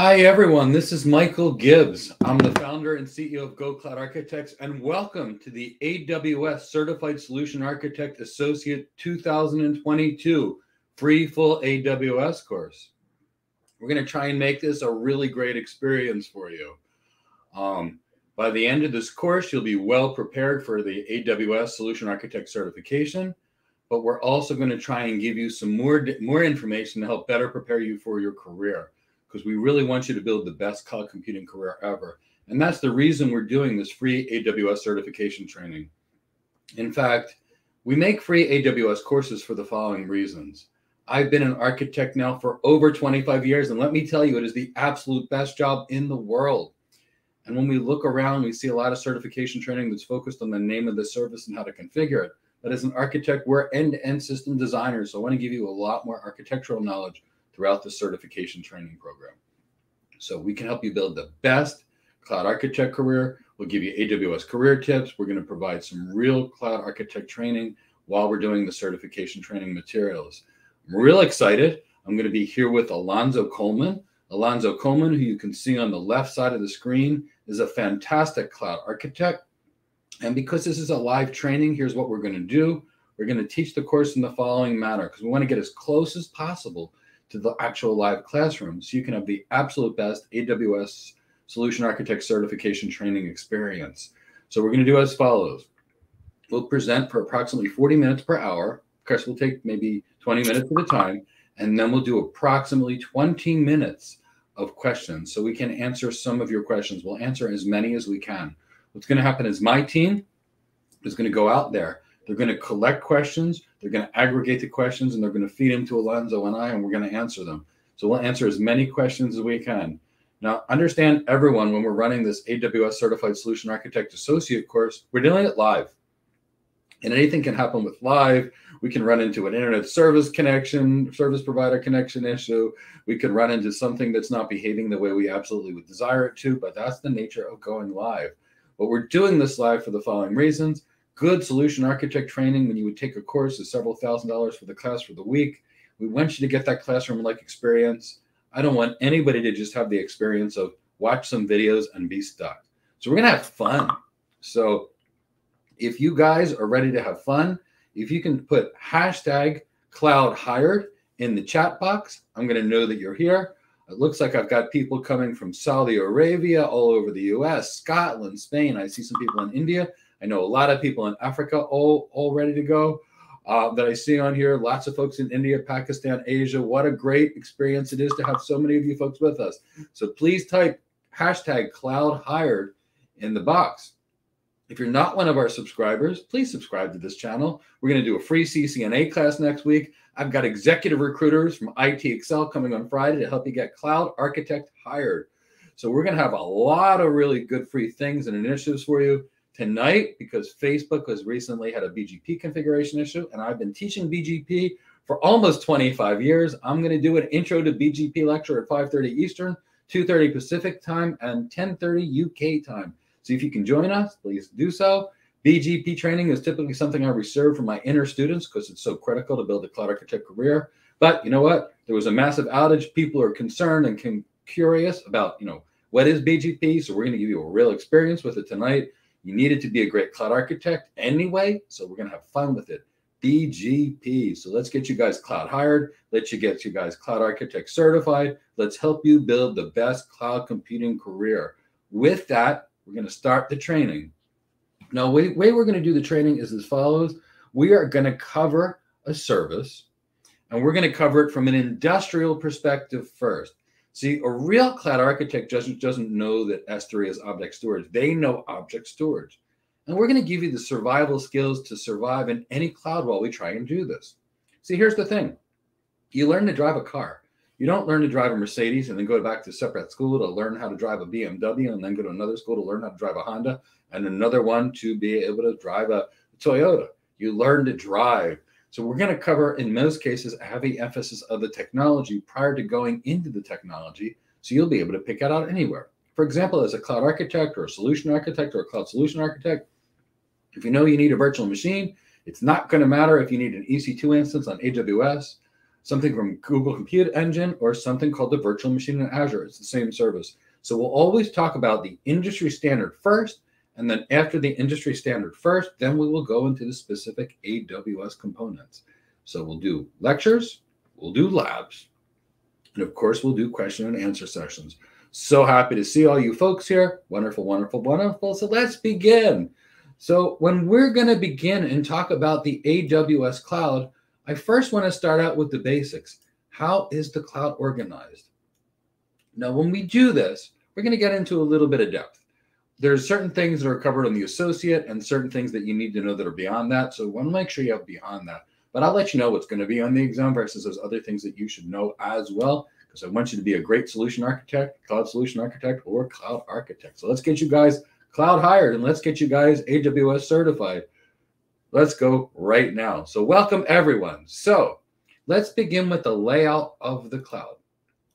Hi, everyone. This is Michael Gibbs. I'm the founder and CEO of Go Cloud Architects, and welcome to the AWS Certified Solution Architect Associate 2022 free full AWS course. We're going to try and make this a really great experience for you. By the end of this course, you'll be well prepared for the AWS Solution Architect certification, but we're also going to try and give you some more information to help better prepare you for your career, because we really want you to build the best cloud computing career ever. And that's the reason we're doing this free AWS certification training. In fact, we make free AWS courses for the following reasons. I've been an architect now for over 25 years, and let me tell you, it is the absolute best job in the world. And when we look around, we see a lot of certification training that's focused on the name of the service and how to configure it. But as an architect, we're end-to-end system designers, so I want to give you a lot more architectural knowledge throughout the certification training program. So we can help you build the best cloud architect career. We'll give you AWS career tips. We're going to provide some real cloud architect training while we're doing the certification training materials. I'm real excited. I'm going to be here with Alonzo Coleman. Alonzo Coleman, who you can see on the left side of the screen, is a fantastic cloud architect. And because this is a live training, here's what we're going to do. We're going to teach the course in the following manner, because we want to get as close as possible to the actual live classroom, so you can have the absolute best AWS Solution Architect certification training experience. So we're going to do as follows. We'll present for approximately 40 minutes per hour. Of course, we'll take maybe 20 minutes at a time, and then we'll do approximately 20 minutes of questions, so we can answer some of your questions. We'll answer as many as we can. What's going to happen is my team is going to go out there. They're going to collect questions, they're going to aggregate the questions, and they're going to feed them to Alonzo and I, and we're going to answer them. So we'll answer as many questions as we can. Now, understand, everyone, when we're running this AWS Certified Solution Architect Associate course, we're doing it live. And anything can happen with live. We can run into an internet service connection, service provider connection issue. We can run into something that's not behaving the way we absolutely would desire it to, but that's the nature of going live. But we're doing this live for the following reasons. Good solution architect training, when you would take a course, is several $1000s for the class for the week. We want you to get that classroom-like experience. I don't want anybody to just have the experience of watch some videos and be stuck. So we're going to have fun. So if you guys are ready to have fun, if you can put hashtag cloud hired in the chat box, I'm going to know that you're here. It looks like I've got people coming from Saudi Arabia, all over the US, Scotland, Spain. I see some people in India. I know a lot of people in Africa, all ready to go, that I see on here. Lots of folks in India, Pakistan, Asia. What a great experience it is to have so many of you folks with us. So please type hashtag cloud hired in the box. If you're not one of our subscribers, please subscribe to this channel. We're going to do a free CCNA class next week. I've got executive recruiters from IT Excel coming on Friday to help you get cloud architect hired. So we're going to have a lot of really good free things and initiatives for you tonight, because Facebook has recently had a BGP configuration issue, and I've been teaching BGP for almost 25 years. I'm going to do an intro to BGP lecture at 5:30 Eastern, 2:30 Pacific time, and 10:30 UK time. So if you can join us, please do so. BGP training is typically something I reserve for my inner students, because it's so critical to build a cloud architect career. But you know what? There was a massive outage. People are concerned and curious about, what is BGP? So we're going to give you a real experience with it tonight. You needed to be a great cloud architect anyway, so we're going to have fun with it. BGP. So let's get you guys cloud hired. Let's get you guys cloud architect certified. Let's help you build the best cloud computing career. With that, we're going to start the training. Now, the way we're going to do the training is as follows. We are going to cover a service, and we're going to cover it from an industrial perspective first. See, a real cloud architect doesn't know that S3 is object storage. They know object storage. And we're going to give you the survival skills to survive in any cloud while we try and do this. See, here's the thing. You learn to drive a car. You don't learn to drive a Mercedes and then go back to separate school to learn how to drive a BMW, and then go to another school to learn how to drive a Honda, and another one to be able to drive a Toyota. You learn to drive. So we're going to cover, in most cases, a heavy emphasis of the technology prior to going into the technology, so you'll be able to pick it out anywhere. For example, as a cloud architect or a solution architect or a cloud solution architect, if you know you need a virtual machine, it's not going to matter if you need an EC2 instance on AWS, something from Google Compute Engine, or something called the virtual machine in Azure. It's the same service. So we'll always talk about the industry standard first, and then after the industry standard first, then we will go into the specific AWS components. So we'll do lectures, we'll do labs, and of course we'll do question and answer sessions. So happy to see all you folks here. Wonderful, wonderful, wonderful. So let's begin. So when we're going to begin and talk about the AWS cloud, I first want to start out with the basics. How is the cloud organized? Now, when we do this, we're going to get into a little bit of depth. There's certain things that are covered on the associate and certain things that you need to know that are beyond that. So I want to make sure you have beyond that. But I'll let you know what's going to be on the exam versus those other things that you should know as well, because I want you to be a great solution architect, cloud solution architect, or cloud architect. So let's get you guys cloud hired, and let's get you guys AWS certified. Let's go right now. So welcome, everyone. So let's begin with the layout of the cloud.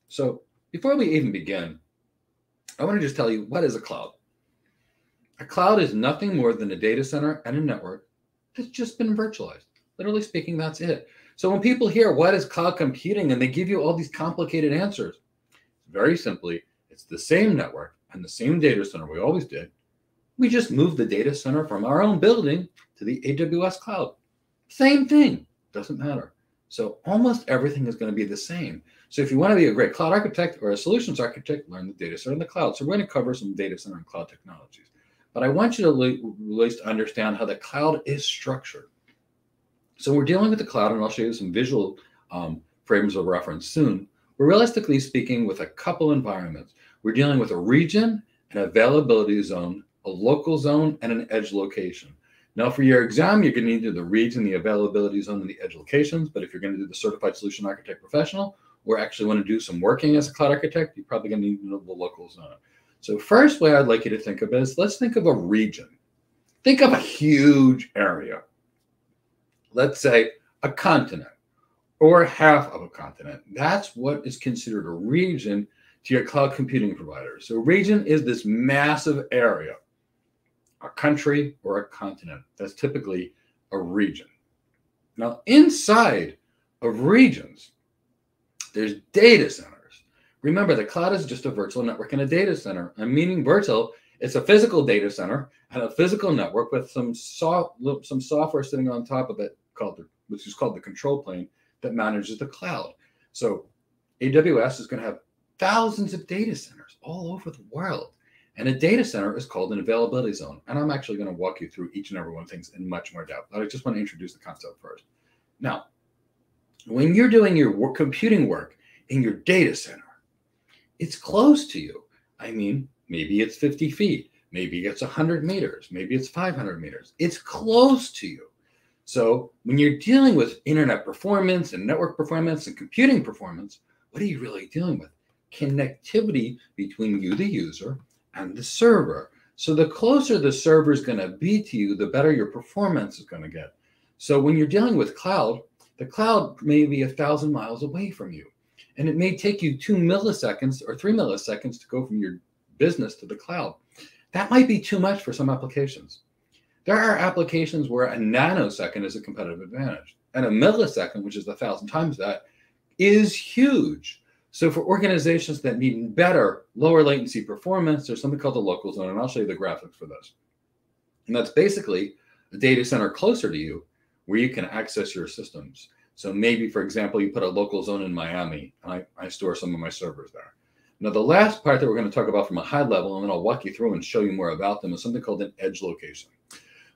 So before we even begin, I want to just tell you, what is a cloud? A cloud is nothing more than a data center and a network that's just been virtualized. Literally speaking, that's it. So when people hear, what is cloud computing? And they give you all these complicated answers. Very simply, it's the same network and the same data center we always did. We just moved the data center from our own building to the AWS cloud. Same thing, doesn't matter. So almost everything is going to be the same. So if you want to be a great cloud architect or a solutions architect, learn the data center and the cloud. So we're going to cover some data center and cloud technologies. But I want you to at least understand how the cloud is structured. So we're dealing with the cloud, and I'll show you some visual frames of reference soon. We're realistically speaking with a couple environments. We're dealing with a region, an availability zone, a local zone, and an edge location. Now for your exam, you're going to need to do the region, the availability zone, and the edge locations. But if you're going to do the certified solution architect professional, or actually want to do some working as a cloud architect, you're probably going to need to know the local zone. So first way I'd like you to think of it is, let's think of a region. Think of a huge area. Let's say a continent or half of a continent. That's what is considered a region to your cloud computing provider. So a region is this massive area, a country or a continent. That's typically a region. Now, inside of regions, there's data centers. Remember, the cloud is just a virtual network and a data center. I'm meaning virtual. It's a physical data center and a physical network with some software sitting on top of it, which is called the control plane, that manages the cloud. So AWS is going to have thousands of data centers all over the world. And a data center is called an availability zone. And I'm actually going to walk you through each and every one of things in much more depth. I just want to introduce the concept first. Now, when you're doing your work, computing work in your data center, it's close to you. I mean, maybe it's 50 feet. Maybe it's 100 meters. Maybe it's 500 meters. It's close to you. So when you're dealing with internet performance and network performance and computing performance, what are you really dealing with? Connectivity between you, the user, and the server. So the closer the server is going to be to you, the better your performance is going to get. So when you're dealing with cloud, the cloud may be 1,000 miles away from you, and it may take you 2 milliseconds or 3 milliseconds to go from your business to the cloud. That might be too much for some applications. There are applications where a nanosecond is a competitive advantage, and a millisecond, which is 1,000 times that, is huge. So for organizations that need better, lower latency performance, there's something called the local zone, and I'll show you the graphics for this. And that's basically a data center closer to you where you can access your systems. So maybe, for example, you put a local zone in Miami, and I store some of my servers there. Now, the last part that we're going to talk about from a high level, and then I'll walk you through and show you more about them, is something called an edge location.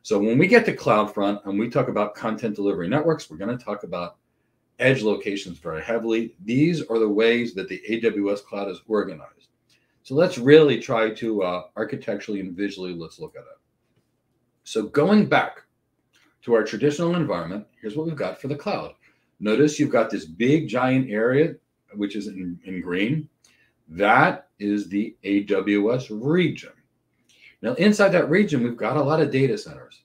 So when we get to CloudFront and we talk about content delivery networks, we're going to talk about edge locations very heavily. These are the ways that the AWS cloud is organized. So let's really try to architecturally and visually, let's look at it. So going back to our traditional environment, here's what we've got for the cloud. Notice you've got this big giant area, which is in green. That is the AWS region. Now inside that region, we've got a lot of data centers.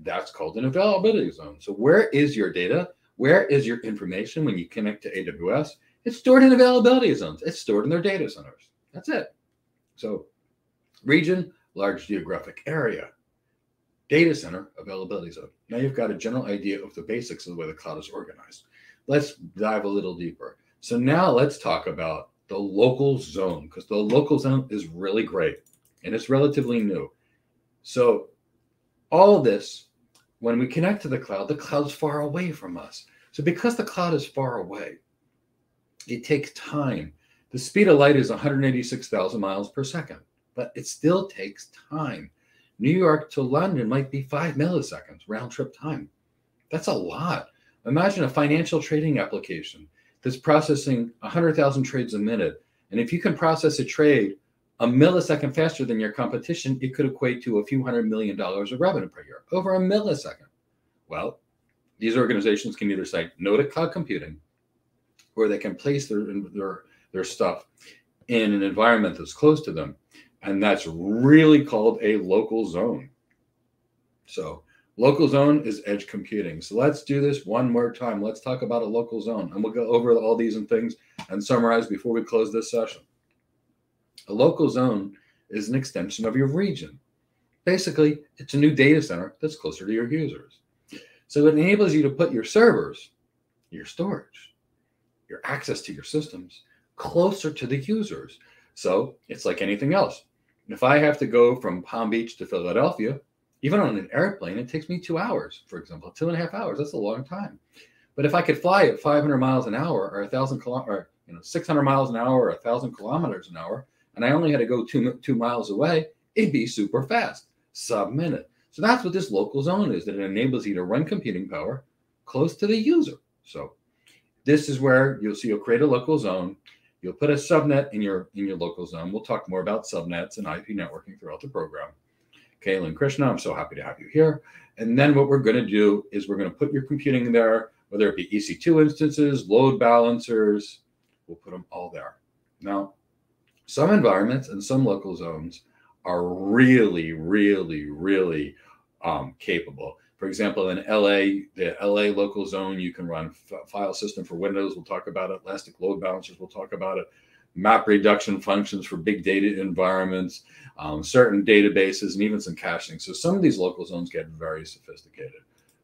That's called an availability zone. So where is your data? Where is your information when you connect to AWS? It's stored in availability zones. It's stored in their data centers. That's it. So region, large geographic area, data center, availability zone. Now you've got a general idea of the basics of the way the cloud is organized. Let's dive a little deeper. So now let's talk about the local zone, because the local zone is really great and it's relatively new. So all of this, when we connect to the cloud is far away from us. So because the cloud is far away, it takes time. The speed of light is 186,000 miles per second, but it still takes time. New York to London might be 5 milliseconds round trip time. That's a lot. Imagine a financial trading application that's processing 100,000 trades a minute. And if you can process a trade a millisecond faster than your competition, it could equate to a few $100 million of revenue per year over a millisecond. Well, these organizations can either say no to cloud computing, or they can place their stuff in an environment that's close to them. And that's really called a local zone. So local zone is edge computing. So let's do this one more time. Let's talk about a local zone, and we'll go over all these and things and summarize before we close this session. A local zone is an extension of your region. Basically, it's a new data center that's closer to your users. So it enables you to put your servers, your storage, your access to your systems closer to the users. So it's like anything else. If I have to go from Palm Beach to Philadelphia, even on an airplane, it takes me 2 hours, for example, 2.5 hours. That's a long time. But if I could fly at 500 miles an hour or 600 miles an hour or 1,000 kilometers an hour, and I only had to go two miles away, it'd be super fast, sub-minute. So that's what this local zone is, that it enables you to run computing power close to the user. So this is where you'll see you'll create a local zone. You'll put a subnet in your local zone. We'll talk more about subnets and IP networking throughout the program. Kailin Krishna, I'm so happy to have you here. And then what we're going to do is we're going to put your computing in there, whether it be EC2 instances, load balancers, we'll put them all there. Now, some environments and some local zones are really, really, really capable. For example, in LA, the LA local zone, you can run file system for Windows. We'll talk about it. Elastic load balancers. We'll talk about it. Map reduction functions for big data environments, certain databases, and even some caching. So some of these local zones get very sophisticated.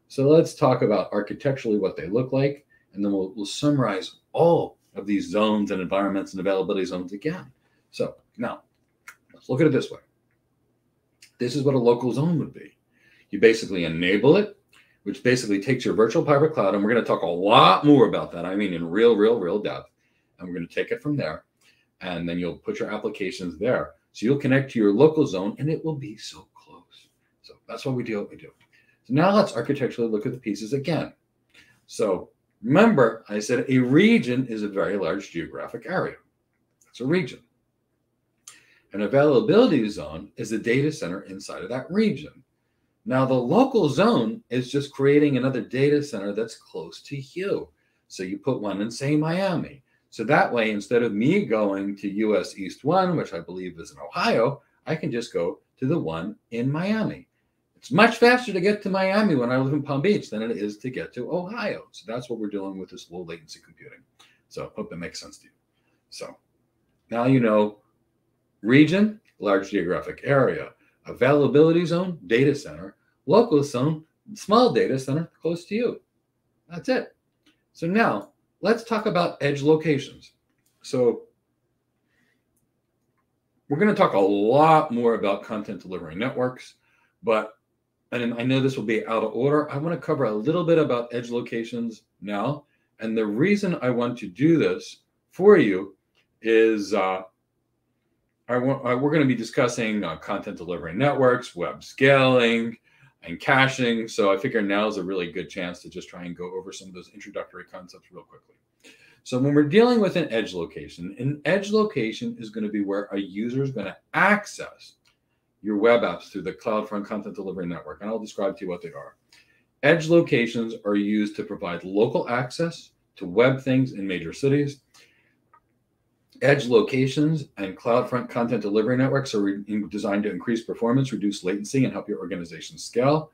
So let's talk about architecturally what they look like, and then we'll summarize all of these zones and environments and availability zones again. So now let's look at it this way. This is what a local zone would be. You basically enable it, which basically takes your virtual private cloud, and we're going to talk a lot more about that. I mean, in real depth, and we're going to take it from there. And then you'll put your applications there. So you'll connect to your local zone and it will be so close. So that's what we do, So now let's architecturally look at the pieces again. So remember, I said a region is a very large geographic area. That's a region. An availability zone is the data center inside of that region. Now the local zone is just creating another data center that's close to you. So you put one in, say, Miami. So that way, instead of me going to US East 1, which I believe is in Ohio, I can just go to the one in Miami. It's much faster to get to Miami when I live in Palm Beach than it is to get to Ohio. So that's what we're doing with this low latency computing. So I hope that makes sense to you. So now you know region, large geographic area, availability zone, data center, local zone, small data center close to you. That's it. So now, let's talk about edge locations. So we're going to talk a lot more about content delivery networks, and I know this will be out of order. I want to cover a little bit about edge locations now. And the reason I want to do this for you is we're going to be discussing content delivery networks, web scaling, and caching. So I figure now is a really good chance to just try and go over some of those introductory concepts real quickly. So when we're dealing with an edge location is going to be where a user is going to access your web apps through the CloudFront Content Delivery Network. And I'll describe to you what they are. Edge locations are used to provide local access to web things in major cities. Edge locations and CloudFront content delivery networks are designed to increase performance, reduce latency, and help your organization scale.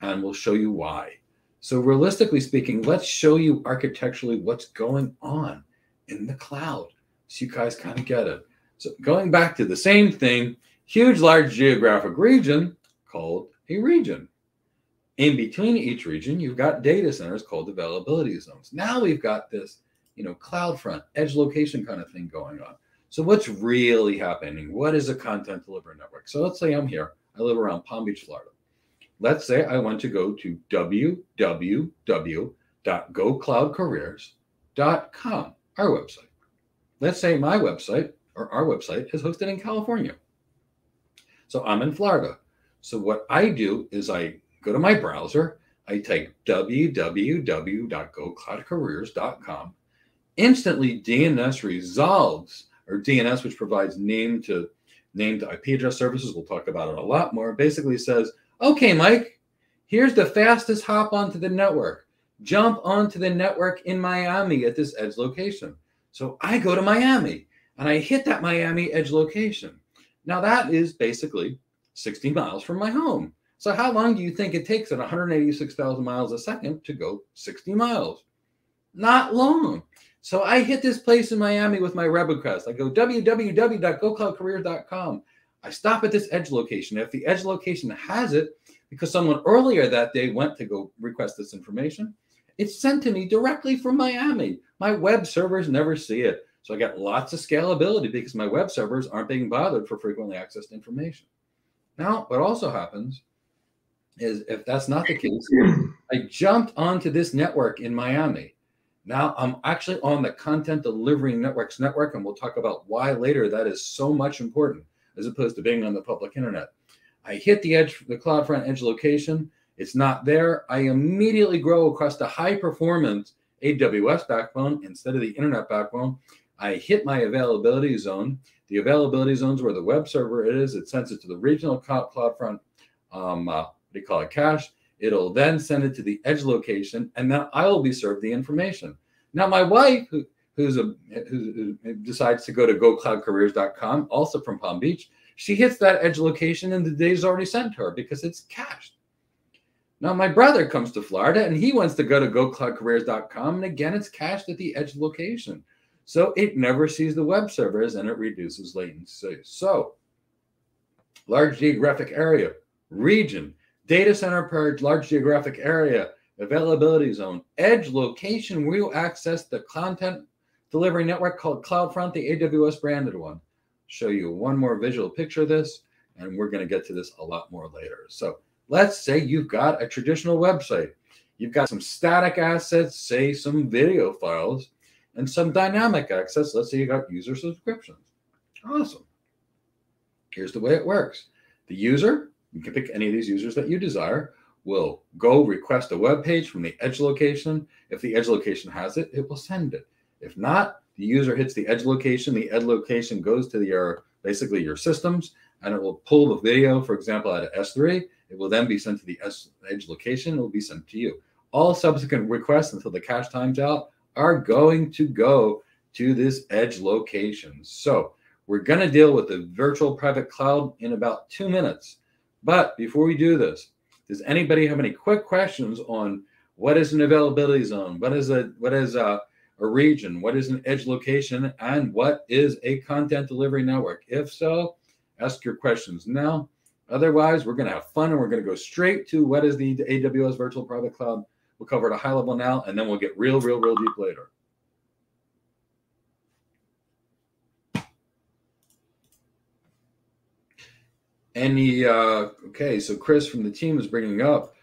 And we'll show you why. So realistically speaking, let's show you architecturally what's going on in the cloud, so you guys kind of get it. So going back to the same thing, huge, large geographic region called a region. In between each region, you've got data centers called availability zones. Now we've got this, CloudFront, edge location kind of thing going on. So what's really happening? What is a content delivery network? So let's say I'm here. I live around Palm Beach, Florida. Let's say I want to go to www.gocloudcareers.com, our website. Let's say my website or our website is hosted in California. So I'm in Florida. So what I do is I go to my browser, I type www.gocloudcareers.com. Instantly, DNS resolves, or DNS, which provides name to IP address services. We'll talk about it a lot more. Basically says, okay, Mike, here's the fastest hop onto the network. Jump onto the network in Miami at this edge location. So I go to Miami and I hit that Miami edge location. Now that is basically 60 miles from my home. So how long do you think it takes at 186,000 miles a second to go 60 miles? Not long. So I hit this place in Miami with my web request. I go www.gocloudcareers.com. I stop at this edge location. If the edge location has it, because someone earlier that day went to go request this information, it's sent to me directly from Miami. My web servers never see it. So I got lots of scalability because my web servers aren't being bothered for frequently accessed information. Now, what also happens is if that's not the case, I jumped onto this network in Miami. Now I'm actually on the Content Delivery Networks network, and we'll talk about why later that is so much important as opposed to being on the public internet. I hit the edge, the CloudFront edge location. It's not there. I immediately grow across the high performance AWS backbone instead of the internet backbone. I hit my availability zone. The availability zone's where the web server is. It sends it to the regional CloudFront cache. It'll then send it to the edge location, and now I will be served the information. Now my wife, who decides to go to gocloudcareers.com, also from Palm Beach, she hits that edge location, and the data's already sent to her because it's cached. Now my brother comes to Florida, and he wants to go to gocloudcareers.com, and again, it's cached at the edge location. So it never sees the web servers, and it reduces latency. So large geographic area, region, data center per large geographic area, availability zone, edge location, where you access the content delivery network called CloudFront, the AWS branded one. Show you one more visual picture of this, and we're going to get to this a lot more later. So let's say you've got a traditional website. You've got some static assets, say some video files, and some dynamic access. Let's say you got user subscriptions. Awesome. Here's the way it works. The user, you can pick any of these users that you desire, will go request a web page from the edge location. If the edge location has it, it will send it. If not, the user hits the edge location. The edge location goes to your, basically your systems, and it will pull the video, for example, out of S3. It will then be sent to the edge location. It will be sent to you. All subsequent requests until the cache times out are going to go to this edge location. So we're going to deal with the virtual private cloud in about 2 minutes. But before we do this, does anybody have any quick questions on what is an availability zone? What is a region? What is an edge location? And what is a content delivery network? If so, ask your questions now. Otherwise, we're going to have fun, and we're going to go straight to what is the AWS virtual private cloud. We'll cover it at a high level now, and then we'll get real deep later. Okay, so Chris from the team is bringing up,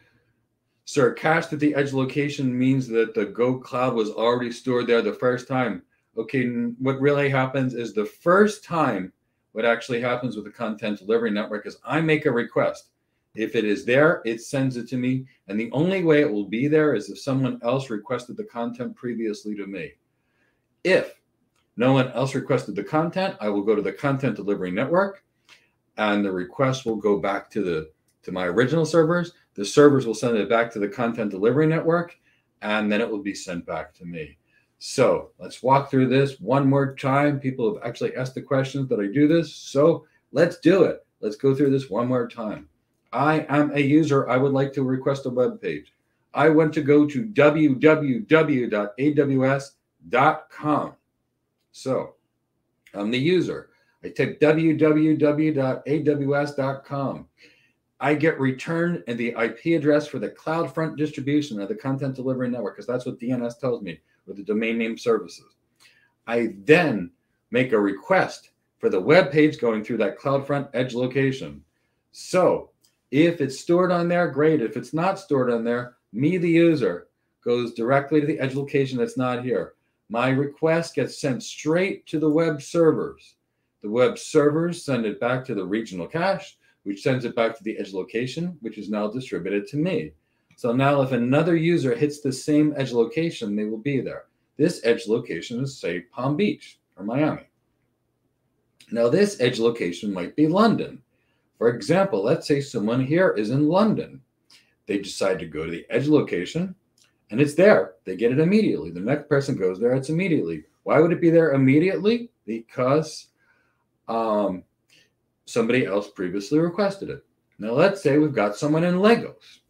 sir, cached at the edge location means that the Go Cloud was already stored there the first time. Okay, what really happens is the first time what actually happens with the content delivery network is I make a request. If it is there, it sends it to me. And the only way it will be there is if someone else requested the content previously to me. If no one else requested the content, I will go to the content delivery network, and the request will go back to my original servers. The servers will send it back to the content delivery network, and then it will be sent back to me. So let's walk through this one more time. People have actually asked the questions that I do this, so let's do it. Let's go through this one more time. I am a user. I would like to request a web page. I want to go to www.aws.com. So I'm the user. I type www.aws.com. I get returned and the IP address for the CloudFront distribution or the content delivery network, because that's what DNS tells me, or the domain name services. I then make a request for the web page going through that CloudFront edge location. So if it's stored on there, great. If it's not stored on there, me, the user, goes directly to the edge location that's not here. My request gets sent straight to the web servers. The web servers send it back to the regional cache, which sends it back to the edge location, which is now distributed to me. So now if another user hits the same edge location, they will be there. This edge location is, say, Palm Beach or Miami. Now this edge location might be London. For example, let's say someone here is in London. They decide to go to the edge location, and it's there. They get it immediately. The next person goes there, it's immediately. Why would it be there immediately? Because somebody else previously requested it. Now let's say we've got someone in Lagos,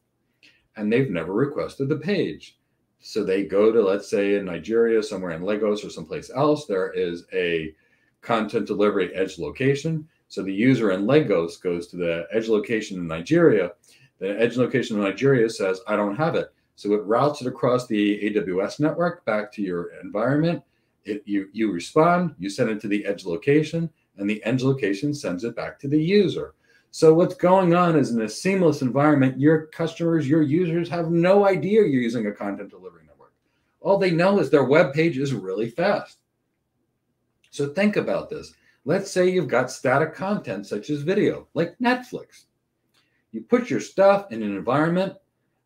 and they've never requested the page. So they go to, let's say, in Nigeria, somewhere in Lagos or someplace else, there is a content delivery edge location. So the user in Lagos goes to the edge location in Nigeria. The edge location in Nigeria says, I don't have it. So it routes it across the AWS network back to your environment. You respond, you send it to the edge location, and the edge location sends it back to the user. So what's going on is, in a seamless environment, your customers, your users have no idea you're using a content delivery network. All they know is their web page is really fast. So think about this. Let's say you've got static content such as video, like Netflix. You put your stuff in an environment,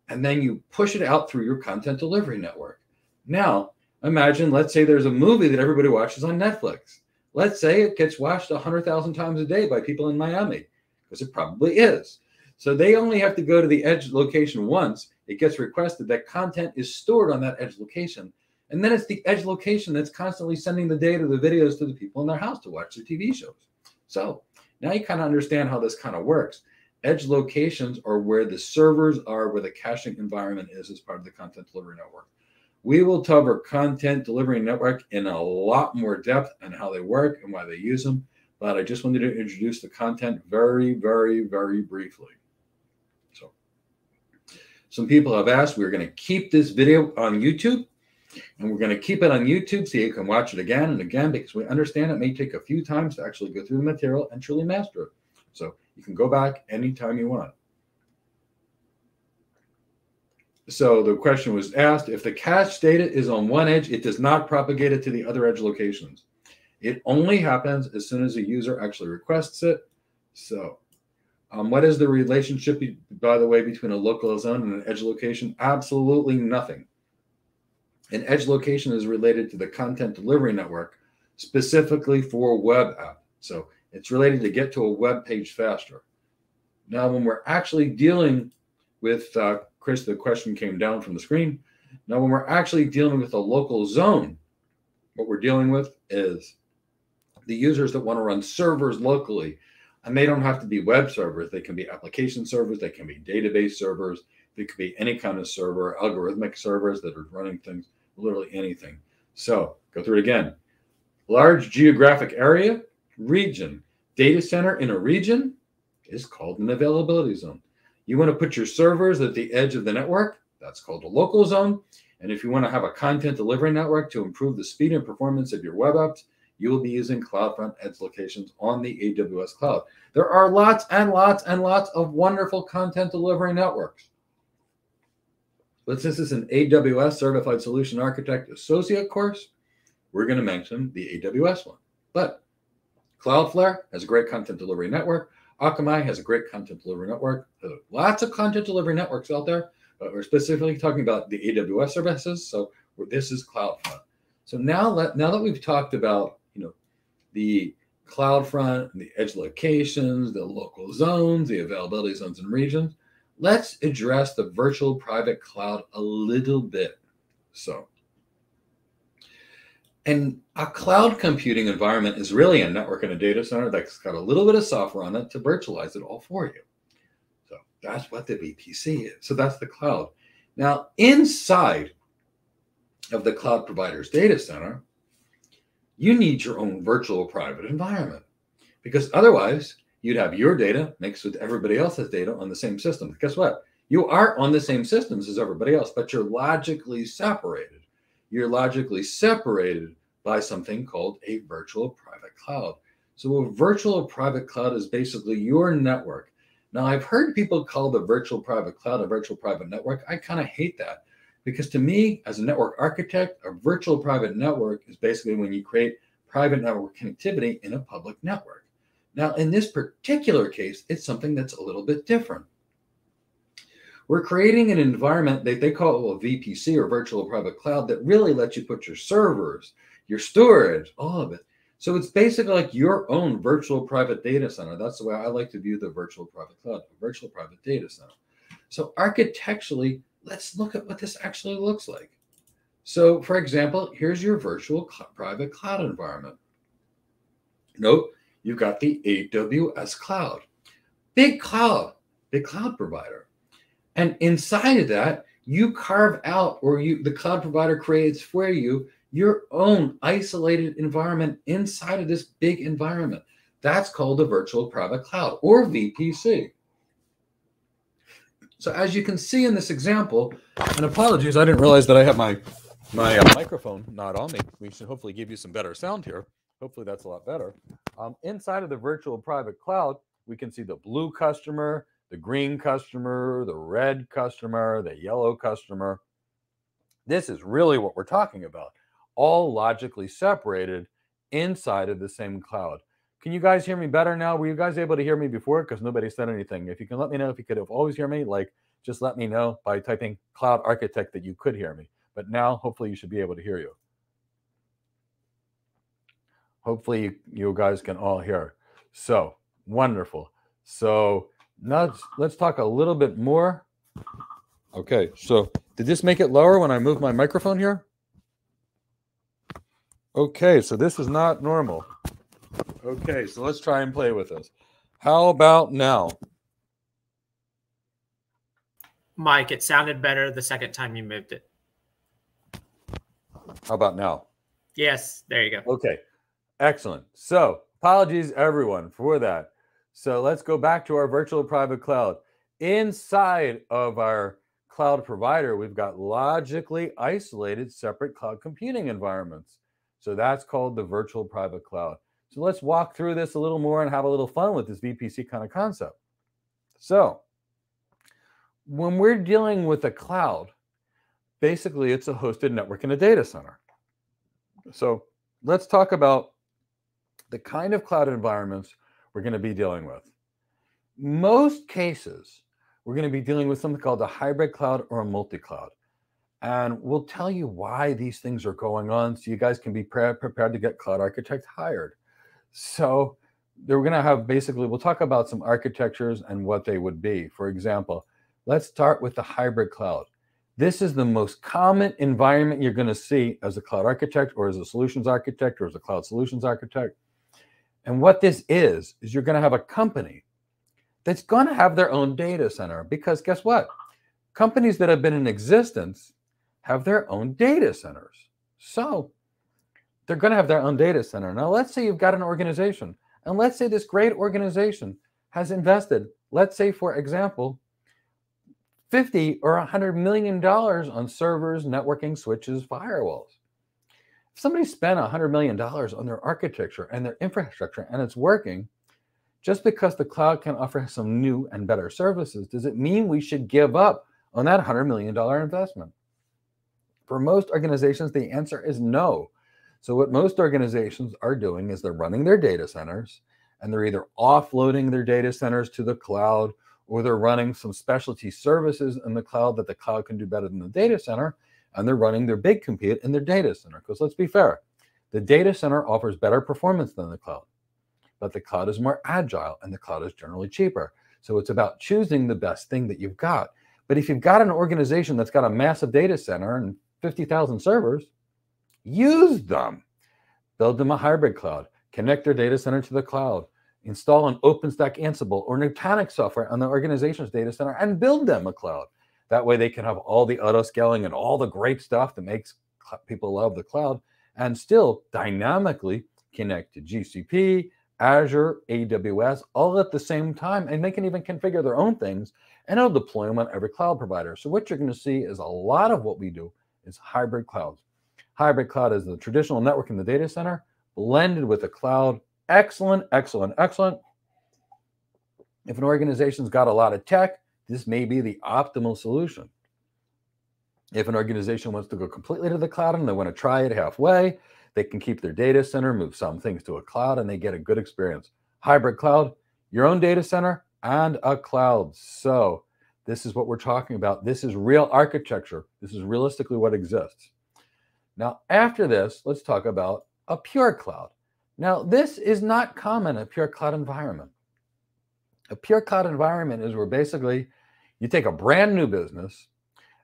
and then you push it out through your content delivery network. Now, imagine, let's say there's a movie that everybody watches on Netflix. Let's say it gets watched 100,000 times a day by people in Miami, because it probably is. So they only have to go to the edge location once. It gets requested. That content is stored on that edge location. And then it's the edge location that's constantly sending the data, the videos, to the people in their house to watch the TV shows. So now you kind of understand how this kind of works. Edge locations are where the servers are, where the caching environment is as part of the content delivery network. We will cover content delivery network in a lot more depth and how they work and why they use them. But I just wanted to introduce the content very, very, very briefly. So some people have asked, we're going to keep this video on YouTube. And we're going to keep it on YouTube so you can watch it again and again, because we understand it may take a few times to actually go through the material and truly master it. So you can go back anytime you want. So the question was asked, if the cache data is on one edge, it does not propagate it to the other edge locations. It only happens as soon as a user actually requests it. So what is the relationship, by the way, between a local zone and an edge location? Absolutely nothing. An edge location is related to the content delivery network, specifically for web app. So it's related to get to a web page faster. Now, when we're actually dealing with, Chris, the question came down from the screen. Now, when we're actually dealing with a local zone, what we're dealing with is the users that want to run servers locally. And they don't have to be web servers. They can be application servers. They can be database servers. They could be any kind of server, algorithmic servers that are running things. Literally anything. So go through it again. Large geographic area, region. Data center in a region is called an availability zone. You want to put your servers at the edge of the network, that's called a local zone. And if you want to have a content delivery network to improve the speed and performance of your web apps, you will be using CloudFront edge locations on the AWS cloud. There are lots and lots and lots of wonderful content delivery networks. But since it's an AWS Certified Solution Architect Associate course, we're going to mention the AWS one. But Cloudflare has a great content delivery network. Akamai has a great content delivery network. There are lots of content delivery networks out there, but we're specifically talking about the AWS services. So this is CloudFront. So now that we've talked about, you know, the CloudFront, the edge locations, the local zones, the availability zones and regions, let's address the virtual private cloud a little bit. So, and a cloud computing environment is really a network and a data center that's got a little bit of software on it to virtualize it all for you. So that's what the VPC is. So that's the cloud. Now, inside of the cloud provider's data center, you need your own virtual private environment, because otherwise you'd have your data mixed with everybody else's data on the same system. Guess what? You are on the same systems as everybody else, but you're logically separated. You're logically separated by something called a virtual private cloud. So a virtual private cloud is basically your network. Now, I've heard people call the virtual private cloud a virtual private network. I kind of hate that, because to me, as a network architect, a virtual private network is basically when you create private network connectivity in a public network. Now, in this particular case, it's something that's a little bit different. We're creating an environment that they call a VPC, or virtual private cloud, that really lets you put your servers, your storage, all of it. So it's basically like your own virtual private data center. That's the way I like to view the virtual private cloud, a virtual private data center. So architecturally, let's look at what this actually looks like. So for example, here's your virtual private cloud environment. Note, you've got the AWS cloud, big cloud provider. And inside of that, you carve out, or the cloud provider creates for you your own isolated environment inside of this big environment. That's called a virtual private cloud, or VPC. So as you can see in this example, and apologies, I didn't realize that I had my microphone not on me. We should hopefully give you some better sound here. Hopefully that's a lot better. Inside of the virtual private cloud, we can see the blue customer, the green customer, the red customer, the yellow customer. This is really what we're talking about, all logically separated inside of the same cloud. Can you guys hear me better now? Were you guys able to hear me before? Because nobody said anything. If you can let me know, if you could have always hear me, like, just let me know by typing cloud architect that you could hear me. But now hopefully you should be able to hear you. Hopefully you guys can all hear. So wonderful. So now let's talk a little bit more. Okay, so did this make it lower when I move my microphone here? Okay, so this is not normal. Okay, so let's try and play with this. How about now? Mike, it sounded better the second time you moved it. How about now? Yes, there you go. Okay, excellent. So apologies everyone for that. So let's go back to our virtual private cloud. Inside of our cloud provider, we've got logically isolated separate cloud computing environments. So that's called the virtual private cloud. So let's walk through this a little more and have a little fun with this VPC kind of concept. So when we're dealing with a cloud, basically it's a hosted network in a data center. So let's talk about the kind of cloud environments we're going to be dealing with. Most cases, we're going to be dealing with something called a hybrid cloud or a multi-cloud. And we'll tell you why these things are going on so you guys can be prepared to get cloud architects hired. So we're going to have, basically, we'll talk about some architectures and what they would be. For example, let's start with the hybrid cloud. This is the most common environment you're going to see as a cloud architect, or as a solutions architect, or as a cloud solutions architect. And what this is you're going to have a company that's going to have their own data center, because guess what? Companies that have been in existence have their own data centers. So they're going to have their own data center. Now, let's say you've got an organization, and let's say this great organization has invested, let's say, for example, $50 or $100 million on servers, networking, switches, firewalls. If somebody spent $100 million on their architecture and their infrastructure, and it's working, just because the cloud can offer some new and better services, does it mean we should give up on that $100 million investment? For most organizations, the answer is no. So what most organizations are doing is they're running their data centers, and they're either offloading their data centers to the cloud, or they're running some specialty services in the cloud that the cloud can do better than the data center, and they're running their big compute in their data center. Because let's be fair, the data center offers better performance than the cloud, but the cloud is more agile and the cloud is generally cheaper. So it's about choosing the best thing that you've got. But if you've got an organization that's got a massive data center and 50,000 servers, use them. Build them a hybrid cloud, connect their data center to the cloud, install an OpenStack Ansible or Nutanix software on the organization's data center, and build them a cloud. That way they can have all the auto scaling and all the great stuff that makes people love the cloud, and still dynamically connect to GCP, Azure, AWS, all at the same time, and they can even configure their own things, and it'll deploy them on every cloud provider. So what you're going to see is a lot of what we do is hybrid clouds. Hybrid cloud is the traditional network in the data center, blended with the cloud. Excellent, excellent, excellent. If an organization's got a lot of tech, this may be the optimal solution. If an organization wants to go completely to the cloud and they want to try it halfway, they can keep their data center, move some things to a cloud, and they get a good experience. Hybrid cloud, your own data center and a cloud. So this is what we're talking about. This is real architecture. This is realistically what exists. Now, after this, let's talk about a pure cloud. Now, this is not common, a pure cloud environment. A pure cloud environment is where basically you take a brand new business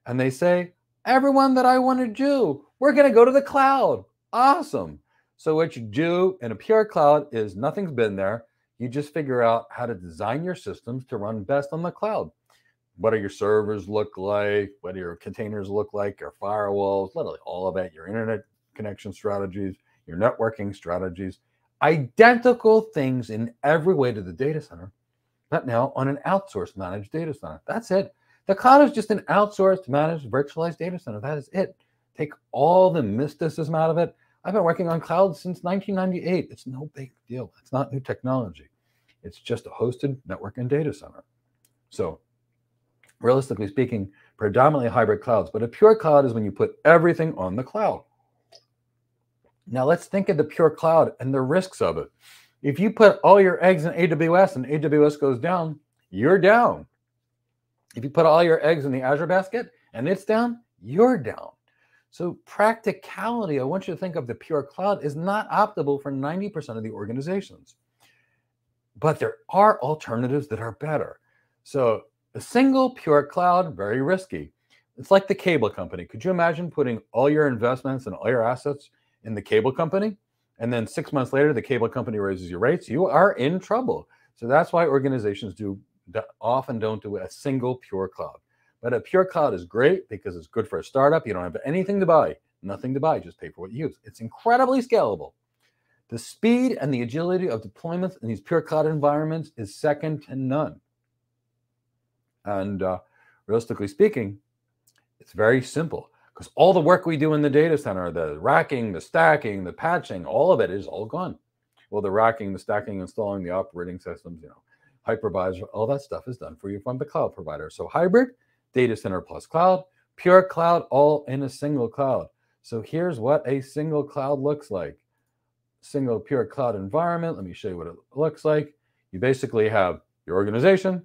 and they say, everyone that I want to do, we're going to go to the cloud. Awesome. So what you do in a pure cloud is nothing's been there. You just figure out how to design your systems to run best on the cloud. What do your servers look like? What do your containers look like? Your firewalls, literally all of that, your internet connection strategies, your networking strategies, identical things in every way to the data center. But now on an outsourced managed data center. That's it. The cloud is just an outsourced managed virtualized data center. That is it. Take all the mysticism out of it. I've been working on cloud since 1998. It's no big deal. It's not new technology. It's just a hosted network and data center. So realistically speaking, predominantly hybrid clouds, but a pure cloud is when you put everything on the cloud. Now let's think of the pure cloud and the risks of it. If you put all your eggs in AWS and AWS goes down, you're down. If you put all your eggs in the Azure basket and it's down, you're down. So practicality, I want you to think of the pure cloud is not optimal for 90% of the organizations. But there are alternatives that are better. So a single pure cloud, very risky. It's like the cable company. Could you imagine putting all your investments and all your assets in the cable company? And then 6 months later, the cable company raises your rates, you are in trouble. So that's why organizations often don't do a single pure cloud. But a pure cloud is great because it's good for a startup. You don't have anything to buy, nothing to buy, just pay for what you use. It's incredibly scalable. The speed and the agility of deployments in these pure cloud environments is second to none. And realistically speaking, it's very simple. Because all the work we do in the data center, the racking, the stacking, the patching, all of it is all gone. Well, the racking, the stacking, installing the operating systems, you know, hypervisor, all that stuff is done for you from the cloud provider. So hybrid, data center plus cloud, pure cloud, all in a single cloud. So here's what a single cloud looks like. Single pure cloud environment. Let me show you what it looks like. You basically have your organization,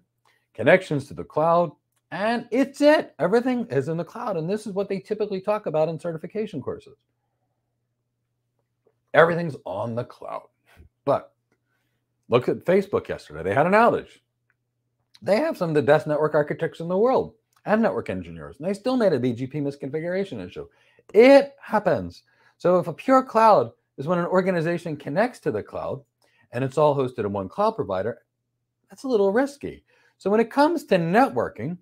connections to the cloud, and it's it. Everything is in the cloud. And this is what they typically talk about in certification courses. Everything's on the cloud. But look at Facebook yesterday. They had an outage. They have some of the best network architects in the world and network engineers. And they still made a BGP misconfiguration issue. It happens. So if a pure cloud is when an organization connects to the cloud and it's all hosted in one cloud provider, that's a little risky. So when it comes to networking,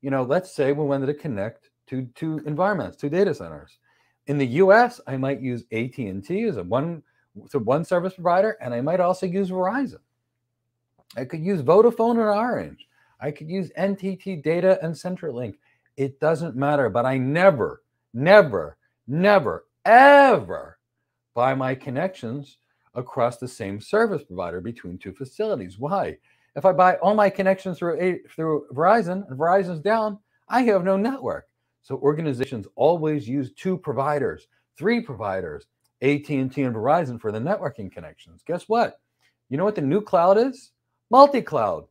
you know, let's say we wanted to connect to two environments, two data centers. In the US, I might use AT&T as one service provider, and I might also use Verizon. I could use Vodafone and Orange. I could use NTT Data and CenturyLink. It doesn't matter, but I never, never, never, ever buy my connections across the same service provider between two facilities. Why? If I buy all my connections through Verizon and Verizon's down, I have no network. So organizations always use two providers, three providers, AT&T and Verizon for the networking connections. Guess what? You know what the new cloud is? Multi-cloud.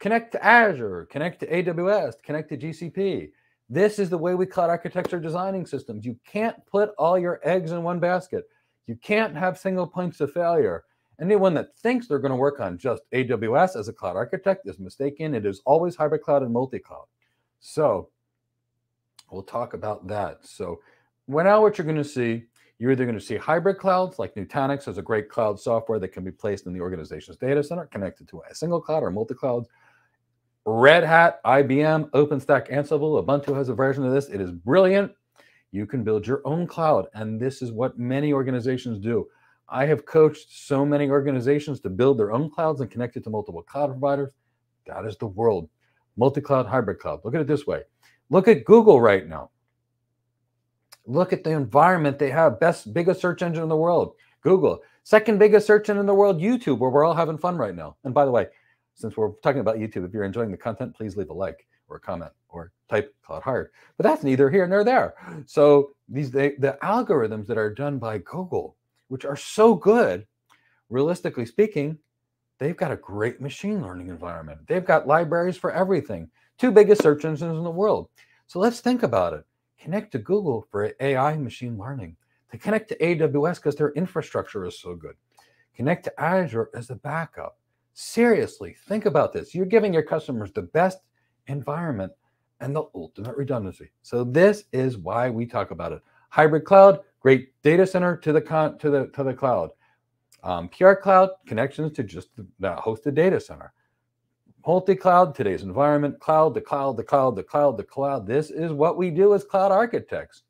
Connect to Azure, connect to AWS, connect to GCP. This is the way we cloud architects are designing systems. You can't put all your eggs in one basket. You can't have single points of failure. Anyone that thinks they're going to work on just AWS as a cloud architect is mistaken. It is always hybrid cloud and multi-cloud. So we'll talk about that. So now what you're going to see, you're either going to see hybrid clouds like Nutanix as a great cloud software that can be placed in the organization's data center, connected to a single cloud or multi-clouds. Red Hat, IBM, OpenStack, Ansible, Ubuntu has a version of this. It is brilliant. You can build your own cloud. And this is what many organizations do. I have coached so many organizations to build their own clouds and connect it to multiple cloud providers. That is the world. Multi-cloud, hybrid cloud. Look at it this way. Look at Google right now. Look at the environment they have. Best, biggest search engine in the world, Google. Second biggest search engine in the world, YouTube, where we're all having fun right now. And by the way, since we're talking about YouTube, if you're enjoying the content, please leave a like or a comment or type cloud hard. But that's neither here nor there. So the algorithms that are done by Google, which are so good, realistically speaking, they've got a great machine learning environment. They've got libraries for everything. Two biggest search engines in the world. So let's think about it. Connect to Google for AI machine learning. To connect to AWS because their infrastructure is so good. Connect to Azure as a backup. Seriously, think about this. You're giving your customers the best environment and the ultimate redundancy. So this is why we talk about it. Hybrid cloud, great data center to the cloud. PR cloud, connections to just the hosted data center. Multi-cloud, today's environment, cloud, the cloud, the cloud, the cloud, the cloud. This is what we do as cloud architects.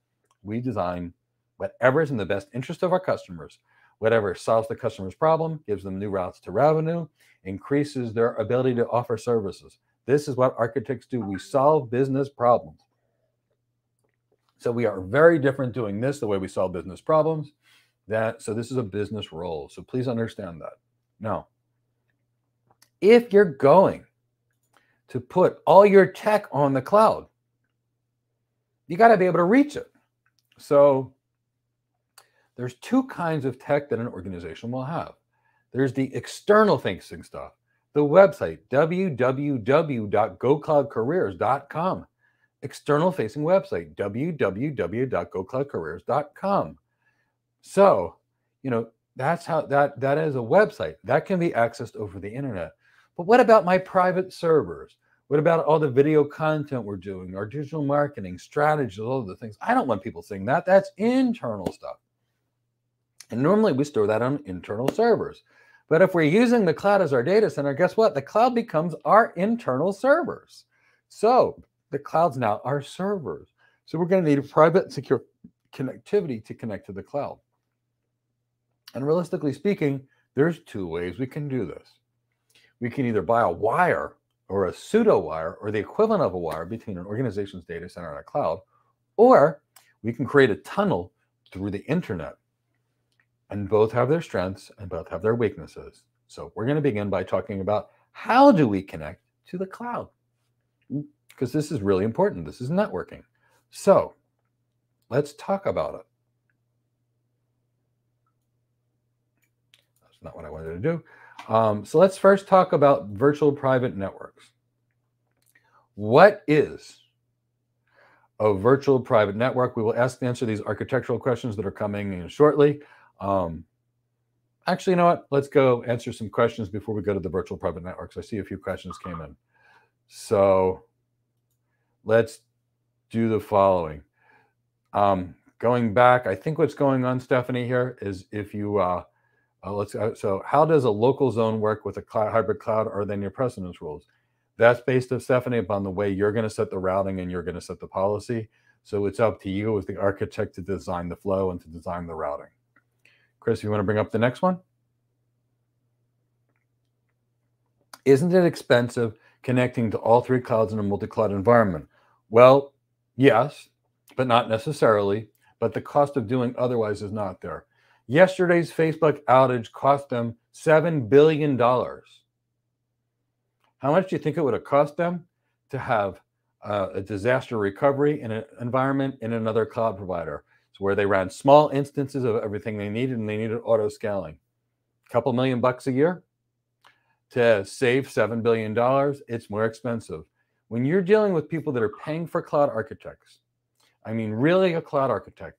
We design whatever is in the best interest of our customers, whatever solves the customer's problem, gives them new routes to revenue, increases their ability to offer services. This is what architects do. We solve business problems. So we are very different doing this, the way we solve business problems. So this is a business role. So please understand that. Now, if you're going to put all your tech on the cloud, you got to be able to reach it. So there's two kinds of tech that an organization will have. There's the external facing stuff, the website, www.gocloudcareers.com. External facing website, www.gocloudcareers.com. So, you know, that's how that is a website that can be accessed over the internet. But what about my private servers? What about all the video content we're doing, our digital marketing strategies, all of the things? I don't want people seeing that. That's internal stuff. And normally we store that on internal servers. But if we're using the cloud as our data center, guess what? The cloud becomes our internal servers. So the cloud's now our servers. So we're going to need a private and secure connectivity to connect to the cloud. And realistically speaking, there's two ways we can do this. We can either buy a wire or a pseudo wire or the equivalent of a wire between an organization's data center and a cloud, or we can create a tunnel through the internet. And both have their strengths and both have their weaknesses. So we're going to begin by talking about how do we connect to the cloud? Because this is really important. This is networking. So let's talk about it. That's not what I wanted to do. So let's first talk about virtual private networks. What is a virtual private network? We will answer these architectural questions that are coming in shortly. Actually, you know what? Let's go answer some questions before we go to the virtual private networks. I see a few questions came in. So let's do the following. Going back, I think what's going on, Stephanie, here is if you, so how does a local zone work with a hybrid cloud or then your precedence rules? That's based, Stephanie, upon the way you're going to set the routing and you're going to set the policy. So it's up to you as the architect to design the flow and to design the routing. Chris, you want to bring up the next one? Isn't it expensive connecting to all three clouds in a multi-cloud environment? Well, yes, but not necessarily. But the cost of doing otherwise is not there. Yesterday's Facebook outage cost them $7 billion. How much do you think it would have cost them to have a disaster recovery in an environment in another cloud provider? Where they ran small instances of everything they needed and they needed auto scaling. A couple $1 million a year to save $7 billion, it's more expensive. When you're dealing with people that are paying for cloud architects, I mean really a cloud architect,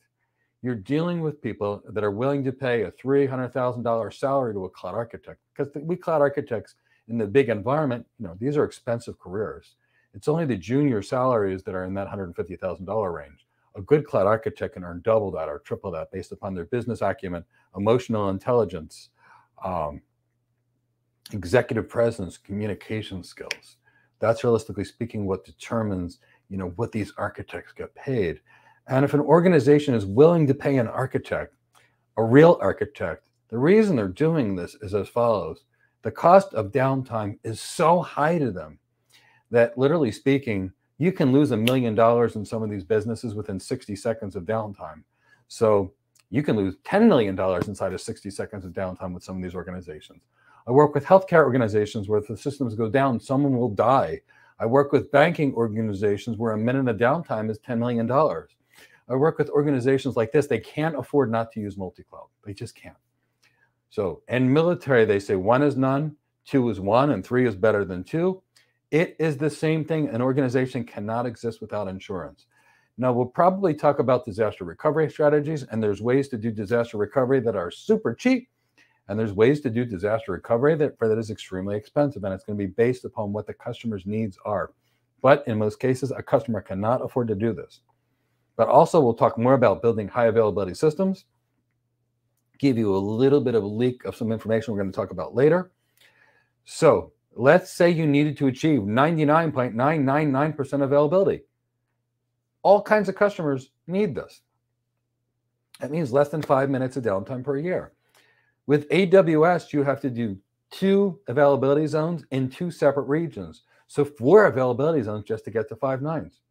you're dealing with people that are willing to pay a $300,000 salary to a cloud architect. Because we cloud architects in the big environment, you know, these are expensive careers. It's only the junior salaries that are in that $150,000 range. A good cloud architect can earn double that or triple that based upon their business acumen, emotional intelligence, executive presence, communication skills. That's realistically speaking what determines, you know, what these architects get paid. And if an organization is willing to pay an architect, a real architect, The reason they're doing this is as follows. The cost of downtime is so high to them that, literally speaking, you can lose $1 million in some of these businesses within 60 seconds of downtime. So you can lose $10 million inside of 60 seconds of downtime with some of these organizations. I work with healthcare organizations where if the systems go down, someone will die. I work with banking organizations where a minute of downtime is $10 million. I work with organizations like this. They can't afford not to use multi-cloud. They just can't. So in military, they say 1 is none, 2 is 1, and 3 is better than 2. It is the same thing. An organization cannot exist without insurance. Now, we'll probably talk about disaster recovery strategies, and there's ways to do disaster recovery that are super cheap, and there's ways to do disaster recovery that is extremely expensive, and it's going to be based upon what the customer's needs are. But in most cases, a customer cannot afford to do this. But also, we'll talk more about building high availability systems, give you a little bit of a leak of some information we're going to talk about later. So let's say you needed to achieve 99.999% availability. All kinds of customers need this. That means less than 5 minutes of downtime per year. With AWS, you have to do 2 availability zones in 2 separate regions. So 4 availability zones just to get to 5 nines.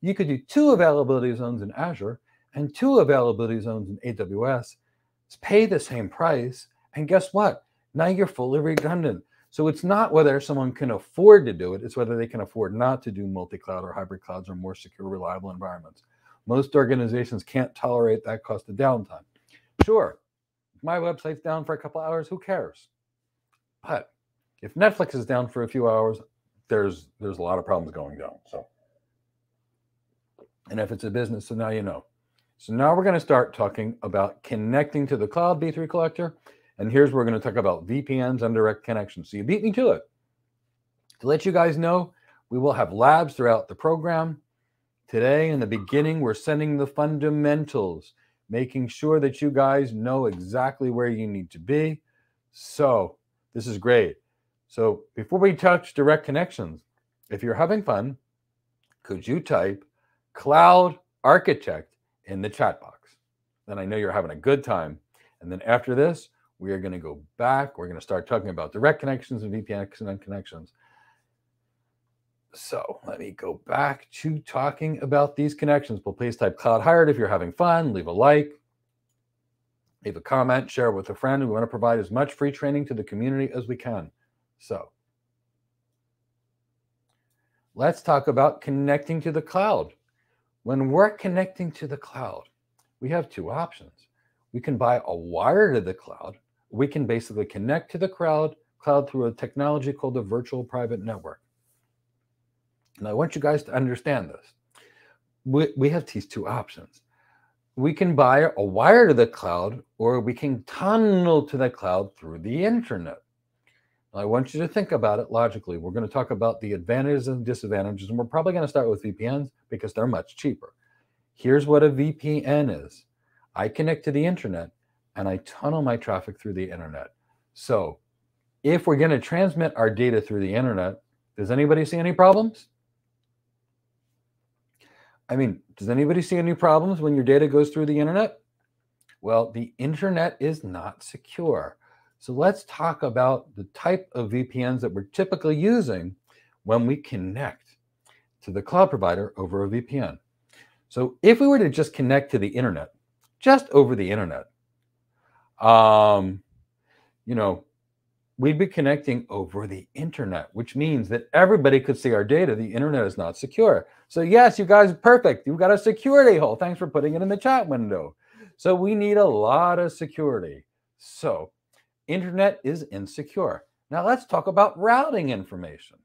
You could do 2 availability zones in Azure and 2 availability zones in AWS, pay the same price, and guess what? Now you're fully redundant. So it's not whether someone can afford to do it, it's whether they can afford not to do multi-cloud or hybrid clouds or more secure, reliable environments. Most organizations can't tolerate that cost of downtime. Sure, if my website's down for a couple hours, who cares? But if Netflix is down for a few hours, there's a lot of problems going down. So, and if it's a business, so now you know. So now we're going to start talking about connecting to the cloud B3 collector. And here's where we're going to talk about VPNs and direct connections. So you beat me to it. To let you guys know, we will have labs throughout the program. Today, in the beginning, we're sending the fundamentals, making sure that you guys know exactly where you need to be. So this is great. So before we touch direct connections, if you're having fun, could you type Cloud Architect in the chat box? Then I know you're having a good time. And then after this, we are going to go back. We're going to start talking about direct connections and VPN connections. So let me go back to talking about these connections. Well, please type Cloud Hired if you're having fun. Leave a like, leave a comment, share with a friend. We want to provide as much free training to the community as we can. So let's talk about connecting to the cloud. When we're connecting to the cloud, we have 2 options. We can buy a wire to the cloud. We can basically connect to the cloud through a technology called the virtual private network. And I want you guys to understand this. We have these 2 options. We can buy a wire to the cloud, or we can tunnel to the cloud through the internet. I want you to think about it logically. We're going to talk about the advantages and disadvantages, and we're probably going to start with VPNs because they're much cheaper. Here's what a VPN is. I connect to the internet, and I tunnel my traffic through the internet. So if we're going to transmit our data through the internet, does anybody see any problems? I mean, does anybody see any problems when your data goes through the internet? Well, the internet is not secure. So let's talk about the type of VPNs that we're typically using when we connect to the cloud provider over a VPN. So if we were to just connect to the internet, just over the internet, you know, we'd be connecting over the internet, which means that everybody could see our data. The internet is not secure. So yes, you guys are perfect. You've got a security hole. Thanks for putting it in the chat window. So we need a lot of security. So internet is insecure. Now let's talk about routing information.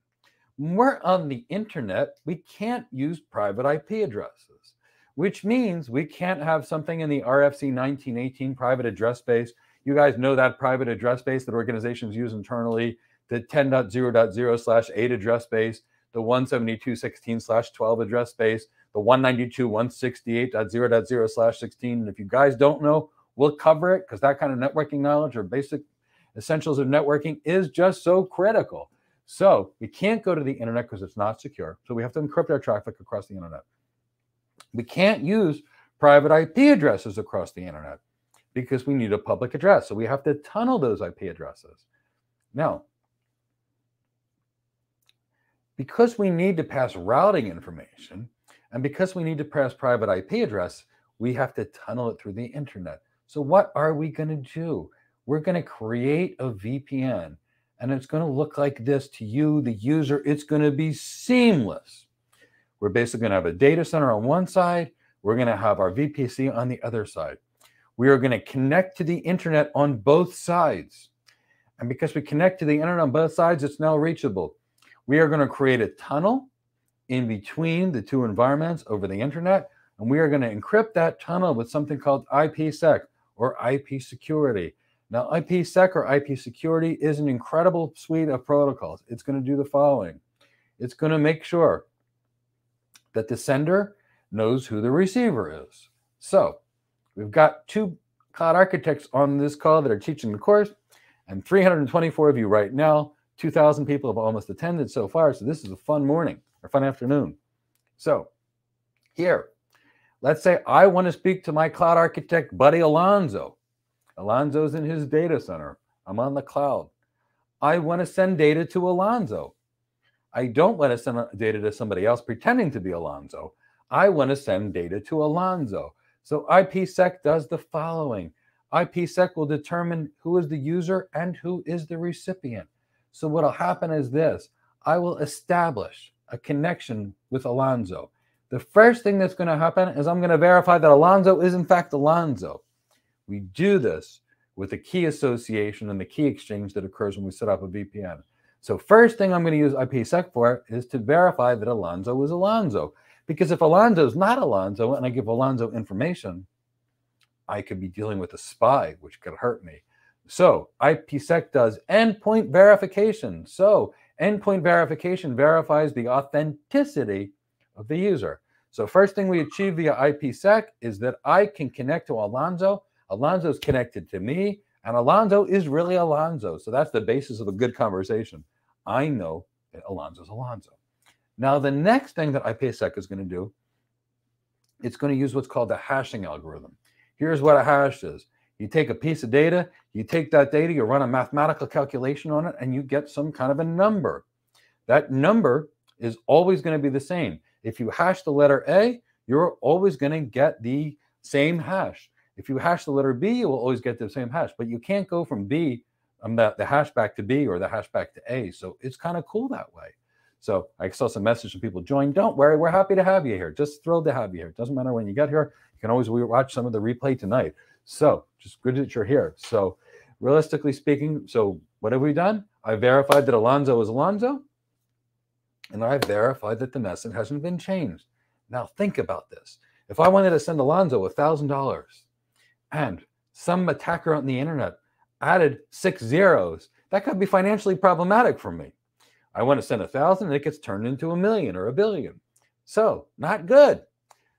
When we're on the internet, we can't use private IP addresses, which means we can't have something in the RFC 1918 private address space. You guys know that private address space that organizations use internally, the 10.0.0/8 address space, the 172.16/12 address space, the 192.168.0.0/16. And if you guys don't know, we'll cover it because that kind of networking knowledge or basic essentials of networking is just so critical. So we can't go to the internet because it's not secure. So we have to encrypt our traffic across the internet. We can't use private IP addresses across the internet because we need a public address. So we have to tunnel those IP addresses. Now, because we need to pass routing information and because we need to pass private IP address, we have to tunnel it through the internet. So what are we going to do? We're going to create a VPN, and it's going to look like this to you, the user. It's going to be seamless. We're basically going to have a data center on one side. We're going to have our VPC on the other side. We are going to connect to the internet on both sides. And because we connect to the internet on both sides, it's now reachable. We are going to create a tunnel in between the two environments over the internet, and we are going to encrypt that tunnel with something called IPsec or IP security. Now, IPsec or IP security is an incredible suite of protocols. It's going to do the following. It's going to make sure that the sender knows who the receiver is. So we've got two cloud architects on this call that are teaching the course, and 324 of you right now. 2,000 people have almost attended so far. So this is a fun morning or fun afternoon. So here, let's say I want to speak to my cloud architect buddy Alonzo. Alonzo's in his data center. I'm on the cloud. I want to send data to Alonzo. I don't want to send data to somebody else pretending to be Alonzo. I want to send data to Alonzo. So IPsec does the following. IPsec will determine who is the user and who is the recipient. So what will happen is this. I will establish a connection with Alonzo. The first thing that's going to happen is I'm going to verify that Alonzo is in fact Alonzo. We do this with the key association and the key exchange that occurs when we set up a VPN. So first thing I'm going to use IPsec for is to verify that Alonzo is Alonzo. Because if Alonzo is not Alonzo and I give Alonzo information, I could be dealing with a spy, which could hurt me. So IPsec does endpoint verification. So endpoint verification verifies the authenticity of the user. So first thing we achieve via IPsec is that I can connect to Alonzo. Alonzo's connected to me, and Alonzo is really Alonzo. So that's the basis of a good conversation. I know that Alonzo's Alonzo. Now, the next thing that IPsec is going to do, it's going to use what's called the hashing algorithm. Here's what a hash is. You take a piece of data, you take that data, you run a mathematical calculation on it, and you get some kind of a number. That number is always going to be the same. If you hash the letter A, you're always going to get the same hash. If you hash the letter B, you will always get the same hash, but you can't go from B, the hash back to B or the hash back to A. So it's kind of cool that way. So I saw some message from people join. Don't worry, we're happy to have you here. Just thrilled to have you here. It doesn't matter when you get here. You can always watch some of the replay tonight. So just good that you're here. So realistically speaking, so what have we done? I verified that Alonzo is Alonzo, and I verified that the message hasn't been changed. Now think about this. If I wanted to send Alonzo $1,000, and some attacker on the internet added 6 zeros, that could be financially problematic for me. I want to send 1,000 and it gets turned into 1 million or 1 billion. So not good.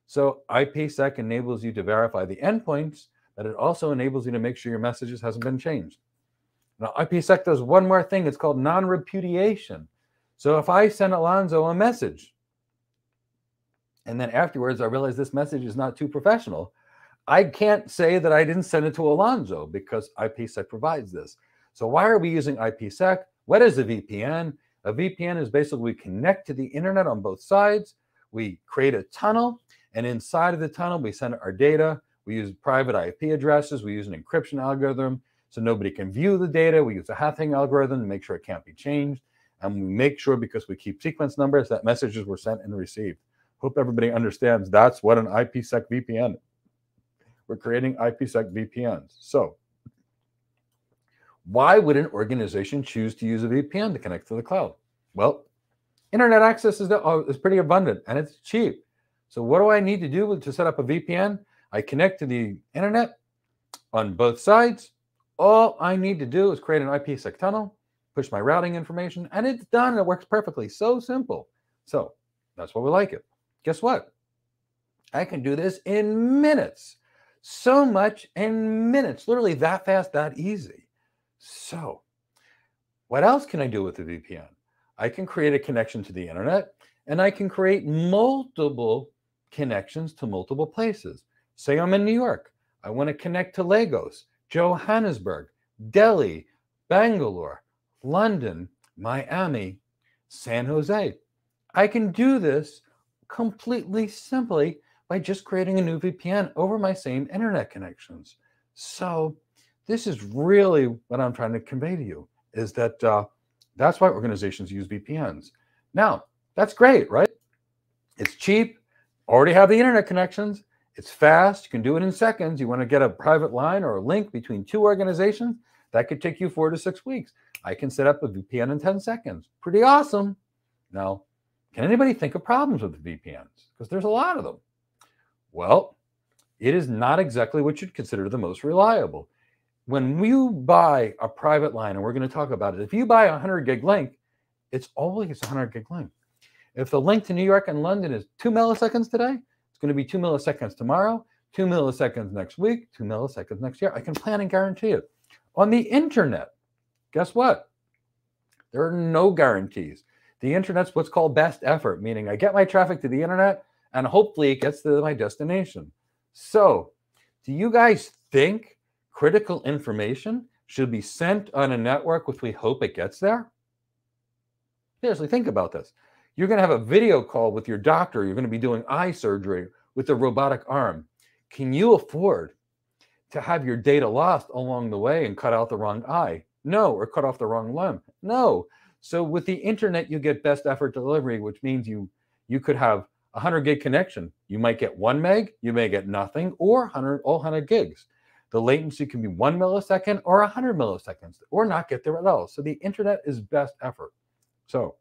So IPsec enables you to verify the endpoints, but it also enables you to make sure your messages hasn't been changed. Now IPsec does one more thing. It's called non-repudiation. So if I send Alonzo a message and then afterwards I realize this message is not too professional, I can't say that I didn't send it to Alonzo because IPsec provides this. So why are we using IPsec? What is a VPN? A VPN is basically we connect to the internet on both sides. We create a tunnel, and inside of the tunnel, we send our data. We use private IP addresses. We use an encryption algorithm so nobody can view the data. We use a hashing algorithm to make sure it can't be changed. And we make sure, because we keep sequence numbers, that messages were sent and received. Hope everybody understands that's what an IPsec VPN is. We're creating IPsec VPNs. So why would an organization choose to use a VPN to connect to the cloud? Well, internet access is pretty abundant and it's cheap. So what do I need to do to set up a VPN? I connect to the internet on both sides. All I need to do is create an IPsec tunnel, push my routing information, and it's done. And it works perfectly. So simple. So that's why we like it. Guess what? I can do this in minutes. So much in minutes, literally that fast, that easy. So what else can I do with the VPN? I can create a connection to the internet, and I can create multiple connections to multiple places. Say I'm in New York. I want to connect to Lagos, Johannesburg, Delhi, Bangalore, London, Miami, San Jose. I can do this completely simply by just creating a new VPN over my same internet connections. So this is really what I'm trying to convey to you, is that that's why organizations use VPNs. Now, that's great, right? It's cheap, already have the internet connections, it's fast, you can do it in seconds. You want to get a private line or a link between two organizations, that could take you 4 to 6 weeks. I can set up a VPN in 10 seconds. Pretty awesome. Now, can anybody think of problems with the VPNs? Because there's a lot of them. Well, it is not exactly what you'd consider the most reliable. When you buy a private line, and we're going to talk about it, if you buy a 100 gig link, it's always a 100 gig link. If the link to New York and London is 2 milliseconds today, it's going to be 2 milliseconds tomorrow, 2 milliseconds next week, 2 milliseconds next year. I can plan and guarantee it. On the internet, guess what? There are no guarantees. The internet's what's called best effort, meaning I get my traffic to the internet and hopefully it gets to my destination. So do you guys think critical information should be sent on a network which we hope it gets there? Seriously, think about this. You're going to have a video call with your doctor. You're going to be doing eye surgery with a robotic arm. Can you afford to have your data lost along the way and cut out the wrong eye? No. Or cut off the wrong limb? No. So with the internet, you get best effort delivery, which means you could have a 100 gig connection. You might get 1 meg, you may get nothing, or all 100 gigs. The latency can be 1 millisecond or 100 milliseconds, or not get there at all. So the internet is best effort. So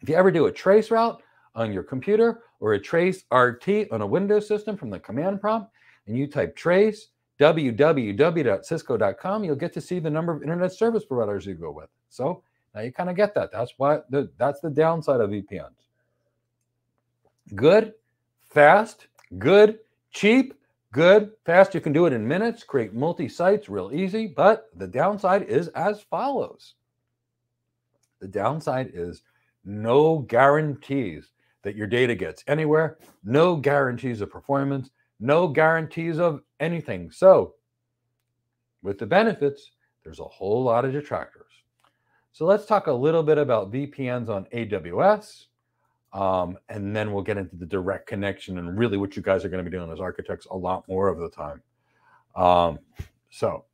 if you ever do a trace route on your computer or a trace RT on a Windows system from the command prompt, and you type trace www.cisco.com, you'll get to see the number of internet service providers you go with. So now you kind of get that. That's why that's the downside of VPNs. Good, fast, good, cheap, good, fast. You can do it in minutes, create multi-sites real easy, but the downside is as follows. The downside is no guarantees that your data gets anywhere, no guarantees of performance, no guarantees of anything. So with the benefits, there's a whole lot of detractors. So let's talk a little bit about VPNs on AWS, and then we'll get into the direct connection and really what you guys are going to be doing as architects a lot more of the time. So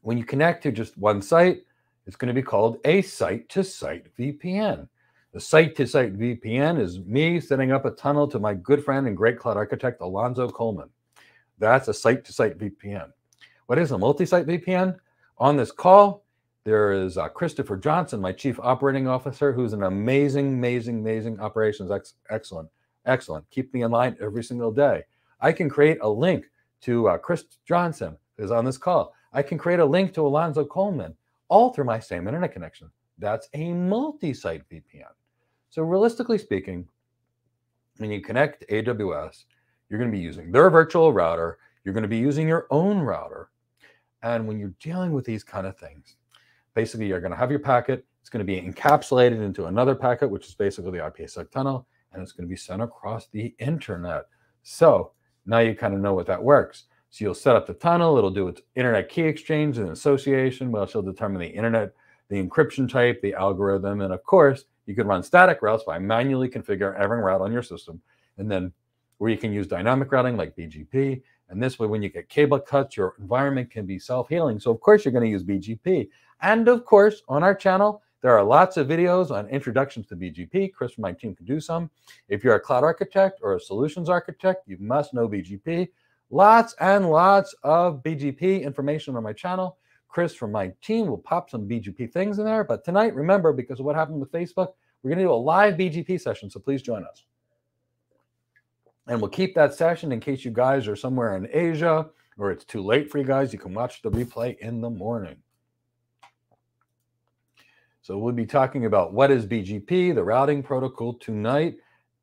when you connect to just one site, it's going to be called a site-to-site VPN. The site-to-site VPN is me setting up a tunnel to my good friend and great cloud architect, Alonzo Coleman. That's a site-to-site VPN. What is a multi-site VPN? On this call, there is Christopher Johnson, my chief operating officer, who's an amazing operations excellent. Keep me in line every single day. I can create a link to Chris Johnson, who's on this call. I can create a link to Alonzo Coleman, all through my same internet connection. That's a multi-site VPN. So realistically speaking, when you connect to AWS, you're going to be using their virtual router. You're going to be using your own router. And when you're dealing with these kind of things, basically you're going to have your packet. It's going to be encapsulated into another packet, which is basically the IPsec tunnel, and it's going to be sent across the internet. So now you kind of know what that works. So you'll set up the tunnel. It'll do its internet key exchange and association. Well, she'll determine the internet, the encryption type, the algorithm, and of course, you can run static routes by manually configuring every route on your system, and then where you can use dynamic routing like BGP. And this way, when you get cable cuts, your environment can be self-healing. So of course, you're going to use BGP. And of course, on our channel, there are lots of videos on introductions to BGP. Chris from my team can do some. If you're a cloud architect or a solutions architect, you must know BGP. Lots and lots of BGP information on my channel. Chris from my team will pop some BGP things in there. But tonight, remember, because of what happened with Facebook, we're going to do a live BGP session. So please join us. And we'll keep that session in case you guys are somewhere in Asia or it's too late for you guys. You can watch the replay in the morning. So we'll be talking about what is BGP, the routing protocol, tonight.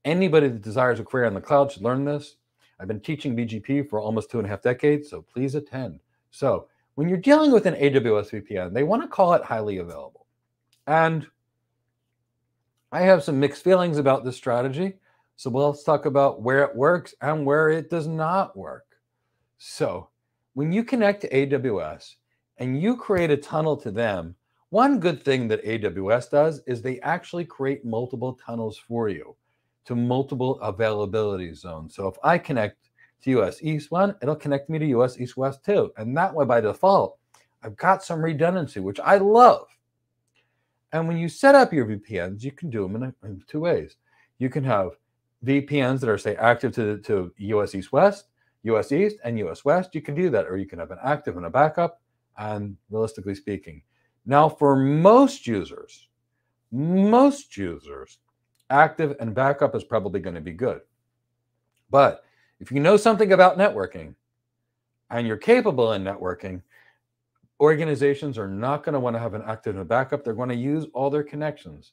Anybody that desires a career in the cloud should learn this. I've been teaching BGP for almost 2.5 decades, so please attend. So when you're dealing with an AWS VPN, they want to call it highly available. And I have some mixed feelings about this strategy. So let's talk about where it works and where it does not work. So when you connect to AWS and you create a tunnel to them, one good thing that AWS does is they actually create multiple tunnels for you to multiple availability zones. So if I connect to US East 1, it'll connect me to US East West 2. And that way, by default, I've got some redundancy, which I love. And when you set up your VPNs, you can do them in two ways. You can have VPNs that are, say, active to US East West, US East, and US West. You can do that, or you can have an active and a backup, and realistically speaking. Now, for most users, active and backup is probably going to be good. But if you know something about networking and you're capable in networking, organizations are not going to want to have an active and a backup. They're going to use all their connections.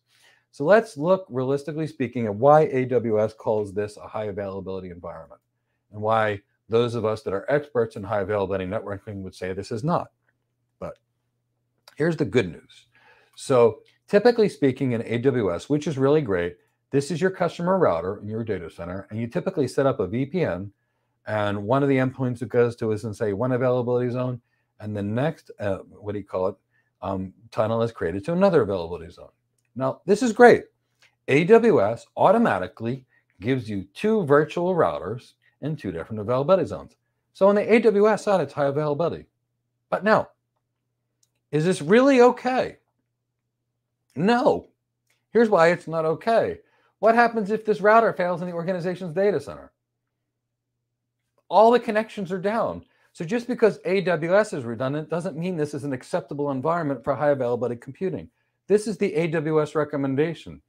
So let's look, realistically speaking, at why AWS calls this a high availability environment and why those of us that are experts in high availability networking would say this is not. But here's the good news. So typically speaking, in AWS, which is really great, this is your customer router in your data center, and you typically set up a VPN, and one of the endpoints it goes to is in, say, one availability zone, and the next, tunnel is created to another availability zone. Now, this is great. AWS automatically gives you two virtual routers in two different availability zones. So on the AWS side, it's high availability. But now, is this really okay? No. Here's why it's not okay. What happens if this router fails in the organization's data center? All the connections are down. So just because AWS is redundant doesn't mean this is an acceptable environment for high availability computing. This is the AWS recommendation.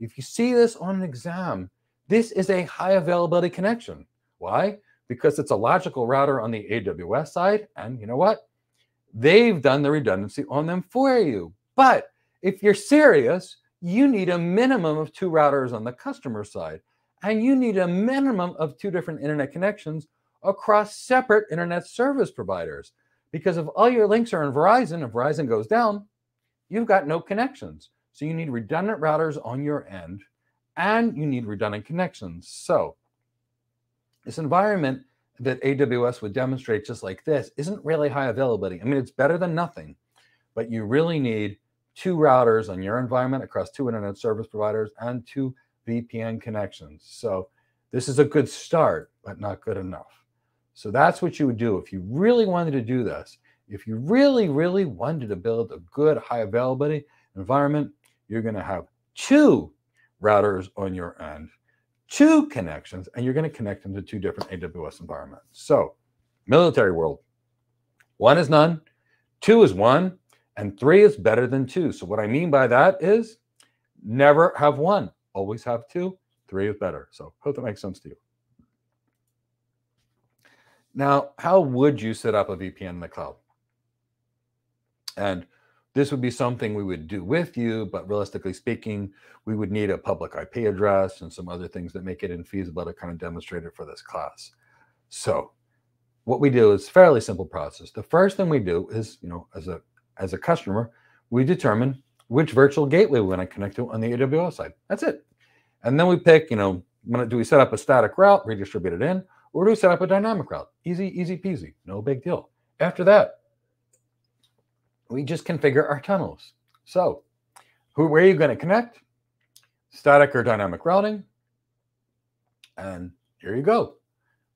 If you see this on an exam, this is a high availability connection. Why? Because it's a logical router on the AWS side, and you know what? They've done the redundancy on them for you. But if you're serious, you need a minimum of two routers on the customer side, and you need a minimum of two different internet connections across separate internet service providers, because if all your links are in Verizon, if Verizon goes down, you've got no connections. So you need redundant routers on your end, and you need redundant connections. So this environment that AWS would demonstrate just like this isn't really high availability. I mean, it's better than nothing, but you really need two routers on your environment across two internet service providers and two VPN connections. So this is a good start, but not good enough. So that's what you would do if you really wanted to do this. If you really, really wanted to build a good high availability environment, you're going to have two routers on your end, two connections, and you're going to connect them to two different AWS environments. So military world, one is none, two is one, and three is better than two. So what I mean by that is never have one, always have two. Three is better. So hope that makes sense to you. Now, how would you set up a VPN in the cloud? And this would be something we would do with you, but realistically speaking, we would need a public IP address and some other things that make it infeasible to kind of demonstrate it for this class. So what we do is a fairly simple process. The first thing we do is, you know, as a customer, we determine which virtual gateway we want to connect to on the AWS side. That's it. And then we pick, you know, do we set up a static route, redistribute it in, or do we set up a dynamic route? Easy, easy peasy, no big deal. After that, we just configure our tunnels. So where are you going to connect? Static or dynamic routing. And here you go.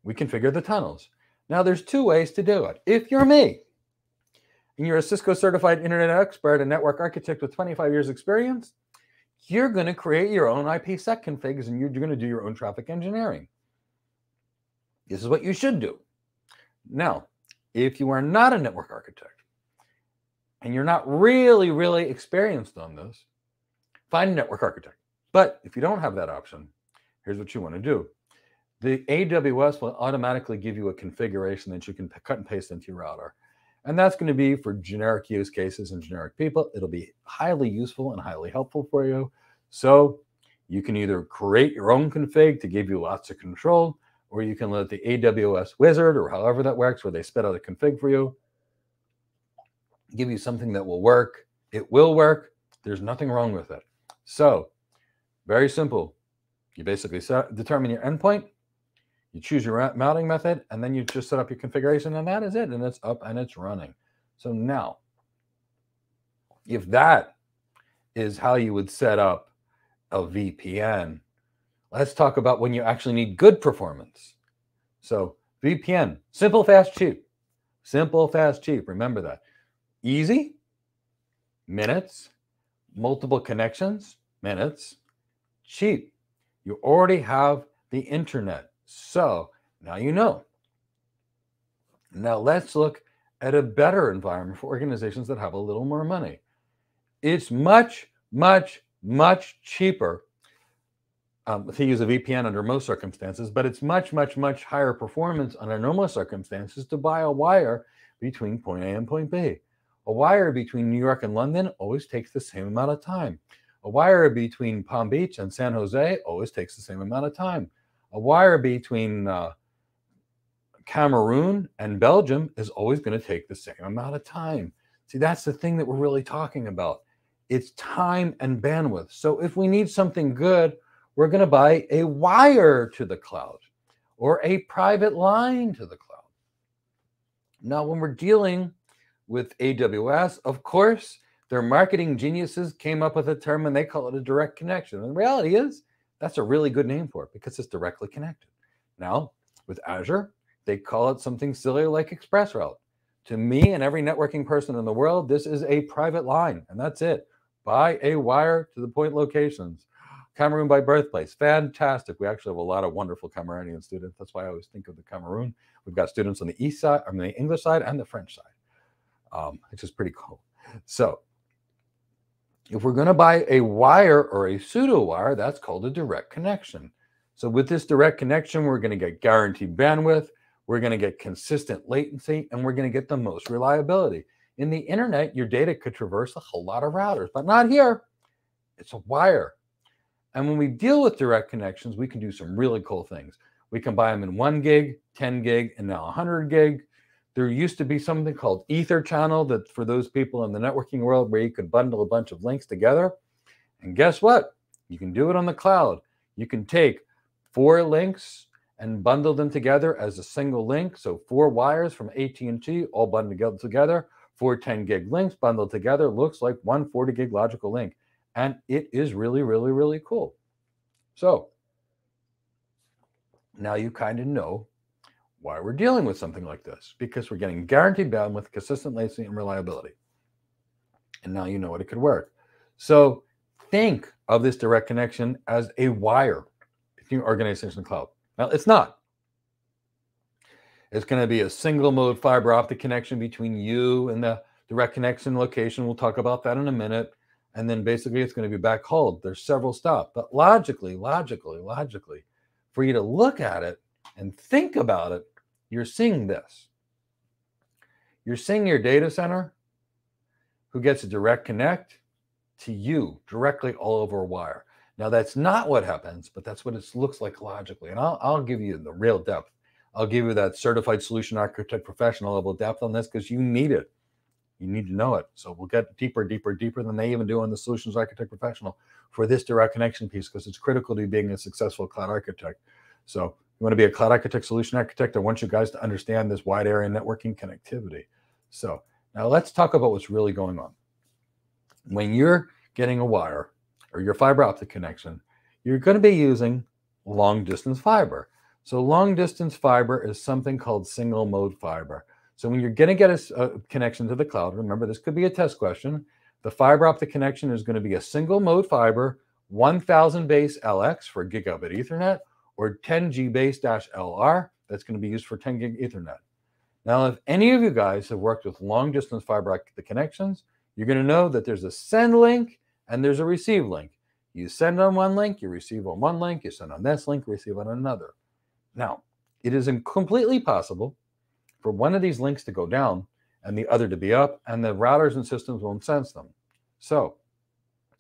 We configure the tunnels. Now there's two ways to do it. If you're me, and you're a Cisco Certified Internet Expert and Network Architect with 25 years experience, you're going to create your own IPsec configs and you're going to do your own traffic engineering. This is what you should do. Now, if you are not a network architect, and you're not really, really experienced on this, find a network architect. But if you don't have that option, here's what you want to do. The AWS will automatically give you a configuration that you can cut and paste into your router. And that's going to be for generic use cases and generic people. It'll be highly useful and highly helpful for you. So you can either create your own config to give you lots of control, or you can let the AWS wizard, or however that works, where they spit out a config for you, give you something that will work. It will work. There's nothing wrong with it. So very simple. You basically determine your endpoint. You choose your mounting method, and then you just set up your configuration, and that is it. And it's up and it's running. So now, if that is how you would set up a VPN, let's talk about when you actually need good performance. So VPN, simple, fast, cheap. Simple, fast, cheap. Remember that. Easy, minutes. Multiple connections, minutes. Cheap. You already have the internet. So now you know. Now let's look at a better environment for organizations that have a little more money. It's much, much, much cheaper to use a VPN under most circumstances, but it's much, much, much higher performance under normal circumstances to buy a wire between point A and point B. A wire between New York and London always takes the same amount of time. A wire between Palm Beach and San Jose always takes the same amount of time. A wire between Cameroon and Belgium is always going to take the same amount of time. See, that's the thing that we're really talking about. It's time and bandwidth. So if we need something good, we're going to buy a wire to the cloud or a private line to the cloud. Now, when we're dealing with AWS, of course, their marketing geniuses came up with a term and they call it a direct connection. And the reality is that's a really good name for it because it's directly connected. Now, with Azure, they call it something silly like Express Route. To me and every networking person in the world, this is a private line, and that's it. Buy a wire to the point locations. Cameroon by birthplace, fantastic. We actually have a lot of wonderful Cameroonian students. That's why I always think of the Cameroon. We've got students on the east side, on the English side, and the French side, which is pretty cool. So if we're going to buy a wire or a pseudo wire, that's called a direct connection. So with this direct connection, we're going to get guaranteed bandwidth. We're going to get consistent latency, and we're going to get the most reliability. In the internet, your data could traverse a whole lot of routers, but not here. It's a wire. And when we deal with direct connections, we can do some really cool things. We can buy them in 1 gig, 10 gig, and now 100 gig. There used to be something called Ether Channel that for those people in the networking world where you could bundle a bunch of links together. And guess what? You can do it on the cloud. You can take 4 links and bundle them together as a single link. So 4 wires from AT&T all bundled together, 4 10-gig links bundled together, looks like 1 40-gig logical link. And it is really, really, really cool. So now you kind of know why we're dealing with something like this, because we're getting guaranteed bandwidth, consistent latency, and reliability. And now you know what it could work. So think of this direct connection as a wire between your organization and cloud. Now, it's not. It's going to be a single mode fiber optic connection between you and the direct connection location. We'll talk about that in a minute. And then basically it's going to be backhauled. There's several stops, but logically, for you to look at it and think about it, you're seeing this. You're seeing your data center who gets a direct connect to you directly all over a wire. Now that's not what happens, but that's what it looks like logically. And I'll give you the real depth. I'll give you that certified solution architect professional level depth on this because you need it. You need to know it. So we'll get deeper than they even do on the solutions architect professional for this direct connection piece, because it's critical to being a successful cloud architect. So you want to be a cloud architect, solution architect. I want you guys to understand this wide area networking connectivity. So now let's talk about what's really going on. When you're getting a wire or your fiber optic connection, you're going to be using long distance fiber. So long distance fiber is something called single mode fiber. So when you're going to get a connection to the cloud, remember this could be a test question. The fiber optic connection is going to be a single mode fiber, 1000 base LX for gigabit Ethernet, or 10G base -LR. That's going to be used for 10 gig Ethernet. Now, if any of you guys have worked with long distance fiber optic connections, you're going to know that there's a send link and there's a receive link. You send on one link, you receive on one link, you send on this link, receive on another. Now, it is completely possible for one of these links to go down and the other to be up, and the routers and systems won't sense them. So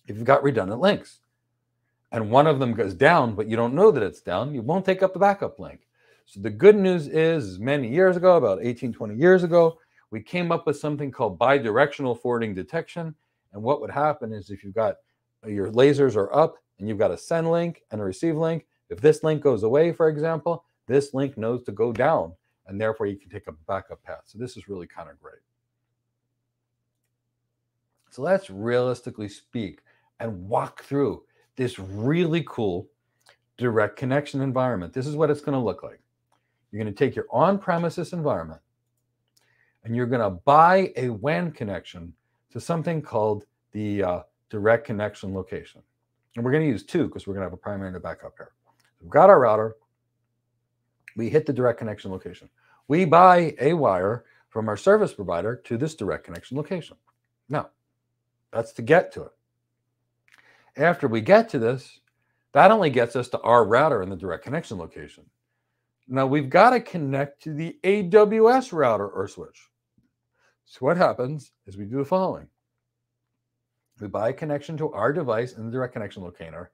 if you've got redundant links and one of them goes down, but you don't know that it's down, you won't take up the backup link. So the good news is many years ago, about 18, 20 years ago, we came up with something called bidirectional forwarding detection. And what would happen is if you've got your lasers are up and you've got a send link and a receive link, if this link goes away, for example, this link knows to go down, and therefore you can take a backup path. So this is really kind of great. So let's realistically speak and walk through this really cool direct connection environment. This is what it's going to look like. You're going to take your on-premises environment and you're going to buy a WAN connection to something called the direct connection location. And we're going to use two because we're going to have a primary and a backup here. We've got our router. We hit the direct connection location. We buy a wire from our service provider to this direct connection location. Now, that's to get to it. After we get to this, that only gets us to our router in the direct connection location. Now we've got to connect to the AWS router or switch. So what happens is we do the following. We buy a connection to our device in the direct connection locator.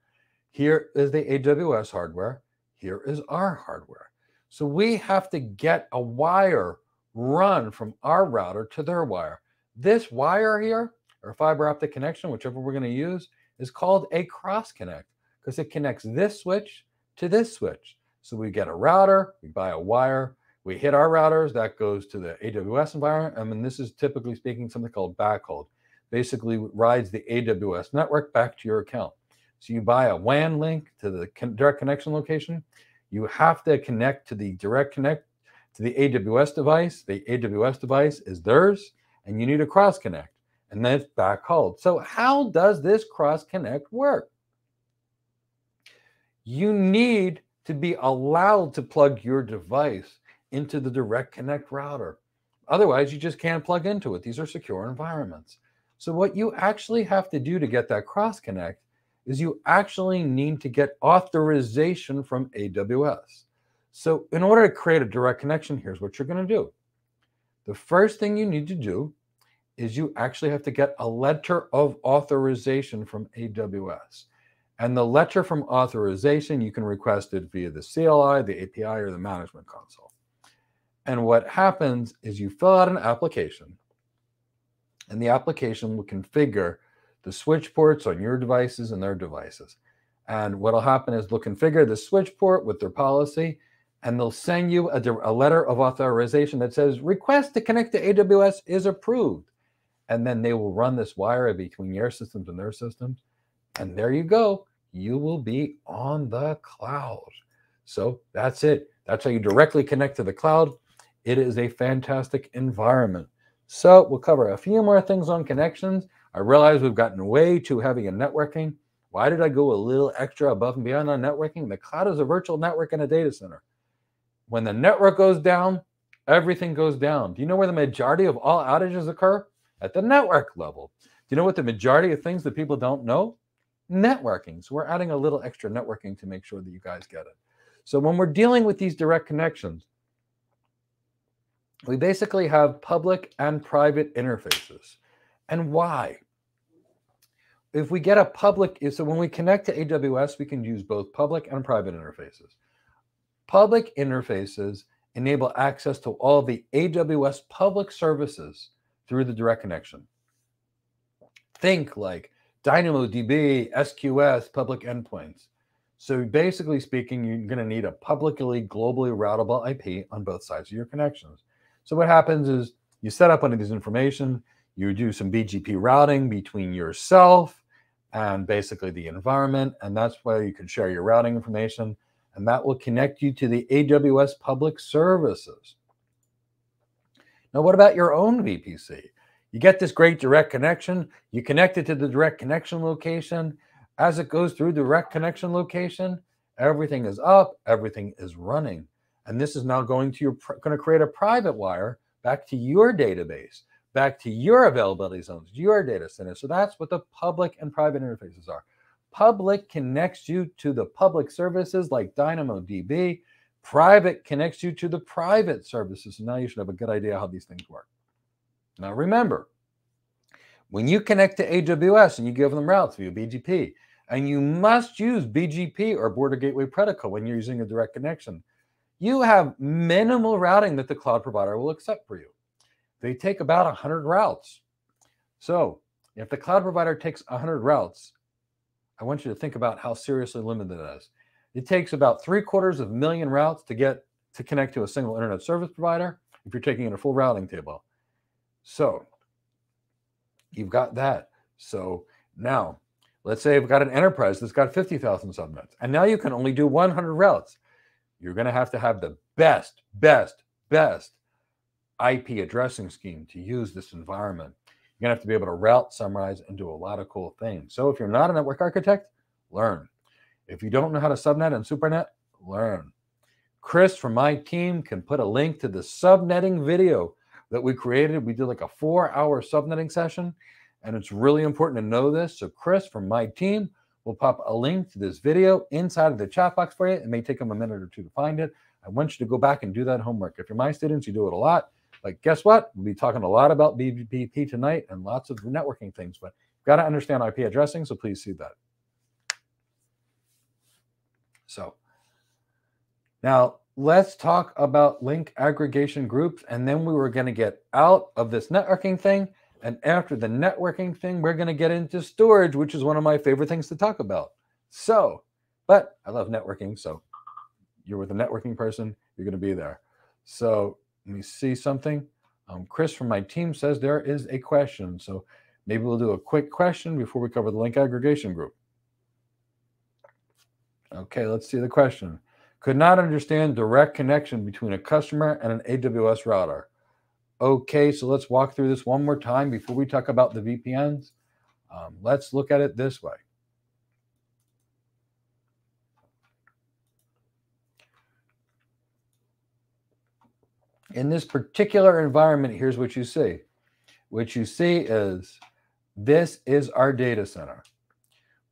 Here is the AWS hardware. Here is our hardware. So we have to get a wire run from our router to their wire. This wire here, or fiber optic connection, whichever we're going to use, is called a cross connect because it connects this switch to this switch. So we get a router, we buy a wire, we hit our routers, that goes to the AWS environment. I mean, this is typically speaking something called backhaul. Basically rides the AWS network back to your account. So you buy a WAN link to the direct connection location. You have to connect to the direct connect to the AWS device. The AWS device is theirs, and you need a cross connect, and then it's backhauled. So how does this cross connect work? You need to be allowed to plug your device into the direct connect router. Otherwise, you just can't plug into it. These are secure environments. So what you actually have to do to get that cross connect is you actually need to get authorization from AWS. So in order to create a direct connection, here's what you're going to do. The first thing you need to do is you actually have to get a letter of authorization from AWS. And the letter from authorization, you can request it via the CLI, the API, or the management console. And what happens is you fill out an application, and the application will configure the switch ports on your devices and their devices. And what'll happen is they'll configure the switch port with their policy, and they'll send you a letter of authorization that says, request to connect to AWS is approved. And then they will run this wire between your systems and their systems. And there you go. You will be on the cloud. So that's it. That's how you directly connect to the cloud. It is a fantastic environment. So we'll cover a few more things on connections. I realize we've gotten way too heavy in networking. Why did I go a little extra above and beyond on networking? The cloud is a virtual network and a data center. When the network goes down, everything goes down. Do you know where the majority of all outages occur? At the network level. Do you know what the majority of things that people don't know? Networking. So we're adding a little extra networking to make sure that you guys get it. So when we're dealing with these direct connections, we basically have public and private interfaces. And why? If we get a public, so when we connect to AWS, we can use both public and private interfaces. Public interfaces enable access to all the AWS public services through the direct connection. Think like DynamoDB, SQS, public endpoints. So basically speaking, you're going to need a publicly, globally routable IP on both sides of your connections. So what happens is you set up one of these information, you do some BGP routing between yourself and basically the environment, and that's where you can share your routing information, and that will connect you to the AWS public services. Now, what about your own VPC? You get this great direct connection. You connect it to the direct connection location. As it goes through direct connection location, everything is up, everything is running. And this is now going to create a private wire back to your database, back to your availability zones, your data center. So that's what the public and private interfaces are. Public connects you to the public services like DynamoDB. Private connects you to the private services. So now you should have a good idea how these things work. Now remember, when you connect to AWS and you give them routes via BGP, and you must use BGP or Border Gateway Protocol when you're using a direct connection, you have minimal routing that the cloud provider will accept for you. They take about 100 routes. So if the cloud provider takes 100 routes, I want you to think about how seriously limited it is. It takes about 750,000 routes to get to connect to a single internet service provider if you're taking in a full routing table. So you've got that. So now let's say I've got an enterprise that's got 50,000 subnets, and now you can only do 100 routes. You're going to have the best IP addressing scheme to use this environment. You're going to have to be able to route, summarize, and do a lot of cool things. So if you're not a network architect, learn. If you don't know how to subnet and supernet, learn. Chris from my team can put a link to the subnetting video that we created. We did like a 4-hour subnetting session, and it's really important to know this. So Chris from my team will pop a link to this video inside of the chat box for you. It may take them a minute or two to find it. I want you to go back and do that homework. If you're my students, you do it a lot. Like, guess what? We'll be talking a lot about BGP tonight and lots of networking things, but you've got to understand IP addressing, so please see that. So now let's talk about link aggregation groups, and then we were going to get out of this networking thing. And after the networking thing, we're going to get into storage, which is one of my favorite things to talk about. So, but I love networking. So you're with a networking person, you're going to be there. So let me see something. Chris from my team says there is a question. So maybe we'll do a quick question before we cover the link aggregation group. Okay, let's see the question. Could not understand direct connection between a customer and an AWS router. Okay, so let's walk through this one more time before we talk about the VPNs. Let's look at it this way. In this particular environment, here's what you see. What you see is this is our data center.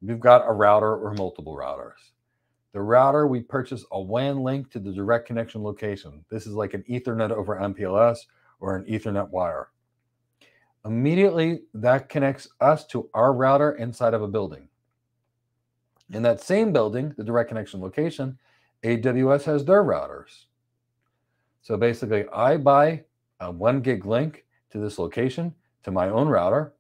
We've got a router or multiple routers. The router, we purchase a WAN link to the direct connection location. This is like an Ethernet over MPLS or an Ethernet wire. Immediately, that connects us to our router inside of a building. In that same building, the direct connection location, AWS has their routers. So basically, I buy a 1 gig link to this location to my own router.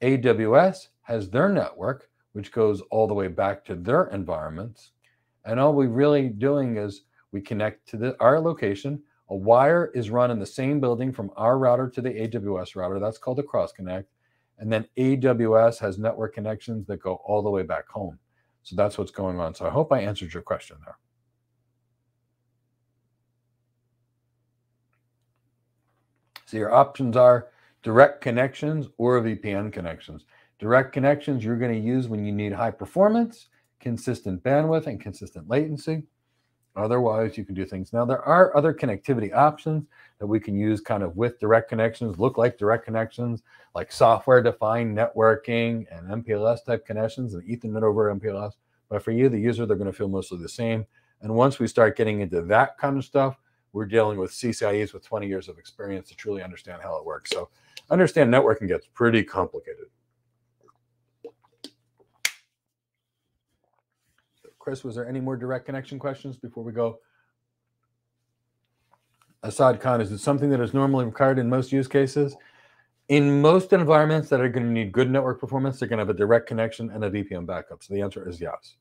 AWS has their network, which goes all the way back to their environments. And all we're really doing is we connect to our location. A wire is run in the same building from our router to the AWS router. That's called a cross connect. And then AWS has network connections that go all the way back home. So that's what's going on. So I hope I answered your question there. So your options are direct connections or VPN connections. Direct connections you're going to use when you need high performance, consistent bandwidth, and consistent latency. Otherwise, you can do things. Now, there are other connectivity options that we can use kind of with direct connections, look like direct connections, like software-defined networking and MPLS-type connections and Ethernet over MPLS. But for you, the user, they're going to feel mostly the same. And once we start getting into that kind of stuff, we're dealing with CCIEs with 20 years of experience to truly understand how it works. So understand networking gets pretty complicated. Chris, was there any more direct connection questions before we go? Asad Khan, is it something that is normally required in most use cases? In most environments that are going to need good network performance, they're going to have a direct connection and a VPN backup. So the answer is yes.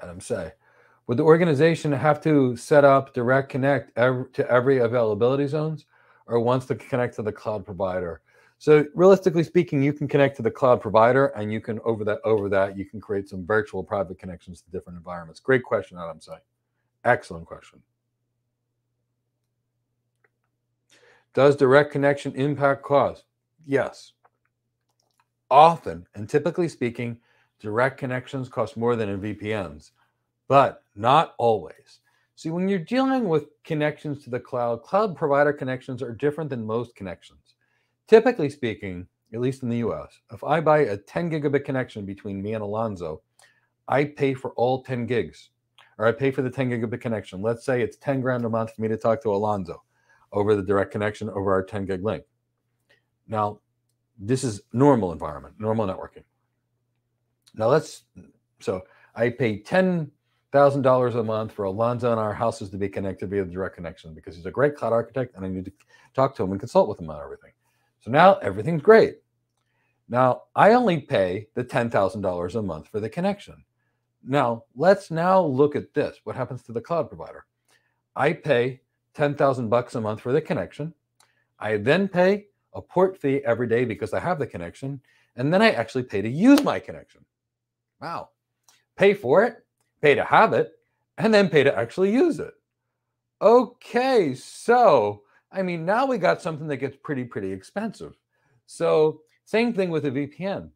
Adam Say, would the organization have to set up direct connect to every availability zones or once to connect to the cloud provider? So realistically speaking, you can connect to the cloud provider, and you can over that, you can create some virtual private connections to different environments. Great question, Adam Say. Excellent question. Does direct connection impact cost? Yes. Often, and typically speaking, direct connections cost more than in VPNs, but not always. See, when you're dealing with connections to the cloud, cloud provider connections are different than most connections. Typically speaking, at least in the US, if I buy a 10 gigabit connection between me and Alonzo, I pay for all 10 gigs, or I pay for the 10 gigabit connection. Let's say it's 10 grand a month for me to talk to Alonzo over the direct connection over our 10 gig link. Now, this is normal environment, normal networking. Now so I pay $10,000 a month for Alonzo and our houses to be connected via the direct connection because he's a great cloud architect and I need to talk to him and consult with him on everything. So now everything's great. Now I only pay the $10,000 a month for the connection. Now, let's now look at this. What happens to the cloud provider? I pay $10,000 a month for the connection. I then pay a port fee every day because I have the connection. And then I actually pay to use my connection. Wow. Pay for it, pay to have it, and then pay to actually use it. Okay, so, I mean, now we got something that gets pretty expensive. So same thing with a VPN.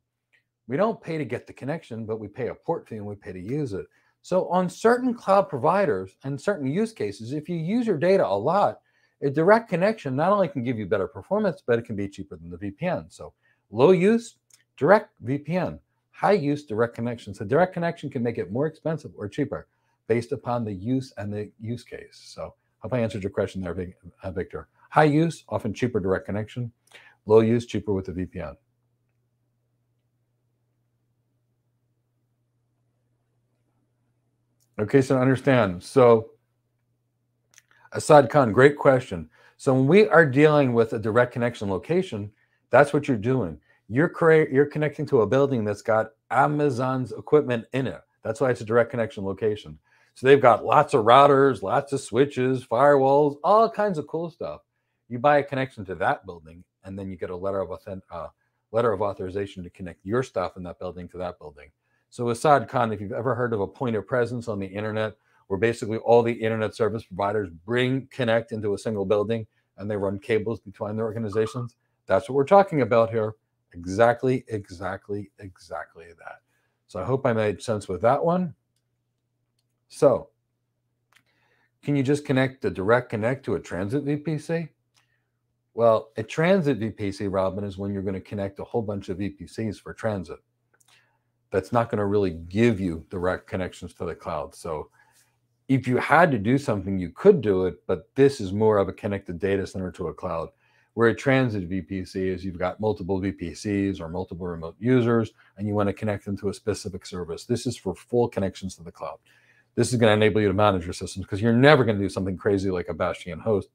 We don't pay to get the connection, but we pay a port fee and we pay to use it. So on certain cloud providers and certain use cases, if you use your data a lot, a direct connection not only can give you better performance, but it can be cheaper than the VPN. So low use, direct VPN, high use, direct connection. So direct connection can make it more expensive or cheaper based upon the use and the use case. So hope I answered your question there, Victor. High use, often cheaper direct connection. Low use, cheaper with the VPN. Okay, so understand. So Asad Khan, great question. So when we are dealing with a direct connection location, that's what you're doing. You're connecting to a building that's got Amazon's equipment in it. That's why it's a direct connection location. So they've got lots of routers, lots of switches, firewalls, all kinds of cool stuff. You buy a connection to that building, and then you get a letter of authorization to connect your stuff in that building to that building. So Asad Khan, if you've ever heard of a point of presence on the internet, where basically all the internet service providers connect into a single building and they run cables between their organizations, that's what we're talking about here. Exactly that. So I hope I made sense with that one. So can you just connect the direct connect to a transit VPC? Well, a transit VPC, Robin, is when you're going to connect a whole bunch of VPCs for transit. That's not going to really give you direct connections to the cloud. So if you had to do something, you could do it, but this is more of a connected data center to a cloud, where a transit VPC is you've got multiple VPCs or multiple remote users, and you want to connect them to a specific service. This is for full connections to the cloud. This is going to enable you to manage your systems, because you're never going to do something crazy like a Bastion host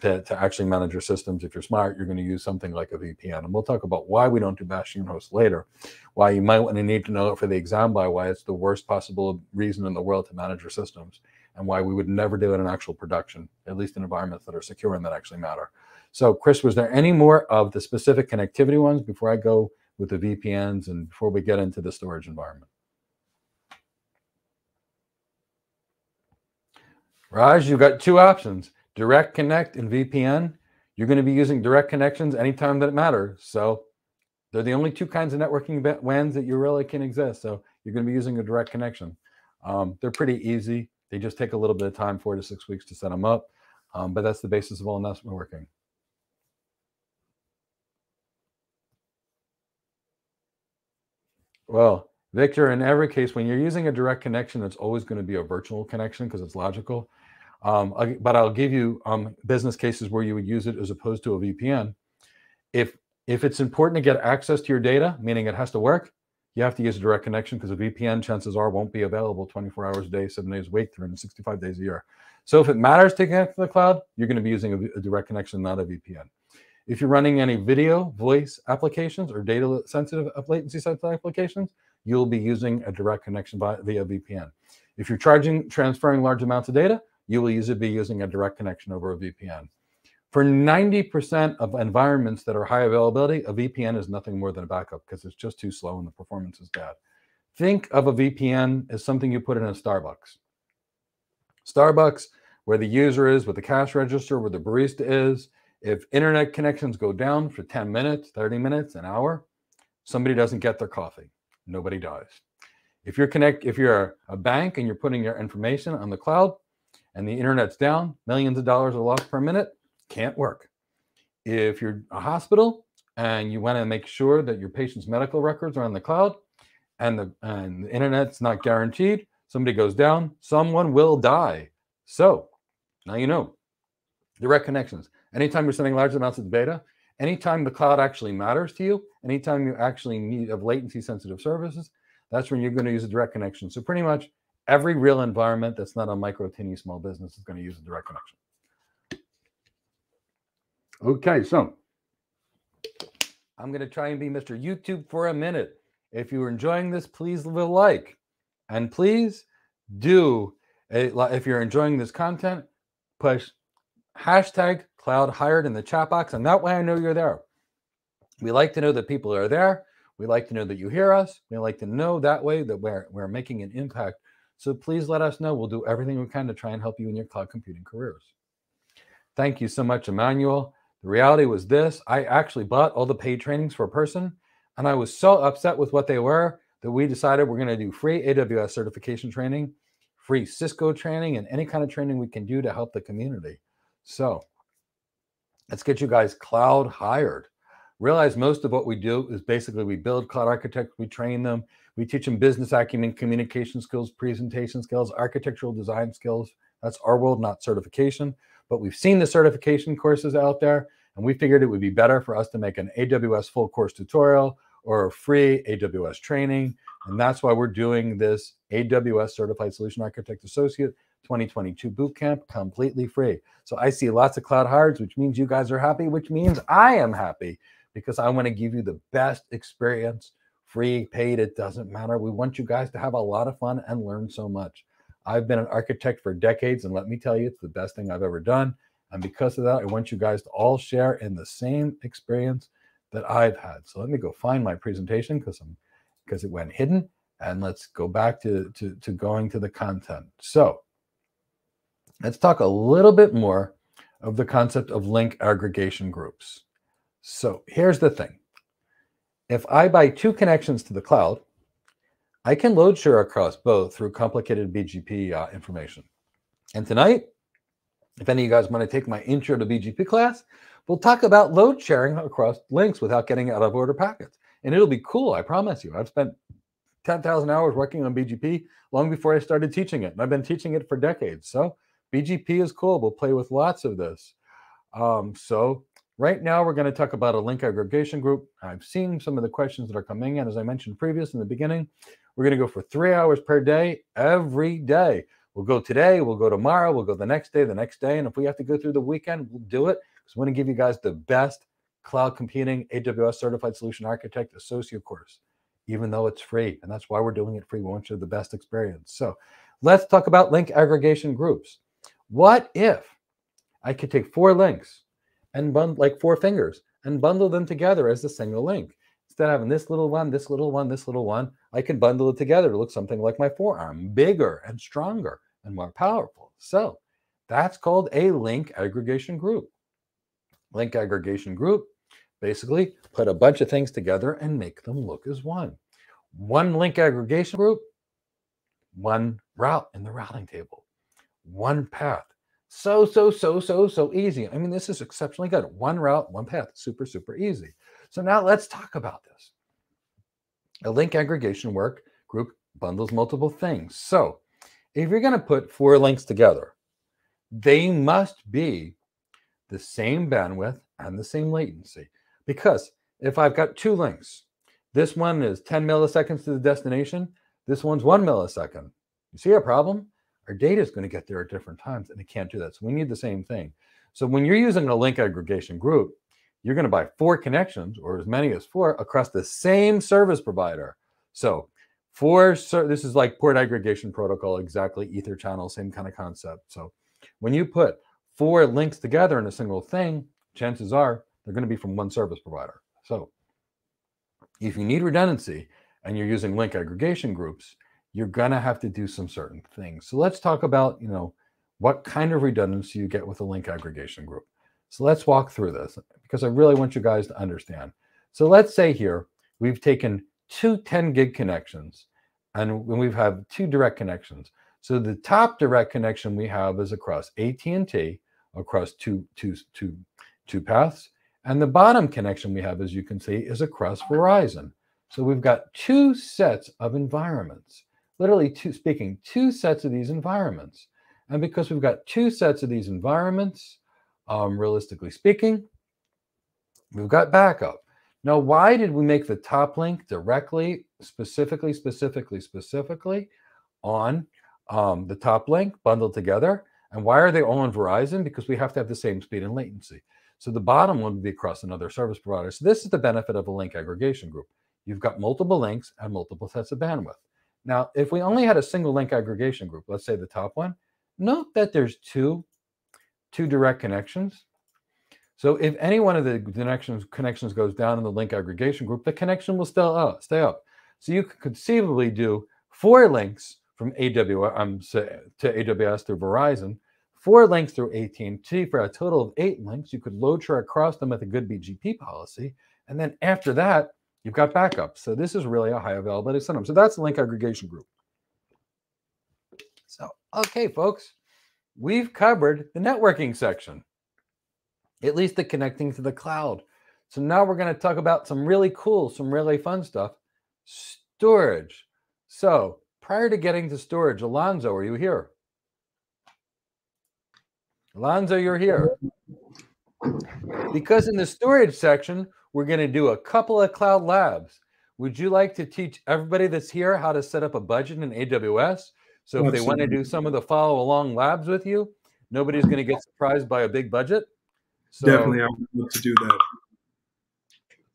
to actually manage your systems. If you're smart, you're going to use something like a VPN. And we'll talk about why we don't do Bastion hosts later, why you might want to need to know it for the exam by why it's the worst possible reason in the world to manage your systems, and why we would never do it in actual production, at least in environments that are secure and that actually matter. So Chris, was there any more of the specific connectivity ones before I go with the VPNs and before we get into the storage environment? Raj, you've got two options. Direct Connect and VPN. You're going to be using direct connections anytime that it matters. So they're the only two kinds of networking WANs that you really can exist. So you're going to be using a direct connection. They're pretty easy. They just take a little bit of time, 4 to 6 weeks to set them up. But that's the basis of all networking. Well, Victor, in every case, when you're using a direct connection, it's always going to be a virtual connection because it's logical. But I'll give you business cases where you would use it as opposed to a VPN. If it's important to get access to your data, meaning it has to work, you have to use a direct connection, because a VPN, chances are, won't be available 24 hours a day, 7 days a week, 365 days a year. So if it matters to connect to the cloud, you're going to be using a direct connection, not a VPN. If you're running any video, voice applications, or data sensitive, latency sensitive applications, you'll be using a direct connection via VPN. If you're transferring large amounts of data, you will usually be using a direct connection over a VPN. For 90% of environments that are high availability, a VPN is nothing more than a backup, because it's just too slow and the performance is bad. Think of a VPN as something you put in a Starbucks. Starbucks, where the user is, with the cash register, where the barista is. If internet connections go down for 10 minutes, 30 minutes, an hour, somebody doesn't get their coffee. Nobody dies. If you're a bank and you're putting your information on the cloud, and the internet's down, millions of dollars are lost per minute, can't work. If you're a hospital and you want to make sure that your patient's medical records are on the cloud, and the internet's not guaranteed, somebody goes down, someone will die. So now you know. Direct connections. Anytime you're sending large amounts of data, anytime the cloud actually matters to you, anytime you actually need of latency sensitive services, that's when you're going to use a direct connection. So pretty much every real environment that's not a micro, tiny, small business is going to use a direct connection. Okay, so I'm going to try and be Mr. YouTube for a minute. If you were enjoying this, please leave a like. And please do, if you're enjoying this content, push hashtag cloud hired in the chat box. And that way I know you're there. We like to know that people are there. We like to know that you hear us. We like to know that way that we're making an impact. So please let us know. We'll do everything we can to try and help you in your cloud computing careers. Thank you so much, Emmanuel. The reality was this. I actually bought all the paid trainings for a person, and I was so upset with what they were that we decided we're going to do free AWS certification training, free Cisco training, and any kind of training we can do to help the community. So let's get you guys cloud hired. Realize most of what we do is basically we build cloud architects, we train them, we teach them business acumen, communication skills, presentation skills, architectural design skills. That's our world, not certification. But we've seen the certification courses out there, and we figured it would be better for us to make an AWS full course tutorial or a free AWS training. And that's why we're doing this AWS Certified Solution Architect Associate 2022 Bootcamp completely free. So I see lots of cloud hires, which means you guys are happy, which means I am happy, because I want to give you the best experience, free, paid, it doesn't matter. We want you guys to have a lot of fun and learn so much. I've been an architect for decades, and let me tell you, it's the best thing I've ever done. And because of that, I want you guys to all share in the same experience that I've had. So let me go find my presentation because it went hidden. And let's go back to going to the content. So let's talk a little bit more of the concept of link aggregation groups. So here's the thing. If I buy two connections to the cloud, I can load share across both through complicated BGP information. And tonight, if any of you guys want to take my intro to BGP class, we'll talk about load sharing across links without getting out of order packets. And it'll be cool, I promise you. I've spent 10,000 hours working on BGP long before I started teaching it. And I've been teaching it for decades. So BGP is cool. We'll play with lots of this. So right now, we're going to talk about a link aggregation group. I've seen some of the questions that are coming in. As I mentioned previous in the beginning, we're going to go for 3 hours per day, every day. We'll go today, we'll go tomorrow, we'll go the next day, and if we have to go through the weekend, we'll do it, because we want to give you guys the best cloud computing AWS Certified Solution Architect Associate course, even though it's free, and that's why we're doing it free. We want you the best experience. So let's talk about link aggregation groups. What if I could take four links and bundle, like four fingers, and bundle them together as a single link? Instead of having this little one, this little one, this little one, I can bundle it together to look something like my forearm, bigger and stronger and more powerful. So that's called a link aggregation group. Link aggregation group, basically put a bunch of things together and make them look as one. One link aggregation group, one route in the routing table, one path. So easy. I mean, this is exceptionally good. One route, one path, super, super easy. So now let's talk about this. A link aggregation group bundles multiple things. So if you're going to put four links together, they must be the same bandwidth and the same latency. Because if I've got two links, this one is 10 milliseconds to the destination, this one's 1 millisecond. You see a problem? Our data is going to get there at different times, and it can't do that. So we need the same thing. So when you're using a link aggregation group, you're going to buy four connections, or as many as four, across the same service provider. So this is like port aggregation protocol, exactly, ether channel, same kind of concept. So when you put four links together in a single thing, chances are they're going to be from one service provider. So if you need redundancy and you're using link aggregation groups, you're going to have to do some certain things. So let's talk about, what kind of redundancy you get with a link aggregation group. So let's walk through this, because I really want you guys to understand. So let's say here we've taken two 10 gig connections, and we've had two direct connections. So the top direct connection we have is across AT&T, across two paths. And the bottom connection we have, as you can see, is across Verizon. So we've got two sets of environments. Literally two sets of these environments. And because we've got two sets of these environments, realistically speaking, we've got backup. Now, why did we make the top link directly, specifically on the top link bundled together? And why are they all on Verizon? Because we have to have the same speed and latency. So the bottom one would be across another service provider. So this is the benefit of a link aggregation group. You've got multiple links and multiple sets of bandwidth. Now, if we only had a single link aggregation group, let's say the top one, note that there's two direct connections. So if any one of the connections goes down in the link aggregation group, the connection will still stay up. So you could conceivably do 4 links from AWS to AWS through Verizon, 4 links through AT&T for a total of 8 links. You could load share across them with a good BGP policy. And then after that, you've got backup. So this is really a high availability syndrome. So that's the link aggregation group. So, okay, folks, we've covered the networking section, at least the connecting to the cloud. So now we're going to talk about some really cool, some really fun stuff, storage. So prior to getting to storage, Alonzo, are you here? Alonzo, you're here. Because in the storage section, we're going to do a couple of cloud labs. Would you like to teach everybody that's here how to set up a budget in AWS? So if they want to do some of the follow along labs with you, nobody's going to get surprised by a big budget. So, definitely, I would love to do that.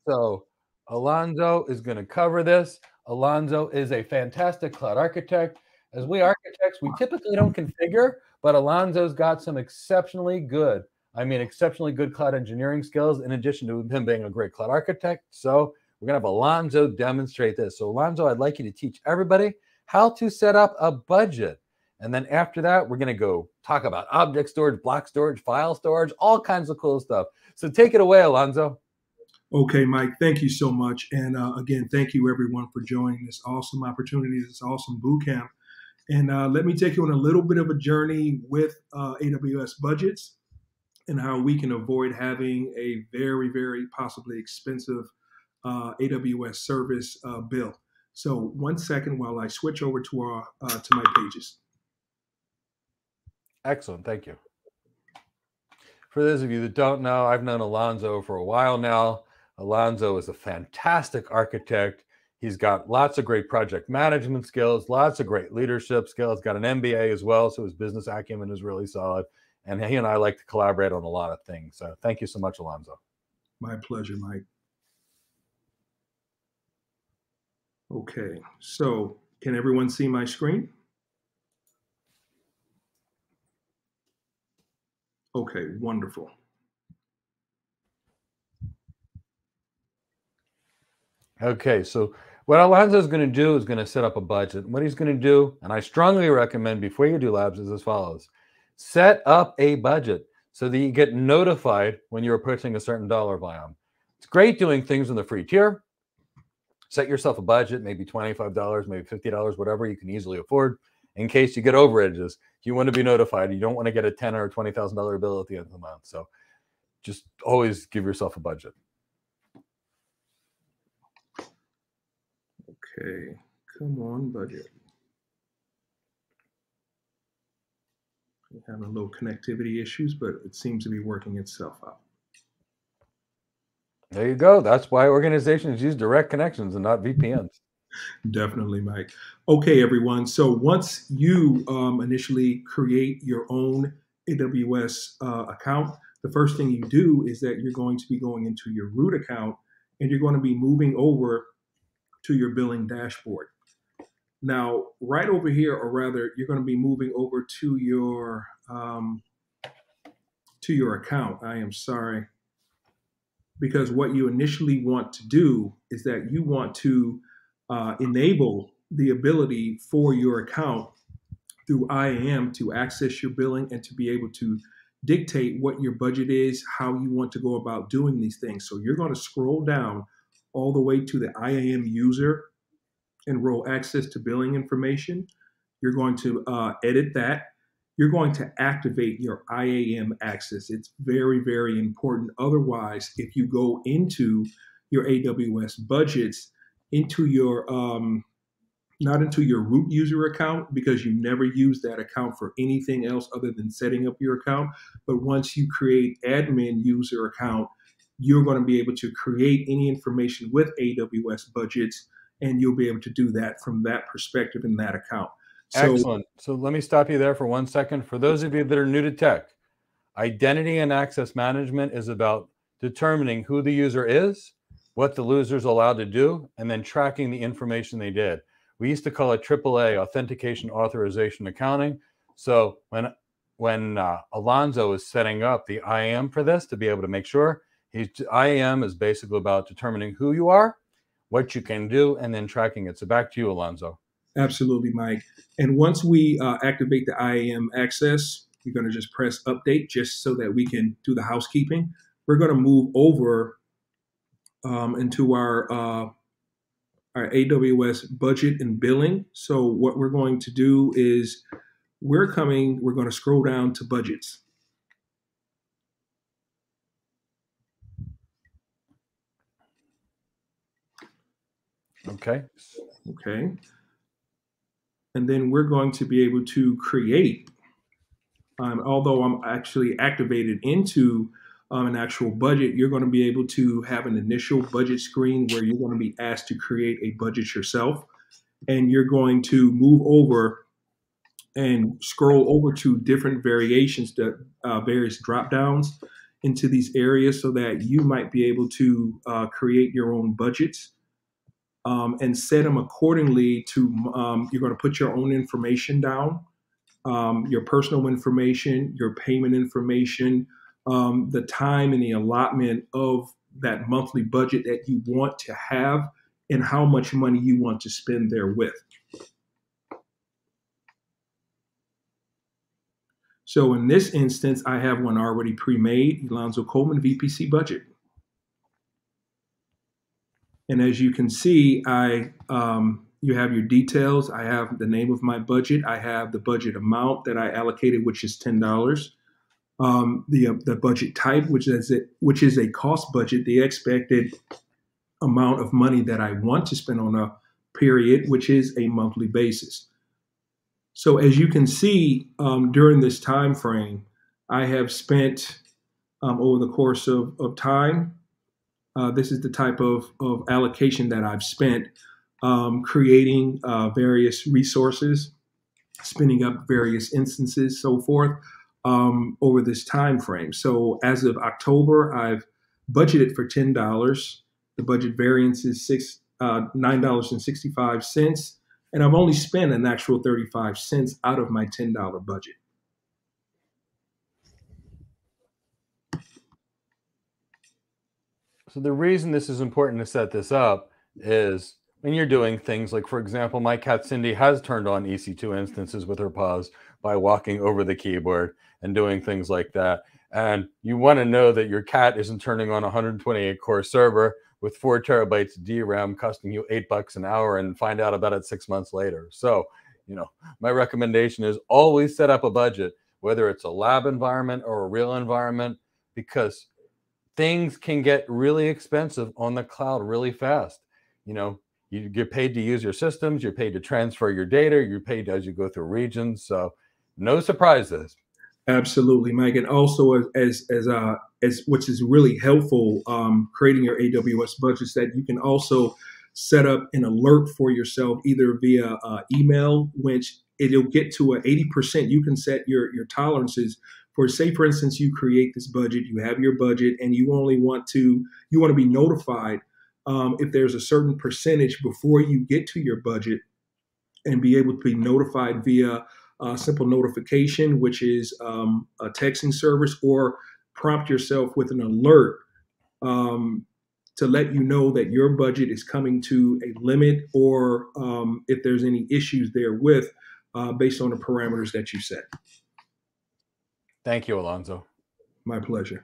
So Alonzo is going to cover this. Alonzo is a fantastic cloud architect. As we architects, we typically don't configure, but Alonzo's got some exceptionally good cloud engineering skills in addition to him being a great cloud architect. So we're going to have Alonzo demonstrate this. So Alonzo, I'd like you to teach everybody how to set up a budget. And then after that, we're going to go talk about object storage, block storage, file storage, all kinds of cool stuff. So take it away, Alonzo. Okay, Mike, thank you so much. And again, thank you everyone for joining this awesome opportunity, this awesome bootcamp. And let me take you on a little bit of a journey with AWS budgets and how we can avoid having a very, very possibly expensive AWS service bill. So one second while I switch over to our to my pages. Excellent, thank you. For those of you that don't know, I've known Alonzo for a while now. Alonzo is a fantastic architect. He's got lots of great project management skills, lots of great leadership skills, got an MBA as well, so his business acumen is really solid. And he and I like to collaborate on a lot of things. So thank you so much, Alonzo. My pleasure, Mike. Okay, so can everyone see my screen? Okay, wonderful. Okay, so what Alonzo is going to do is going to set up a budget. What he's going to do, and I strongly recommend before you do labs, is as follows. Set up a budget so that you get notified when you're approaching a certain dollar volume. It's great doing things in the free tier. Set yourself a budget, maybe $25, maybe $50, whatever you can easily afford in case you get overages. You want to be notified. You don't want to get a $10,000 or $20,000 bill at the end of the month. So just always give yourself a budget. Okay, come on, budget. Having a little connectivity issues, but it seems to be working itself out. There you go. That's why organizations use direct connections and not VPNs. Definitely, Mike. Okay, everyone. So once you initially create your own AWS account, the first thing you do is that you're going to be going into your root account and you're going to be moving over to your billing dashboard. Now, right over here, or rather, you're going to be moving over to your account. I am sorry, because what you initially want to do is that you want to enable the ability for your account through IAM to access your billing and to be able to dictate what your budget is, how you want to go about doing these things. So you're going to scroll down all the way to the IAM user, enroll access to billing information. You're going to edit that. You're going to activate your IAM access. It's very, very important. Otherwise, if you go into your AWS budgets, into your, not into your root user account, because you never use that account for anything else other than setting up your account. But once you create admin user account, you're going to be able to create any information with AWS budgets, and you'll be able to do that from that perspective in that account. So, excellent. So let me stop you there for one second. For those of you that are new to tech, identity and access management is about determining who the user is, what the user is allowed to do, and then tracking the information they did. We used to call it AAA, Authentication, Authorization, Accounting. So when Alonzo is setting up the IAM for this to be able to make sure, IAM is basically about determining who you are, what you can do, and then tracking it. So back to you, Alonzo. Absolutely, Mike. And once we activate the IAM access, we're going to just press update just so that we can do the housekeeping. We're going to move over into our AWS budget and billing. So what we're going to do is we're going to scroll down to budgets. Okay. Okay. And then we're going to be able to create, although I'm actually activated into an actual budget, you're going to be able to have an initial budget screen where you're going to be asked to create a budget yourself. And you're going to move over and scroll over to different variations, various drop downs into these areas so that you might be able to create your own budgets. And set them accordingly to, you're going to put your own information down, your personal information, your payment information, the time and the allotment of that monthly budget that you want to have, and how much money you want to spend therewith. So in this instance, I have one already pre-made, Alonzo Coleman VPC budget. And as you can see, you have your details. I have the name of my budget. I have the budget amount that I allocated, which is $10. The budget type, which is a cost budget, the expected amount of money that I want to spend on a period, which is a monthly basis. So as you can see, during this time frame, I have spent over the course of time. This is the type of allocation that I've spent creating various resources, spinning up various instances, so forth, over this time frame. So as of October, I've budgeted for $10. The budget variance is $9.65, and I've only spent an actual 35 cents out of my $10 budget. So the reason this is important to set this up is when you're doing things like, for example, my cat Cindy has turned on EC2 instances with her paws by walking over the keyboard and doing things like that. And you want to know that your cat isn't turning on a 128 core server with 4 terabytes DRAM costing you $8 an hour and find out about it 6 months later. So, you know, my recommendation is always set up a budget, whether it's a lab environment or a real environment, because things can get really expensive on the cloud really fast. You know, you get paid to use your systems, you're paid to transfer your data, you're paid as you go through regions. So no surprises. Absolutely, Mike. And also as which is really helpful, creating your AWS budgets, that you can also set up an alert for yourself either via email, which it'll get to an 80%. You can set your tolerances. For instance, you create this budget, you have your budget, and you only want to, you want to be notified if there's a certain percentage before you get to your budget, and be able to be notified via simple notification, which is a texting service, or prompt yourself with an alert to let you know that your budget is coming to a limit, or if there's any issues therewith based on the parameters that you set. Thank you, Alonzo. My pleasure.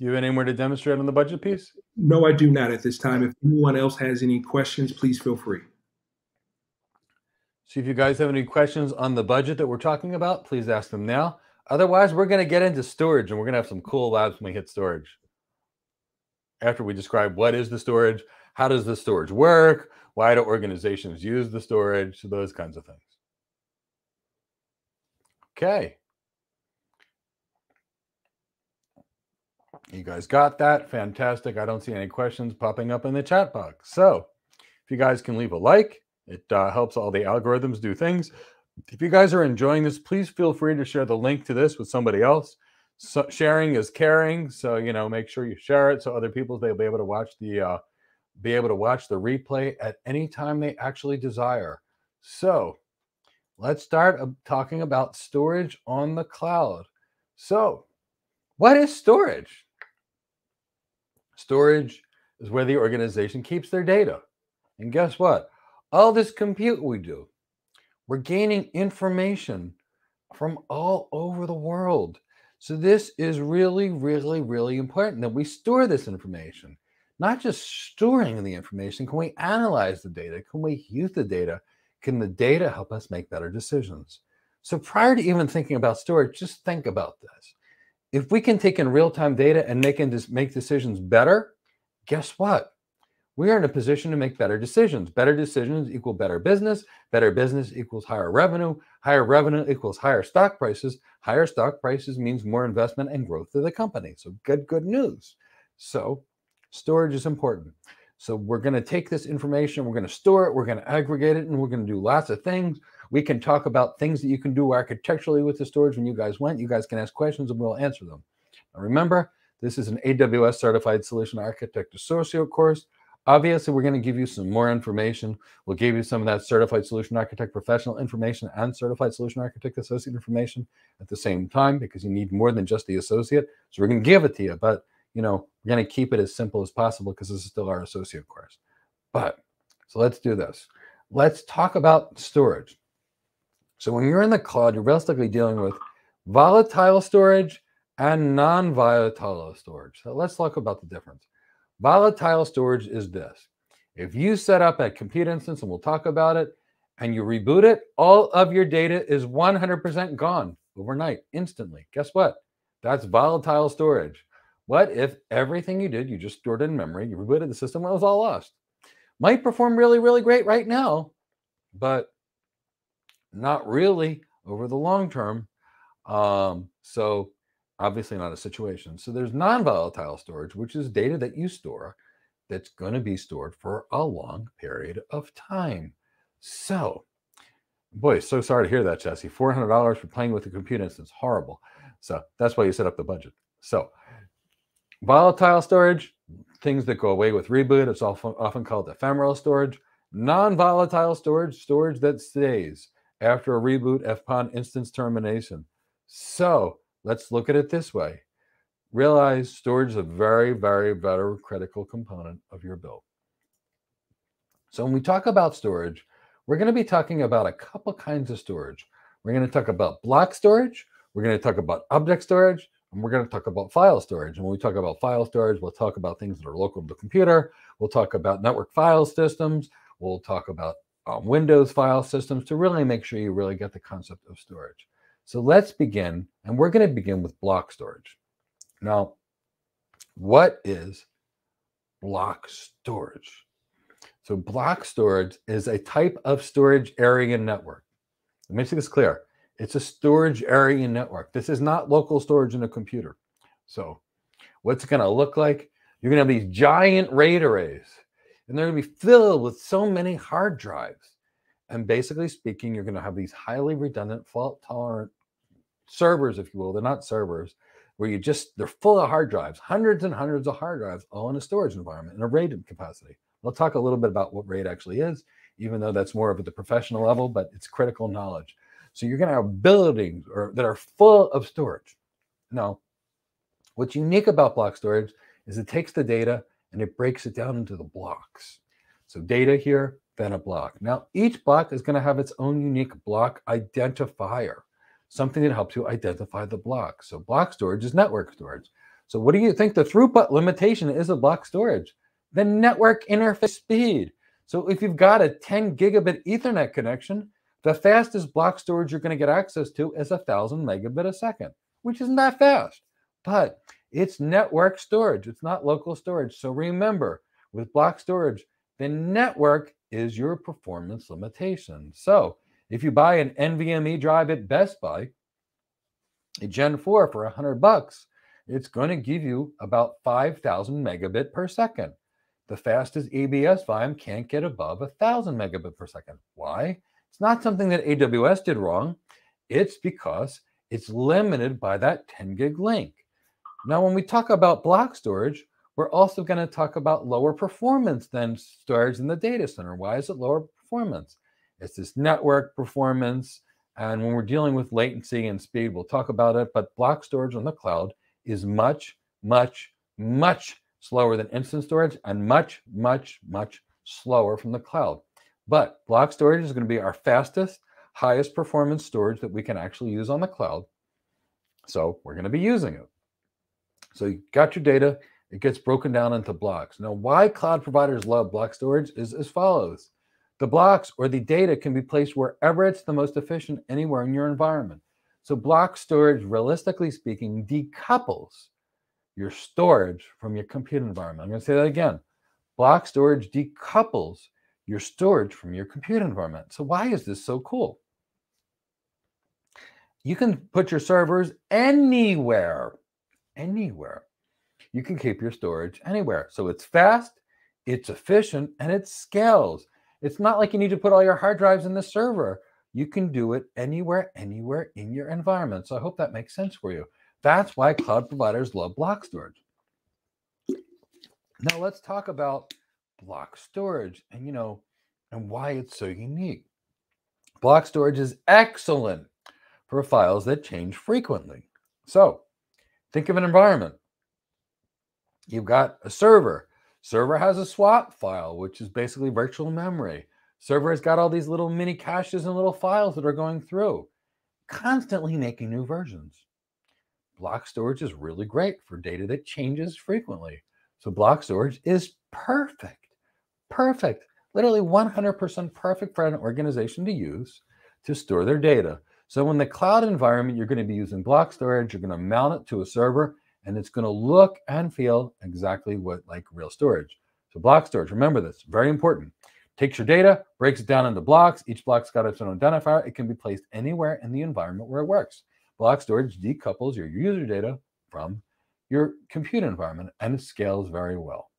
You have anywhere to demonstrate on the budget piece? No, I do not at this time. If anyone else has any questions, please feel free. So if you guys have any questions on the budget that we're talking about, please ask them now. Otherwise, we're going to get into storage, and we're going to have some cool labs when we hit storage. After we describe what is the storage, how does the storage work, why do organizations use the storage, those kinds of things. Okay. You guys got that? Fantastic. I don't see any questions popping up in the chat box. So if you guys can leave a like, it helps all the algorithms do things. If you guys are enjoying this, please feel free to share the link to this with somebody else. So sharing is caring. So, you know, make sure you share it so other people, they'll be able to watch the be able to watch the replay at any time they actually desire. So let's start talking about storage on the cloud. So what is storage? Storage is where the organization keeps their data. And guess what? All this compute we do, we're gaining information from all over the world. So this is really, really, really important that we store this information. Not just storing the information, can we analyze the data? Can we use the data? Can the data help us make better decisions? So prior to even thinking about storage, just think about this. If we can take in real-time data and they can just make decisions better, guess what? We are in a position to make better decisions. Better decisions equal better business. Better business equals higher revenue. Higher revenue equals higher stock prices. Higher stock prices means more investment and growth of the company. So good news. So storage is important. So we're going to take this information, we're going to store it, we're going to aggregate it, and we're going to do lots of things. We can talk about things that you can do architecturally with the storage when you guys went. You guys can ask questions and we'll answer them. Now remember, this is an AWS Certified Solution Architect Associate course. Obviously, we're going to give you some more information. We'll give you some of that Certified Solution Architect Professional information and Certified Solution Architect Associate information at the same time, because you need more than just the associate. So we're going to give it to you, but you know, we're going to keep it as simple as possible because this is still our associate course. But so let's do this. Let's talk about storage. So when you're in the cloud, you're basically dealing with volatile storage and non-volatile storage. So let's talk about the difference. Volatile storage is this. If you set up a compute instance, and we'll talk about it, and you reboot it, all of your data is 100% gone overnight, instantly. Guess what? That's volatile storage. What if everything you did, you just stored in memory, you rebooted the system, it was all lost? Might perform really, really great right now, but not really over the long term. So obviously not a situation. So there's non-volatile storage, which is data that you store that's going to be stored for a long period of time. So, boy, so sorry to hear that, Jesse. $400 for playing with the compute instance, horrible. So that's why you set up the budget. So volatile storage, things that go away with reboot, it's often called ephemeral storage. Non-volatile storage, storage that stays after a reboot upon instance termination. So let's look at it this way. Realize storage is a very, very, very critical component of your build. So when we talk about storage, we're going to be talking about a couple kinds of storage. We're going to talk about block storage. We're going to talk about object storage. And we're going to talk about file storage. And when we talk about file storage, we'll talk about things that are local to the computer. We'll talk about network file systems. We'll talk about Windows file systems to really make sure you really get the concept of storage. So let's begin. And we're going to begin with block storage. Now, what is block storage? So block storage is a type of storage area network. Let me make this clear. It's a storage area network. This is not local storage in a computer. So what's it going to look like? You're going to have these giant RAID arrays, and they're going to be filled with so many hard drives. And basically speaking, you're going to have these highly redundant, fault-tolerant servers, if you will. They're not servers, where you just, they're full of hard drives, hundreds and hundreds of hard drives, all in a storage environment, in a RAID capacity. We'll talk a little bit about what RAID actually is, even though that's more of at the professional level, but it's critical knowledge. So you're going to have buildings that are full of storage. Now, what's unique about block storage is it takes the data and it breaks it down into the blocks. So data here, then a block. Now, each block is going to have its own unique block identifier, something that helps you identify the block. So block storage is network storage. So what do you think the throughput limitation is of block storage? The network interface speed. So if you've got a 10 gigabit Ethernet connection, the fastest block storage you're going to get access to is 1,000 megabit a second, which isn't that fast, but it's network storage. It's not local storage. So remember, with block storage, the network is your performance limitation. So if you buy an NVMe drive at Best Buy, a Gen 4 for $100, it's going to give you about 5,000 megabit per second. The fastest EBS volume can't get above 1,000 megabit per second. Why? It's not something that AWS did wrong. It's because it's limited by that 10 gig link. Now, when we talk about block storage, We're also going to talk about lower performance than storage in the data center. Why is it lower performance? It's this network performance. And when we're dealing with latency and speed, we'll talk about it. But block storage on the cloud is much, much, much slower than instant storage and much, much, much slower from the cloud. But block storage is going to be our fastest, highest performance storage that we can actually use on the cloud. So we're going to be using it. So you got your data. It gets broken down into blocks. Now, why cloud providers love block storage is as follows. The blocks or the data can be placed wherever it's the most efficient anywhere in your environment. So block storage, realistically speaking, decouples your storage from your compute environment. I'm going to say that again. Block storage decouples your storage from your compute environment. So why is this so cool? You can put your servers anywhere, anywhere. You can keep your storage anywhere. So it's fast, it's efficient, and it scales. It's not like you need to put all your hard drives in the server. You can do it anywhere, anywhere in your environment. So I hope that makes sense for you. That's why cloud providers love block storage. Now let's talk about block storage and, you know, and why it's so unique. Block storage is excellent for files that change frequently. So think of an environment. You've got a server. Server has a swap file, which is basically virtual memory. Server has got all these little mini caches and little files that are going through, constantly making new versions. Block storage is really great for data that changes frequently. So block storage is perfect, perfect, literally 100% perfect for an organization to use to store their data. So in the cloud environment, you're going to be using block storage. You're going to mount it to a server, and it's going to look and feel exactly like real storage. So block storage, remember this, very important. Takes your data, breaks it down into blocks. Each block's got its own identifier. It can be placed anywhere in the environment where it works. Block storage decouples your user data from your compute environment, and it scales very well.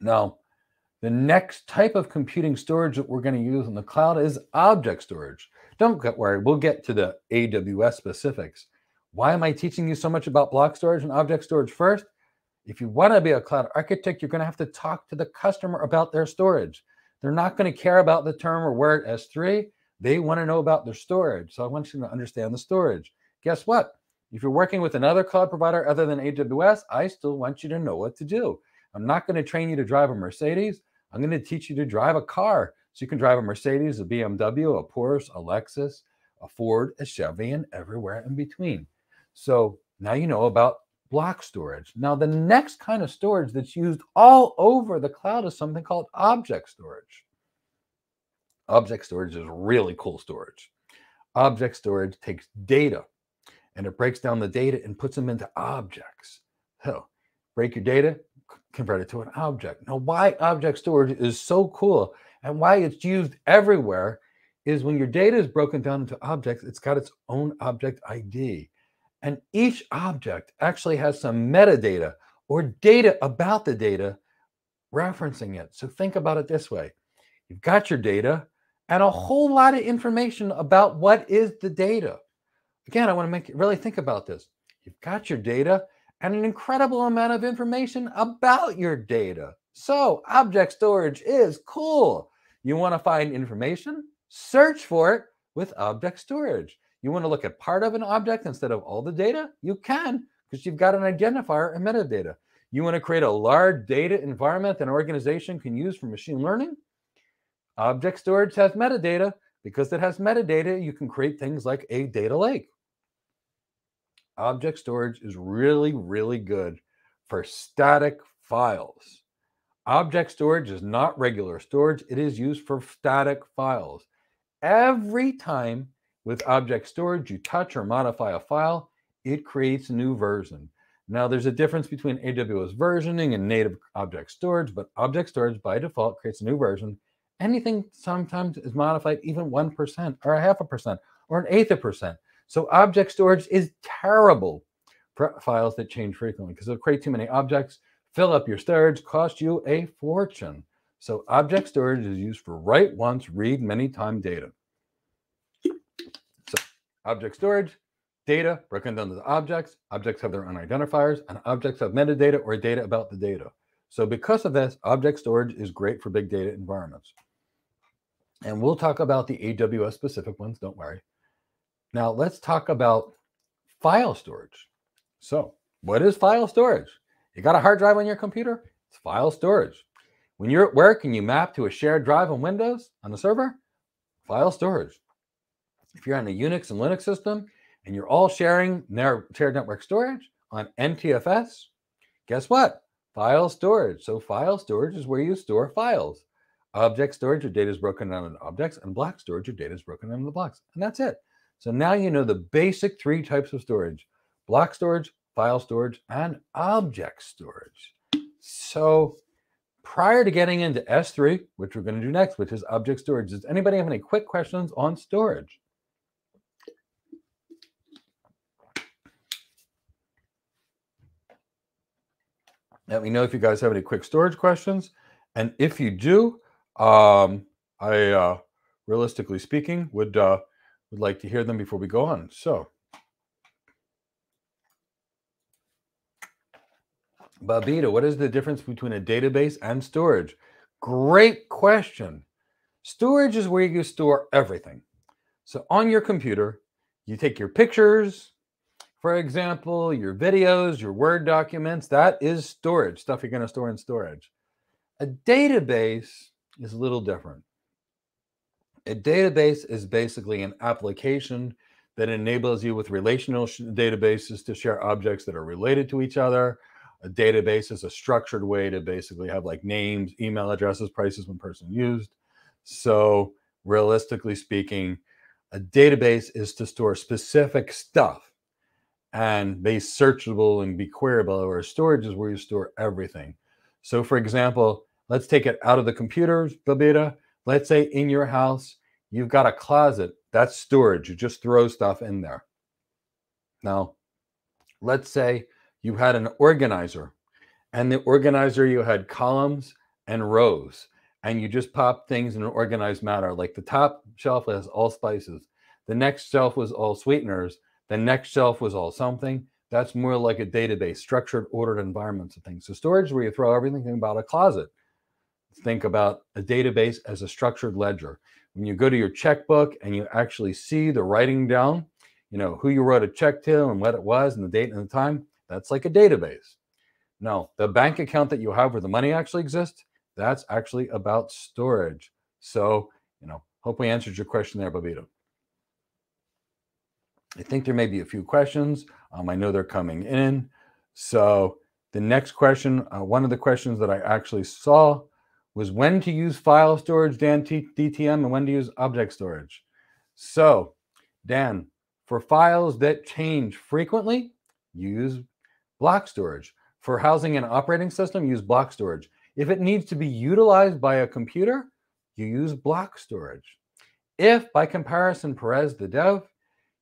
Now, the next type of computing storage that we're going to use in the cloud is object storage. Don't get worried, we'll get to the AWS specifics. Why am I teaching you so much about block storage and object storage first? If you want to be a cloud architect, you're going to have to talk to the customer about their storage. They're not going to care about the term or word S3. They want to know about their storage. So I want you to understand the storage. Guess what? If you're working with another cloud provider other than AWS, I still want you to know what to do. I'm not going to train you to drive a Mercedes. I'm going to teach you to drive a car. So you can drive a Mercedes, a BMW, a Porsche, a Lexus, a Ford, a Chevy, and everywhere in between. So now you know about block storage. Now the next kind of storage that's used all over the cloud is something called object storage. Object storage is really cool storage. Object storage takes data and it breaks down the data and puts them into objects. So break your data, convert it to an object. Now why object storage is so cool and why it's used everywhere is when your data is broken down into objects, it's got its own object ID. And each object actually has some metadata or data about the data referencing it. So think about it this way. You've got your data and a whole lot of information about what is the data. Again, I want to make you really think about this. You've got your data and an incredible amount of information about your data. So object storage is cool. You want to find information? Search for it with object storage. You want to look at part of an object instead of all the data? You can, because you've got an identifier and metadata. You want to create a large data environment that an organization can use for machine learning? Object storage has metadata. Because it has metadata, you can create things like a data lake. Object storage is really, really good for static files. Object storage is not regular storage. It is used for static files. Every time with object storage, you touch or modify a file, it creates a new version. Now there's a difference between AWS versioning and native object storage, but object storage by default creates a new version. Anything sometimes is modified even 1% or a 0.5% or an 1/8%. So object storage is terrible for files that change frequently because it'll create too many objects, fill up your storage, cost you a fortune. So object storage is used for write once, read many time data. Object storage Data broken down into objects. Objects have their own identifiers, and objects have metadata or data about the data. So because of this, object storage is great for big data environments. And we'll talk about the AWS specific ones, don't worry. Now let's talk about file storage. So what is file storage? You got a hard drive on your computer? It's file storage. When you're at work and you map to a shared drive on Windows on the server, file storage. If you're on a Unix and Linux system and you're all sharing shared network storage on NTFS, guess what? File storage. So file storage is where you store files. Object storage, your data is broken down into objects, and block storage, your data is broken down into blocks. And that's it. So now you know the basic three types of storage: block storage, file storage, and object storage. So prior to getting into S3, which we're going to do next, which is object storage, does anybody have any quick questions on storage? Let me know if you guys have any quick storage questions. And if you do, I realistically speaking would like to hear them before we go on. So Babita, what is the difference between a database and storage? Great question. Storage is where you store everything. So on your computer, you take your pictures, for example, your videos, your Word documents. That is storage, stuff you're going to store in storage. A database is a little different. A database is basically an application that enables you with relational databases to share objects that are related to each other. A database is a structured way to basically have like names, email addresses, prices when person used. So realistically speaking, a database is to store specific stuff and be searchable and be queryable, where storage is where you store everything. So for example, let's take it out of the computers, Babita. Let's say in your house, you've got a closet. That's storage. You just throw stuff in there. Now, let's say you had an organizer, and the organizer, you had columns and rows, and you just pop things in an organized manner. Like the top shelf has all spices. The next shelf was all sweeteners. The next shelf was all something. That's more like a database, structured, ordered environments of things. So storage is where you throw everything. Think about a closet. Think about a database as a structured ledger. When you go to your checkbook and you actually see the writing down, you know, who you wrote a check to and what it was and the date and the time, that's like a database. Now, the bank account that you have where the money actually exists, that's actually about storage. So, you know, hope we answered your question there, Babita. I think there may be a few questions. I know they're coming in. So the next question, one of the questions that I actually saw was when to use file storage, Dan DTM, and when to use object storage. So Dan, for files that change frequently, use block storage. For housing an operating system, use block storage. If it needs to be utilized by a computer, you use block storage. If by comparison, Perez the dev,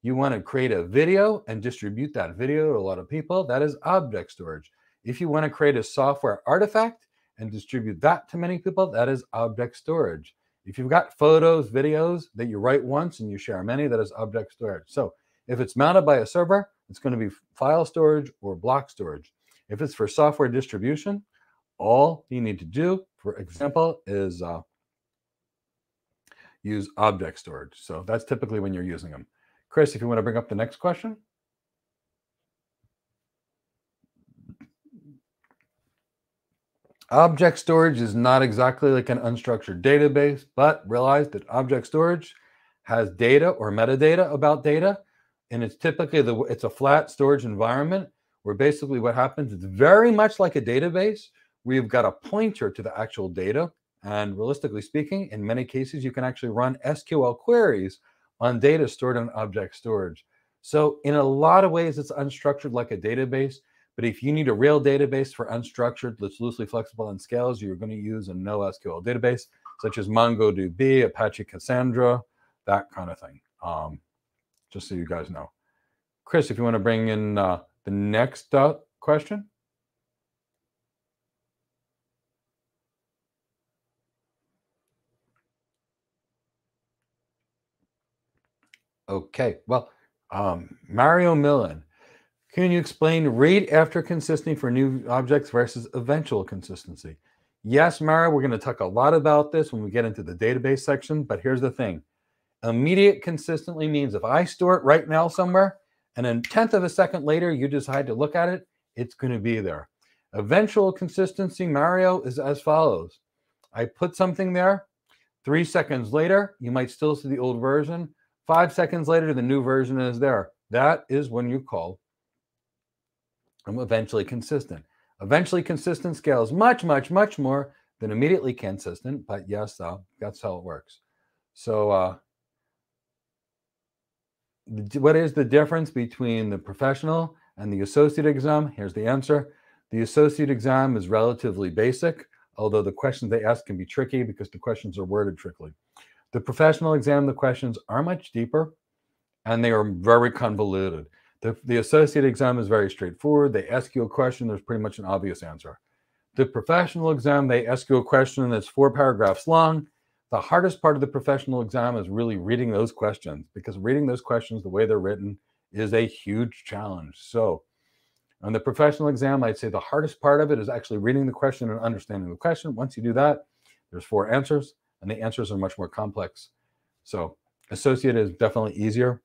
you want to create a video and distribute that video to a lot of people, that is object storage. If you want to create a software artifact and distribute that to many people, that is object storage. If you've got photos, videos that you write once and you share many, that is object storage. So if it's mounted by a server, it's going to be file storage or block storage. If it's for software distribution, all you need to do, for example, is use object storage. So that's typically when you're using them. Chris, if you want to bring up the next question. Object storage is not exactly like an unstructured database, but realize that object storage has data or metadata about data. And it's typically, it's a flat storage environment where basically what happens, it's very much like a database where you've got a pointer to the actual data. And realistically speaking, in many cases, you can actually run SQL queries on data stored on object storage. So in a lot of ways, it's unstructured like a database, but if you need a real database for unstructured, that's loosely flexible and scales, you're going to use a NoSQL database, such as MongoDB, Apache Cassandra, that kind of thing, just so you guys know. Chris, if you want to bring in the next question. Okay, well, Mario Millen, can you explain read after consistency for new objects versus eventual consistency? Yes, Mario, we're going to talk a lot about this when we get into the database section, but here's the thing. Immediate consistently means if I store it right now somewhere, and then 1/10 of a second later, you decide to look at it, it's going to be there. Eventual consistency, Mario, is as follows. I put something there. 3 seconds later, you might still see the old version. 5 seconds later, the new version is there. That is when you call eventually consistent. Eventually consistent scales much, much, much more than immediately consistent, but yes, that's how it works. So what is the difference between the professional and the associate exam? Here's the answer. The associate exam is relatively basic, although the questions they ask can be tricky because the questions are worded trickily. The professional exam, the questions are much deeper and they are very convoluted. The associate exam is very straightforward. They ask you a question, there's pretty much an obvious answer. The professional exam, they ask you a question that's 4 paragraphs long. The hardest part of the professional exam is really reading those questions, because reading those questions the way they're written is a huge challenge. So on the professional exam, I'd say the hardest part of it is actually reading the question and understanding the question. Once you do that, there's 4 answers, and the answers are much more complex. So associate is definitely easier.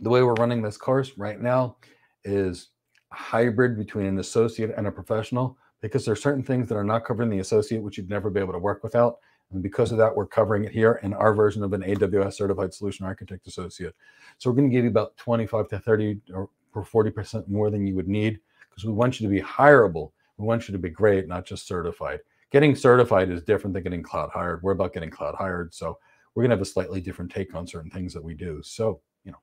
The way we're running this course right now is a hybrid between an associate and a professional, because there are certain things that are not covered in the associate, which you'd never be able to work without. And because of that, we're covering it here in our version of an AWS Certified Solution Architect Associate. So we're going to give you about 25 to 30 or 40% more than you would need, because we want you to be hireable. We want you to be great, not just certified. Getting certified is different than getting cloud hired. We're about getting cloud hired. So we're going to have a slightly different take on certain things that we do. So, you know,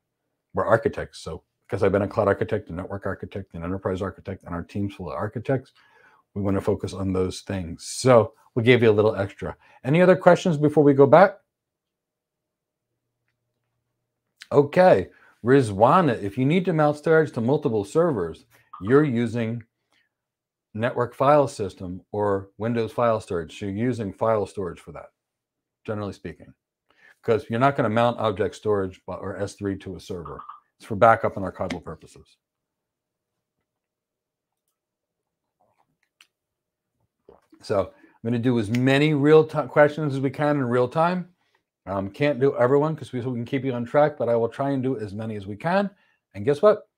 we're architects. So because I've been a cloud architect, a network architect, an enterprise architect, and our team's full of architects, we want to focus on those things. So we gave you a little extra. Any other questions before we go back? Okay, Rizwana, if you need to mount storage to multiple servers, you're using network file system or Windows file storage. So you're using file storage for that, generally speaking, because you're not going to mount object storage or S3 to a server. It's for backup and archival purposes. So I'm going to do as many real-time questions as we can in real time. Can't do everyone because we can keep you on track, but I will try and do as many as we can. And guess what?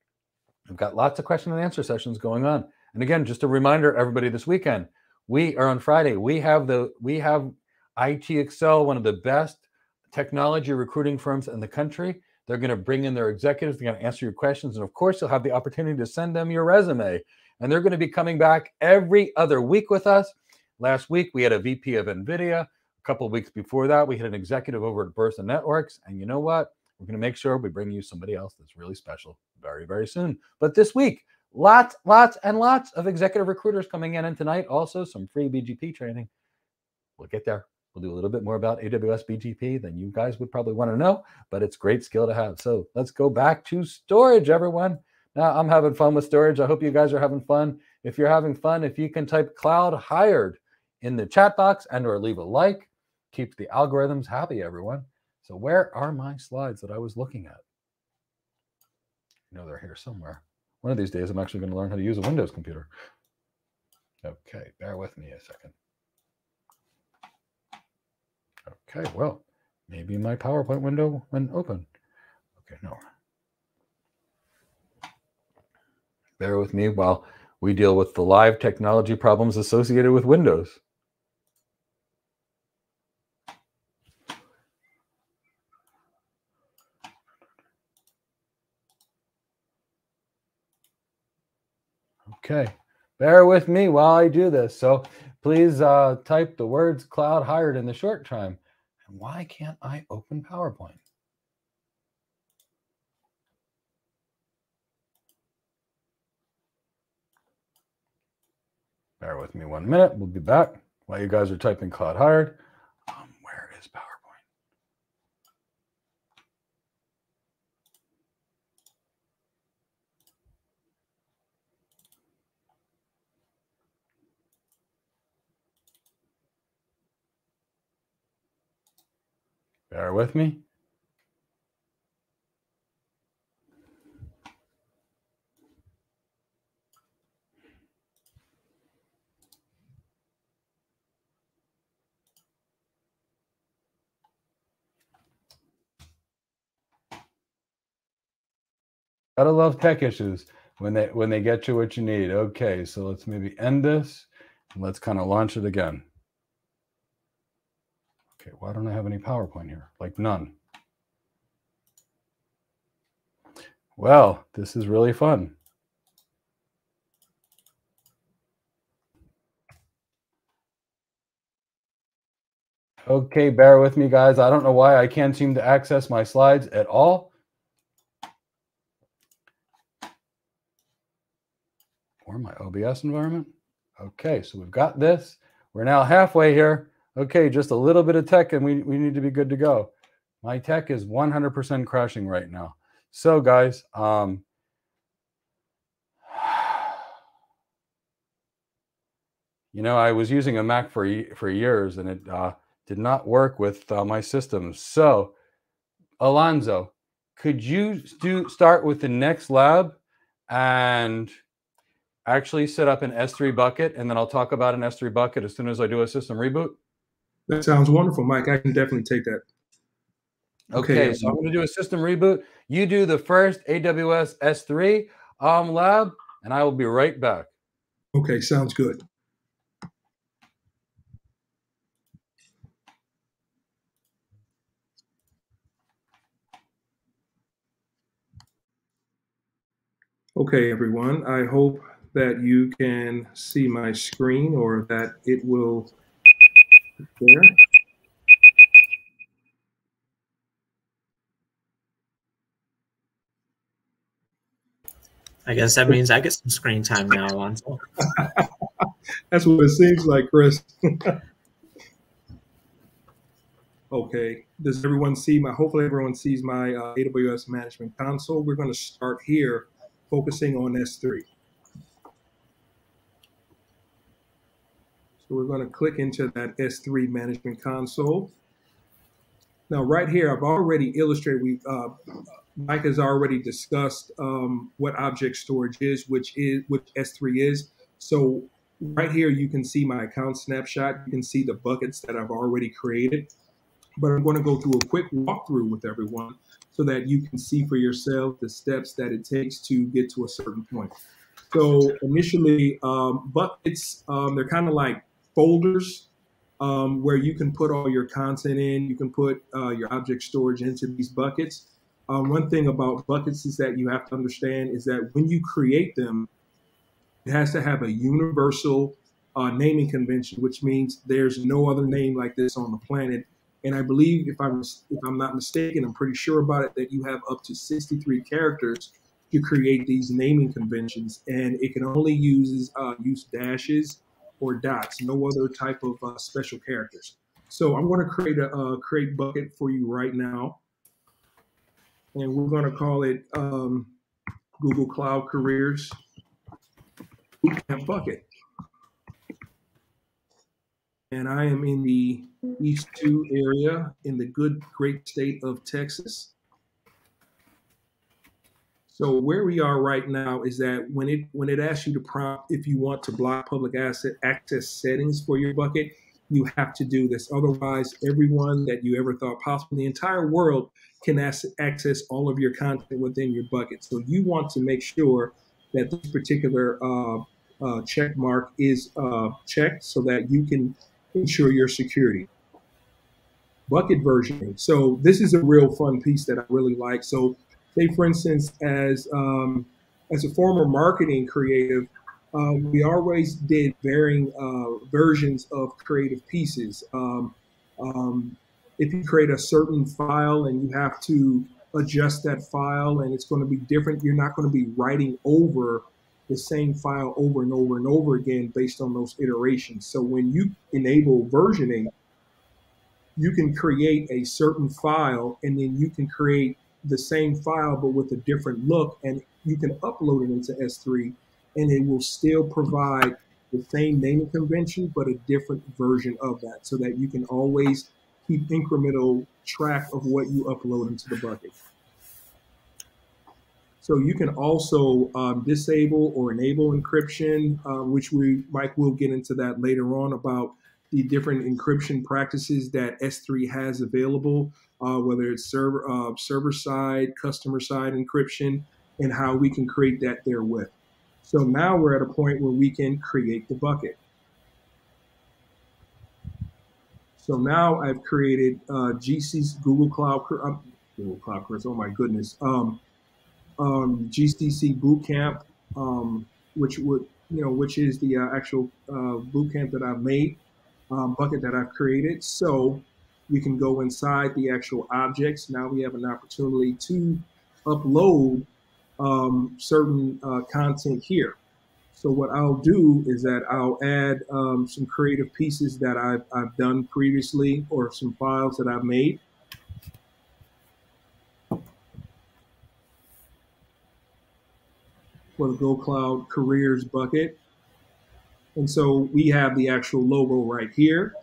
I've got lots of question and answer sessions going on. And again, just a reminder, everybody, this weekend, we are on Friday. We have IT Excel, one of the best technology recruiting firms in the country. They're going to bring in their executives. They're going to answer your questions. And of course, you'll have the opportunity to send them your resume. And they're going to be coming back every other week with us. Last week, we had a VP of NVIDIA. A couple of weeks before that, we had an executive over at Bertha Networks. And you know what? We're going to make sure we bring you somebody else that's really special very, very soon. But this week, lots and lots of executive recruiters coming in. And tonight, also some free BGP training. We'll get there. We'll do a little bit more about AWS BGP than you guys would probably want to know. But it's a great skill to have. So let's go back to storage, everyone. Now, I'm having fun with storage. I hope you guys are having fun. If you're having fun, if you can type cloud hired in the chat box and or leave a like, keeps the algorithms happy, everyone. So where are my slides that I was looking at? You know, they're here somewhere. One of these days, I'm actually going to learn how to use a Windows computer. Okay, bear with me a second. Okay, well, maybe my PowerPoint window went open. Okay, no. Bear with me while we deal with the live technology problems associated with Windows. Okay, bear with me while I do this. So please type the words cloud hired in the short time. And why can't I open PowerPoint? Bear with me 1 minute. We'll be back while you guys are typing cloud hired. Where is PowerPoint? Bear with me. Gotta love tech issues when they get you what you need. Okay, so let's maybe end this and let's kind of launch it again. Okay, why don't I have any PowerPoint here? Like none. Well, this is really fun. Okay, bear with me, guys. I don't know why I can't seem to access my slides at all. Or my OBS environment. Okay, so we've got this. We're now halfway here. Okay, just a little bit of tech and we need to be good to go. My tech is 100% crashing right now. So guys, you know, I was using a Mac for years and it did not work with my systems. So Alonzo, could you start with the next lab and actually set up an S3 bucket, and then I'll talk about an S3 bucket as soon as I do a system reboot? That sounds wonderful, Mike. I can definitely take that. Okay, so I'm going to do a system reboot. You do the first AWS S3 lab, and I will be right back. Okay, sounds good. Okay, everyone, I hope that you can see my screen or that it will there. I guess that means I get some screen time now, Alonzo. That's what it seems like, Chris. Okay, does everyone see my, hopefully everyone sees my AWS Management Console. We're gonna start here, focusing on S3. So we're going to click into that S3 Management Console. Now, right here, I've already illustrated, Mike has already discussed what object storage is, which S3 is. So right here, you can see my account snapshot. You can see the buckets that I've already created. But I'm going to go through a quick walkthrough with everyone so that you can see for yourself the steps that it takes to get to a certain point. So initially, buckets, they're kind of like folders where you can put all your content in. You can put your object storage into these buckets. One thing about buckets is that you have to understand is that when you create them, it has to have a universal naming convention, which means there's no other name like this on the planet. And I believe, if I'm not mistaken, I'm pretty sure about it, that you have up to 63 characters to create these naming conventions, and it can only use dashes or dots, no other type of special characters. So I'm going to create a create bucket for you right now, and we're going to call it Google Cloud Careers Bootcamp Bucket. And I am in the EC2 area in the great state of Texas. So where we are right now is that when it asks you to prompt if you want to block public access settings for your bucket, you have to do this. Otherwise, everyone that you ever thought possible in the entire world can access all of your content within your bucket. So you want to make sure that this particular check mark is checked so that you can ensure your security. Bucket versioning. So this is a real fun piece that I really like. So say, for instance, as a former marketing creative, we always did varying versions of creative pieces. If you create a certain file and you have to adjust that file and it's going to be different, you're not going to be writing over the same file over and over and over again based on those iterations. So when you enable versioning, you can create a certain file and then you can create the same file but with a different look, and you can upload it into S3 and it will still provide the same naming convention but a different version of that, so that you can always keep incremental track of what you upload into the bucket. So you can also disable or enable encryption, which Mike will get into that later on about the different encryption practices that S3 has available, whether it's server side, customer side encryption, and how we can create that therewith. So now we're at a point where we can create the bucket. So now I've created GC's Google Cloud, oh my goodness, GCC Bootcamp, which would, which is the actual bootcamp that I've made, bucket that I've created. So we can go inside the actual objects. Now we have an opportunity to upload certain content here. So what I'll do is that I'll add some creative pieces that I've done previously, or some files that I've made. For the Go Cloud Careers bucket. And so we have the actual logo right here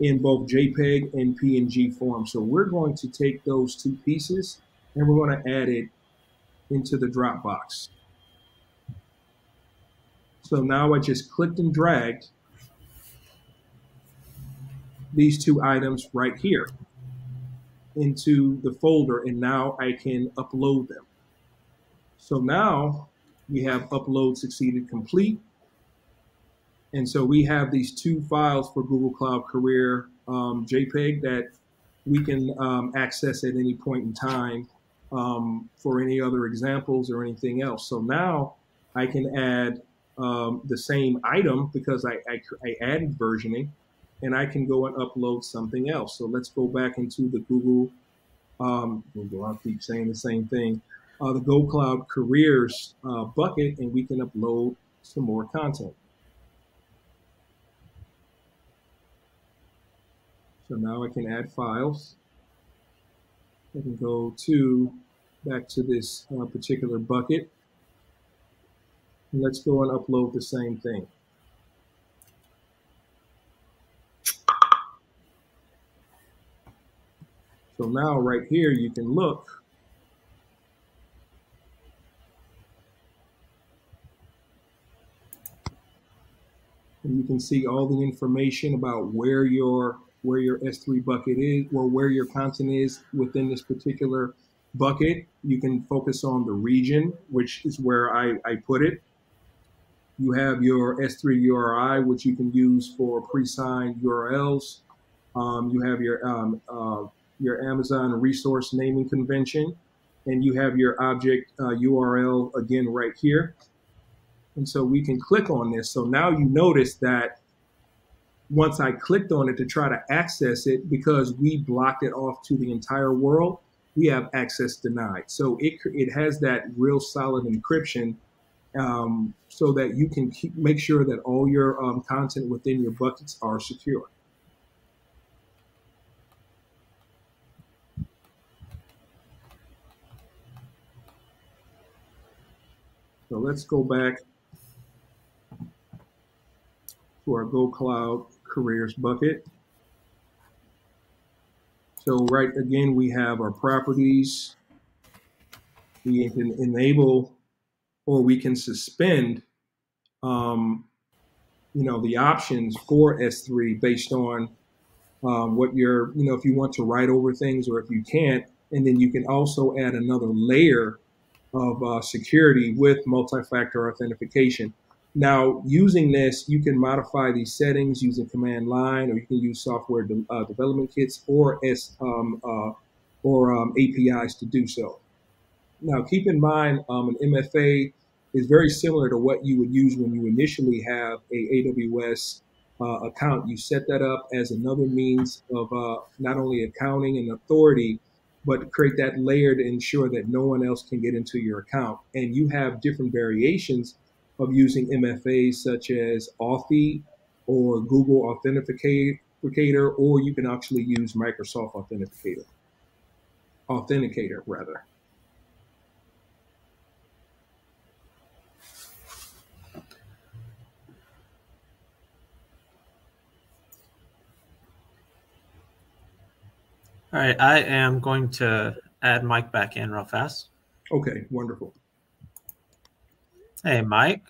in both JPEG and PNG form. So we're going to take those two pieces and we're going to add it into the Dropbox. So now I just clicked and dragged these two items right here into the folder, and now I can upload them. So now we have upload succeeded complete. And so we have these two files for Google Cloud Career JPEG that we can access at any point in time for any other examples or anything else. So now I can add the same item because I added versioning, and I can go and upload something else. So let's go back into the Google, I'll keep saying the same thing, the Go Cloud Careers bucket, and we can upload some more content. So now I can add files. I can go to back to this particular bucket. Let's go and upload the same thing. So now right here, you can look. And you can see all the information about where your S3 bucket is, or where your content is within this particular bucket. You can focus on the region, which is where I put it. You have your S3 URI, which you can use for pre-signed URLs. You have your Amazon resource naming convention, and you have your object URL again right here. And so we can click on this. So now you notice that once I clicked on it to try to access it, because we blocked it off to the entire world, we have access denied. So it has that real solid encryption, so that you can make sure that all your content within your buckets are secure. So let's go back to our Go Cloud Careers bucket. So right again, we have our properties. We can enable, or we can suspend, the options for S3 based on what you're, if you want to write over things or if you can't. And then you can also add another layer of security with multi-factor authentication. Now, using this, you can modify these settings using command line, or you can use software development kits or APIs to do so. Now, keep in mind, an MFA is very similar to what you would use when you initially have a AWS account. You set that up as another means of not only accounting and authority, but create that layer to ensure that no one else can get into your account. And you have different variations of using MFAs, such as Authy or Google Authenticator, or you can actually use Microsoft Authenticator. All right, I am going to add Mike back in real fast. Okay, wonderful. Hey, Mike.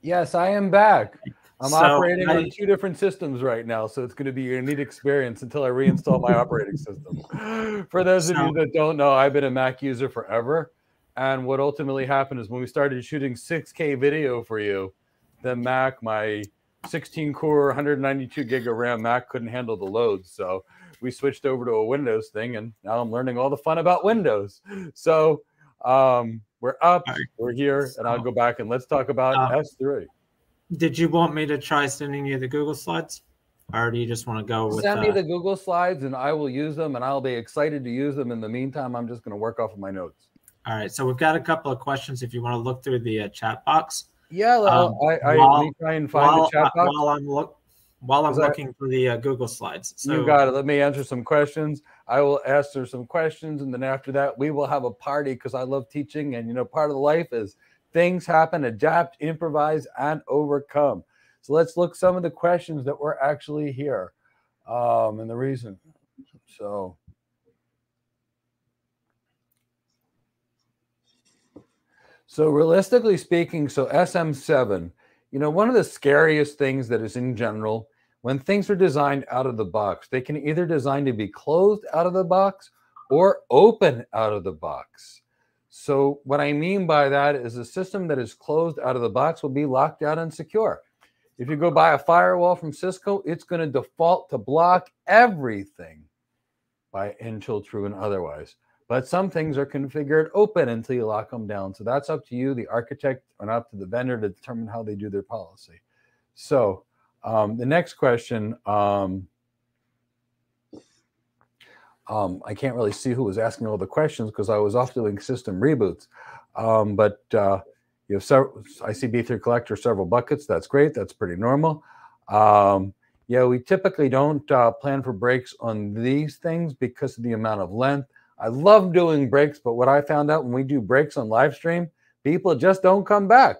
Yes, I am back. I'm operating on two different systems right now, so it's going to be a neat experience until I reinstall my operating system. For those of you that don't know, I've been a Mac user forever. And what ultimately happened is when we started shooting 6K video for you, the Mac, my 16 core, 192 gig of RAM Mac couldn't handle the loads. So we switched over to a Windows thing, and now I'm learning all the fun about Windows. So we're up, we're here, and I'll go back and let's talk about S3. Did you want me to try sending you the Google slides? Or do you just want to go with Send me the Google slides and I will use them, and I'll be excited to use them. In the meantime, I'm just going to work off of my notes. All right. So we've got a couple of questions if you want to look through the chat box. Yeah. Let me try and find the chat box. While I'm looking for the Google slides. So, you got it. Let me answer some questions. I will answer some questions. And then after that, we will have a party because I love teaching. And, you know, part of the life is things happen, adapt, improvise, and overcome. So let's look some of the questions that were actually here and the reason. So realistically speaking, so SM7, you know, one of the scariest things that is in general, when things are designed out of the box, they can either design to be closed out of the box or open out of the box. So what I mean by that is a system that is closed out of the box will be locked out and secure. If you go buy a firewall from Cisco, it's going to default to block everything by until true and otherwise. But some things are configured open until you lock them down. So that's up to you, the architect, and up to the vendor to determine how they do their policy. So the next question, I can't really see who was asking all the questions because I was off doing system reboots. You have several, I see B3 Collector, several buckets. That's great. That's pretty normal. Yeah, we typically don't plan for breaks on these things because of the amount of length. I love doing breaks, but what I found out when we do breaks on live stream, people just don't come back.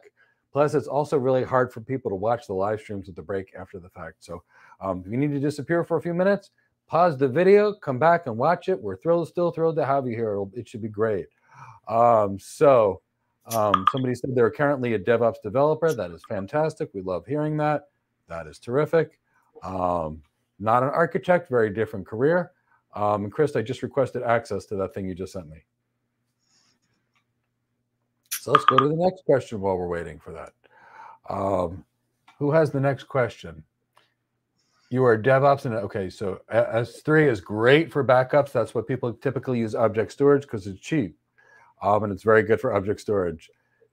Plus, it's also really hard for people to watch the live streams with the break after the fact. So if you need to disappear for a few minutes, pause the video, come back and watch it. We're thrilled, still thrilled to have you here. It should be great. Somebody said they're currently a DevOps developer. That is fantastic. We love hearing that. That is terrific. Not an architect, very different career. Chris, I just requested access to that thing you just sent me. So let's go to the next question while we're waiting for that. Who has the next question? You are DevOps and okay, so S3 is great for backups. That's what people typically use object storage because it's cheap. And it's very good for object storage.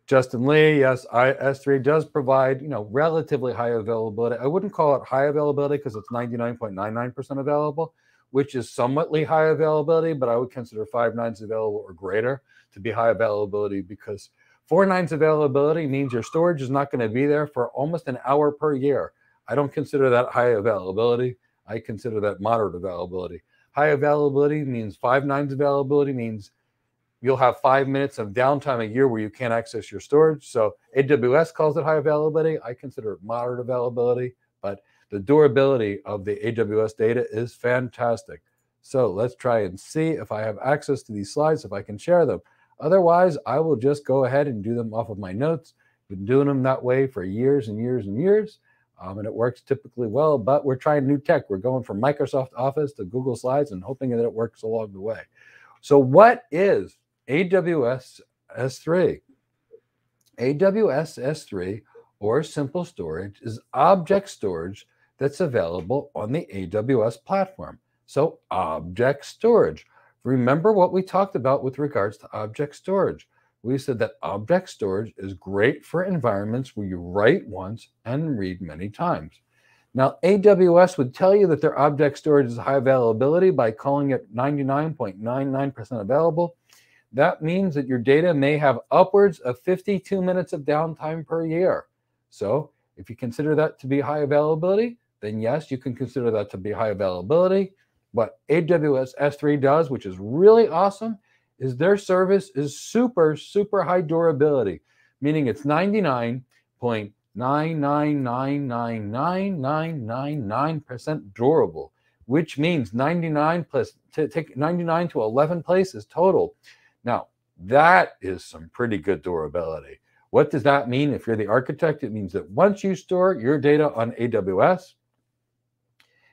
Justin Lee, yes, S3 does provide, you know, relatively high availability. I wouldn't call it high availability because it's 99.99% available, which is somewhatly high availability, but I would consider 5 nines available or greater to be high availability because 4 nines availability means your storage is not going to be there for almost an hour per year. I don't consider that high availability. I consider that moderate availability. High availability means 5 nines availability means you'll have 5 minutes of downtime a year where you can't access your storage. So AWS calls it high availability. I consider it moderate availability, but the durability of the AWS data is fantastic. So let's try and see if I have access to these slides, if I can share them. Otherwise, I will just go ahead and do them off of my notes. Been doing them that way for years and years and years, and it works typically well, but we're trying new tech. We're going from Microsoft Office to Google Slides and hoping that it works along the way. So what is AWS S3. AWS S3, or simple storage, is object storage that's available on the AWS platform. So object storage. Remember what we talked about with regards to object storage. We said that object storage is great for environments where you write once and read many times. Now, AWS would tell you that their object storage is high availability by calling it 99.99% available. That means that your data may have upwards of 52 minutes of downtime per year. So if you consider that to be high availability, then yes, you can consider that to be high availability. What AWS S3 does, which is really awesome, is their service is super, super high durability, meaning it's 99.999999999% durable, which means 99 plus, take 99 to 11 places total. Now, that is some pretty good durability. What does that mean? If you're the architect, it means that once you store your data on AWS,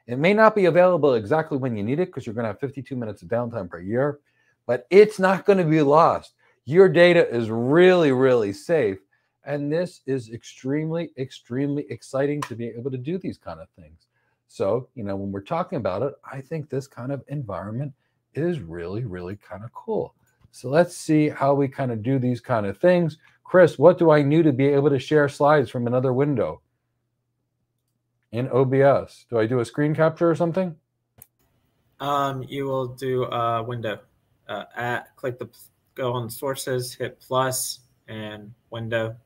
it may not be available exactly when you need it because you're going to have 52 minutes of downtime per year, but it's not going to be lost. Your data is really, really safe. And this is extremely, extremely exciting to be able to do these kind of things. So, you know, when we're talking about it, I think this kind of environment is really, really kind of cool. So let's see how we kind of do these kind of things. Chris, what do I need to be able to share slides from another window in OBS? Do I do a screen capture or something? You will do a window. Go on sources, hit plus, and window.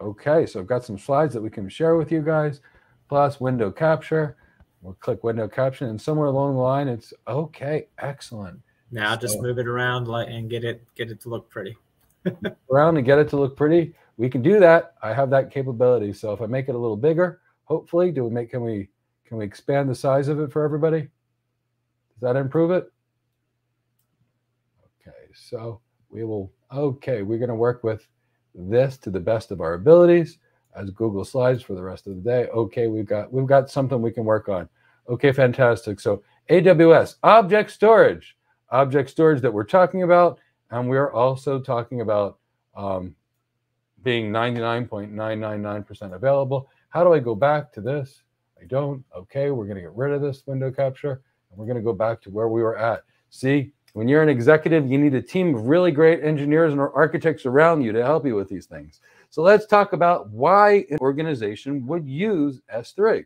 Okay, so I've got some slides that we can share with you guys. Plus window capture. We'll click window capture, and somewhere along the line, it's okay. Excellent. Now so, just move it around and get it to look pretty. Around and get it to look pretty. We can do that. I have that capability. So if I make it a little bigger, hopefully, can we expand the size of it for everybody? Does that improve it? Okay, so we will. Okay, we're going to work with this to the best of our abilities as Google Slides for the rest of the day. Okay, we've got something we can work on. Okay, fantastic. So AWS, object storage that we're talking about, and we're also talking about being 99.999% available. How do I go back to this? I don't. Okay, we're going to get rid of this window capture, and we're going to go back to where we were at. See, when you're an executive, you need a team of really great engineers and architects around you to help you with these things. So let's talk about why an organization would use S3.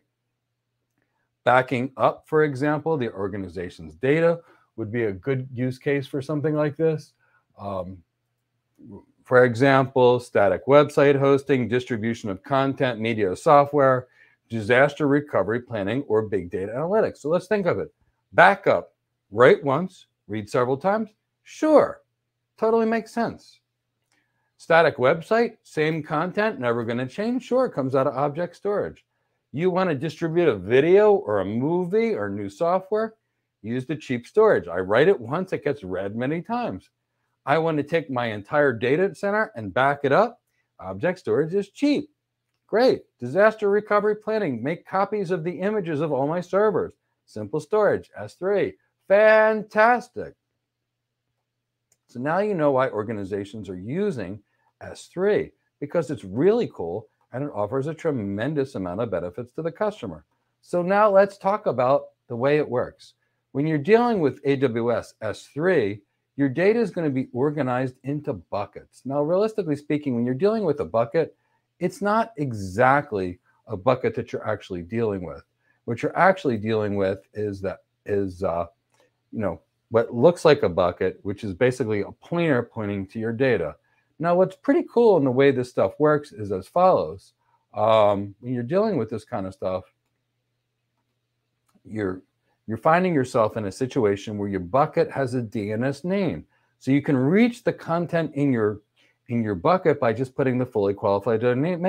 Backing up, for example, the organization's data would be a good use case for something like this. For example, static website hosting, distribution of content, media, software, disaster recovery planning, or big data analytics. So let's think of it. Backup, write once, read several times. Sure, totally makes sense. Static website, same content, never going to change. Sure, it comes out of object storage. You want to distribute a video or a movie or new software? Use the cheap storage. I write it once, it gets read many times. I want to take my entire data center and back it up. Object storage is cheap. Great. Disaster recovery planning. Make copies of the images of all my servers. Simple storage, S3. Fantastic. So now you know why organizations are using S3, because it's really cool and it offers a tremendous amount of benefits to the customer. So now let's talk about the way it works. When you're dealing with AWS S3, your data is going to be organized into buckets. Now, realistically speaking, when you're dealing with a bucket, it's not exactly a bucket that you're actually dealing with. What you're actually dealing with is what looks like a bucket, which is basically a pointer pointing to your data. Now, what's pretty cool in the way this stuff works is as follows. When you're dealing with this kind of stuff, you're finding yourself in a situation where your bucket has a DNS name. So you can reach the content in your bucket by just putting the fully qualified domain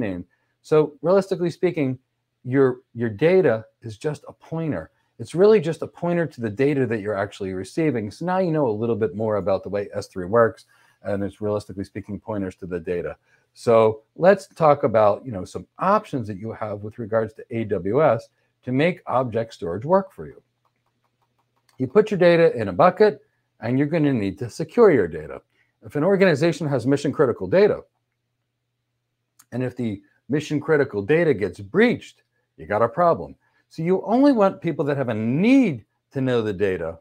name. So realistically speaking, your data is just a pointer. It's really just a pointer to the data that you're actually receiving. So now you know a little bit more about the way S3 works, and it's realistically speaking pointers to the data. So let's talk about, you know, some options that you have with regards to AWS to make object storage work for you. You put your data in a bucket, and you're going to need to secure your data. If an organization has mission critical data, and if the mission critical data gets breached, you got a problem. So you only want people that have a need to know the data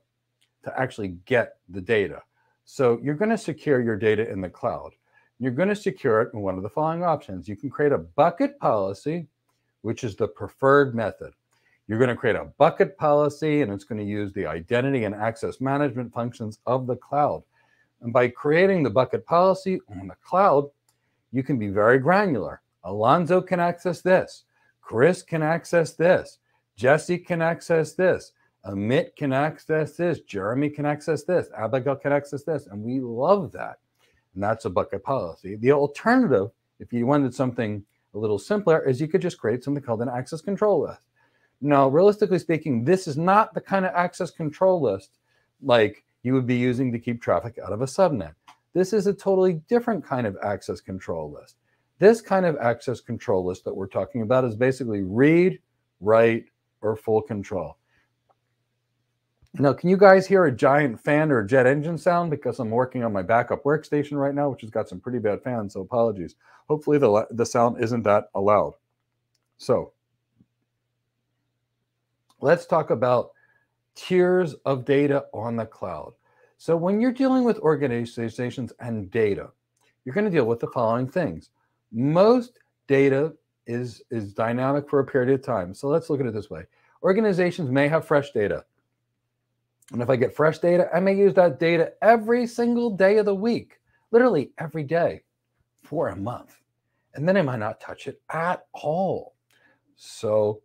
to actually get the data. So you're going to secure your data in the cloud. You're going to secure it in one of the following options. You can create a bucket policy, which is the preferred method. You're going to create a bucket policy, and it's going to use the identity and access management functions of the cloud. And by creating the bucket policy on the cloud, you can be very granular. Alonzo can access this. Chris can access this. Jesse can access this. Amit can access this. Jeremy can access this. Abigail can access this. And we love that. And that's a bucket policy. The alternative, if you wanted something a little simpler, is you could just create something called an access control list. Now, realistically speaking, this is not the kind of access control list like you would be using to keep traffic out of a subnet. This is a totally different kind of access control list. This kind of access control list that we're talking about is basically read, write, or full control. Now, can you guys hear a giant fan or a jet engine sound? Because I'm working on my backup workstation right now, which has got some pretty bad fans, so apologies. Hopefully the sound isn't that loud. So let's talk about tiers of data on the cloud. So when you're dealing with organizations and data, you're going to deal with the following things. Most data is dynamic for a period of time. So let's look at it this way. Organizations may have fresh data. And if I get fresh data, I may use that data every single day of the week, literally every day for a month. And then I might not touch it at all. So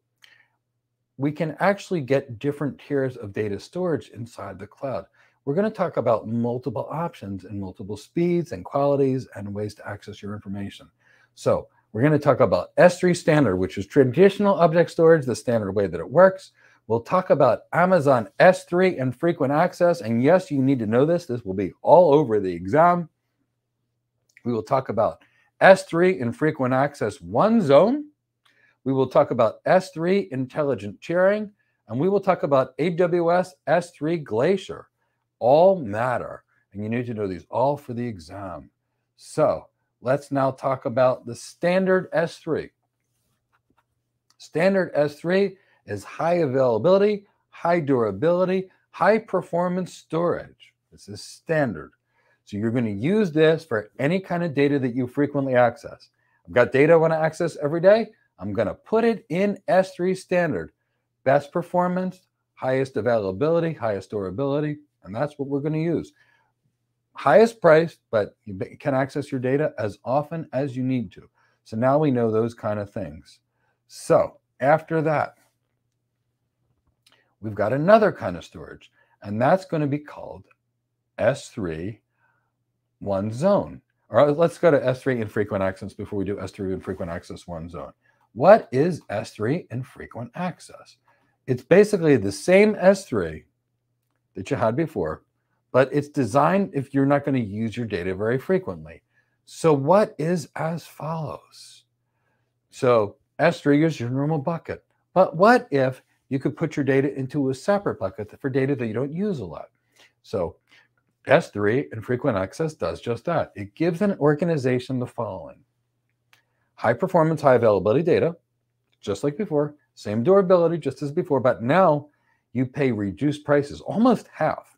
we can actually get different tiers of data storage inside the cloud. We're going to talk about multiple options and multiple speeds and qualities and ways to access your information. So we're going to talk about S3 standard, which is traditional object storage, the standard way that it works. We'll talk about Amazon S3 and frequent access. And yes, you need to know this. This will be all over the exam. We will talk about S3 and frequent access one zone. We will talk about S3 intelligent tiering. And we will talk about AWS S3 Glacier. All matter. And you need to know these all for the exam. So let's now talk about the standard S3. Standard S3 is high availability, high durability, high performance storage. This is standard. So you're going to use this for any kind of data that you frequently access. I've got data I want to access every day. I'm going to put it in S3 standard. Best performance, highest availability, highest durability, and that's what we're going to use. Highest price, but you can access your data as often as you need to. So now we know those kind of things. So after that, we've got another kind of storage, and that's going to be called S3 one zone. All right, let's go to S3 infrequent access before we do S3 infrequent access one zone. What is S3 infrequent access? It's basically the same S3 that you had before, but it's designed if you're not going to use your data very frequently. So what is as follows? So S3 is your normal bucket, but what if you could put your data into a separate bucket for data that you don't use a lot? So S3 and frequent access does just that. It gives an organization the following: high performance, high availability data, just like before, same durability, just as before, but now you pay reduced prices, almost half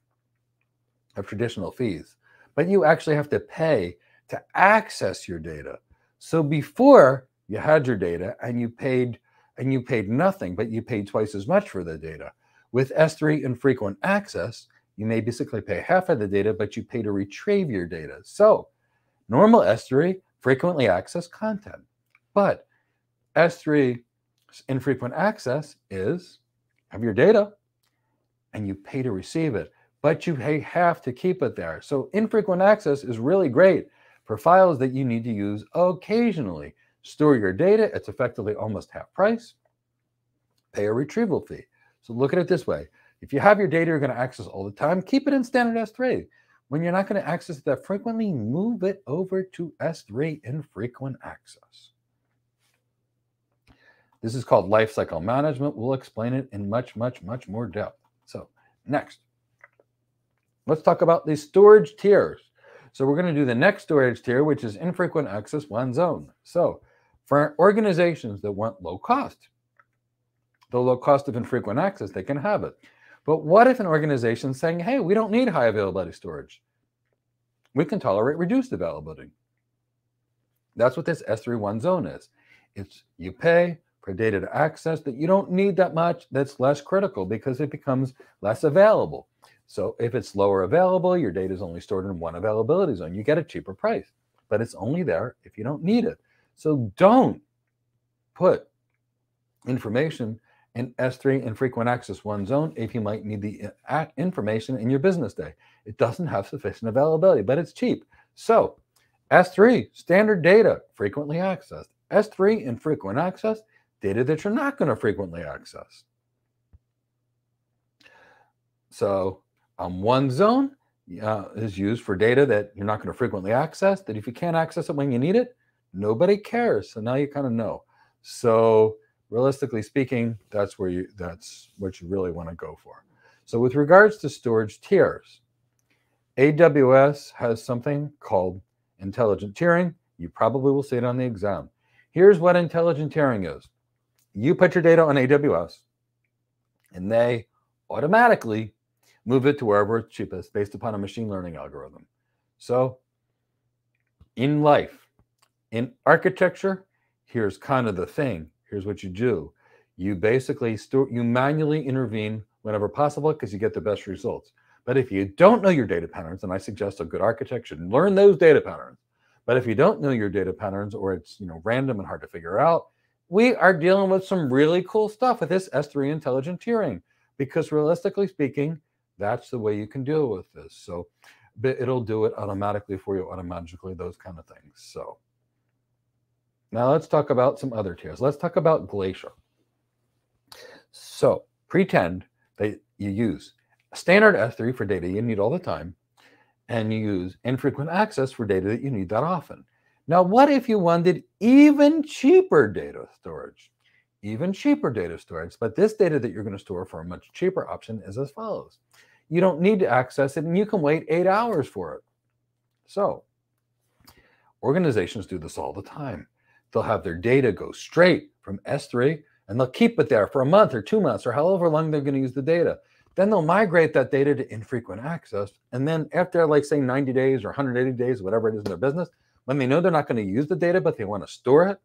of traditional fees, but you actually have to pay to access your data. So before you had your data and you paid nothing, but you paid twice as much for the data. With S3 and frequent access, you may basically pay half of the data, but you pay to retrieve your data. So normal S3, frequently accessed content, but S3 infrequent access is have your data and you pay to receive it, but you pay half to keep it there. So infrequent access is really great for files that you need to use occasionally. Store your data, it's effectively almost half price, pay a retrieval fee. So look at it this way. If you have your data you're going to access all the time, keep it in standard S3. When you're not going to access it that frequently, move it over to S3 infrequent access. This is called lifecycle management. We'll explain it in much, much, much more depth. So next, let's talk about the storage tiers. So we're going to do the next storage tier, which is infrequent access one zone. So for organizations that want low cost, the low cost of infrequent access, they can have it. But what if an organization is saying, hey, we don't need high availability storage. We can tolerate reduced availability. That's what this S3 one zone is. It's you pay for data to access that you don't need that much, that's less critical because it becomes less available. So if it's lower available, your data is only stored in one availability zone. You get a cheaper price, but it's only there if you don't need it. So don't put information in S3 infrequent access one zone if you might need the information in your business day. It doesn't have sufficient availability, but it's cheap. So S3, standard data, frequently accessed. S3 infrequent access, data that you're not going to frequently access. So one zone is used for data that you're not going to frequently access, that if you can't access it when you need it, nobody cares. So now you kind of know. So realistically speaking, that's what you really want to go for. So with regards to storage tiers, AWS has something called intelligent tiering. You probably will see it on the exam. Here's what intelligent tiering is. You put your data on AWS, and they automatically move it to wherever it's cheapest based upon a machine learning algorithm. So in life, in architecture, here's kind of the thing. Here's what you do. You basically you manually intervene whenever possible because you get the best results. But if you don't know your data patterns, and I suggest a good architect should learn those data patterns. But if you don't know your data patterns, or it's random and hard to figure out, we are dealing with some really cool stuff with this S3 intelligent tiering, because realistically speaking, that's the way you can deal with this. So it'll do it automatically for you, automatically, those kind of things. So now let's talk about some other tiers. Let's talk about Glacier. So pretend that you use standard S3 for data you need all the time, and you use infrequent access for data that you need that often. Now, what if you wanted even cheaper data storage? Even cheaper data storage, but this data that you're going to store for a much cheaper option is as follows. You don't need to access it, and you can wait 8 hours for it. So organizations do this all the time. They'll have their data go straight from S3, and they'll keep it there for a month or 2 months or however long they're going to use the data. Then they'll migrate that data to infrequent access. And then after, like, say, 90 days or 180 days, whatever it is in their business, when they know they're not going to use the data, but they want to store it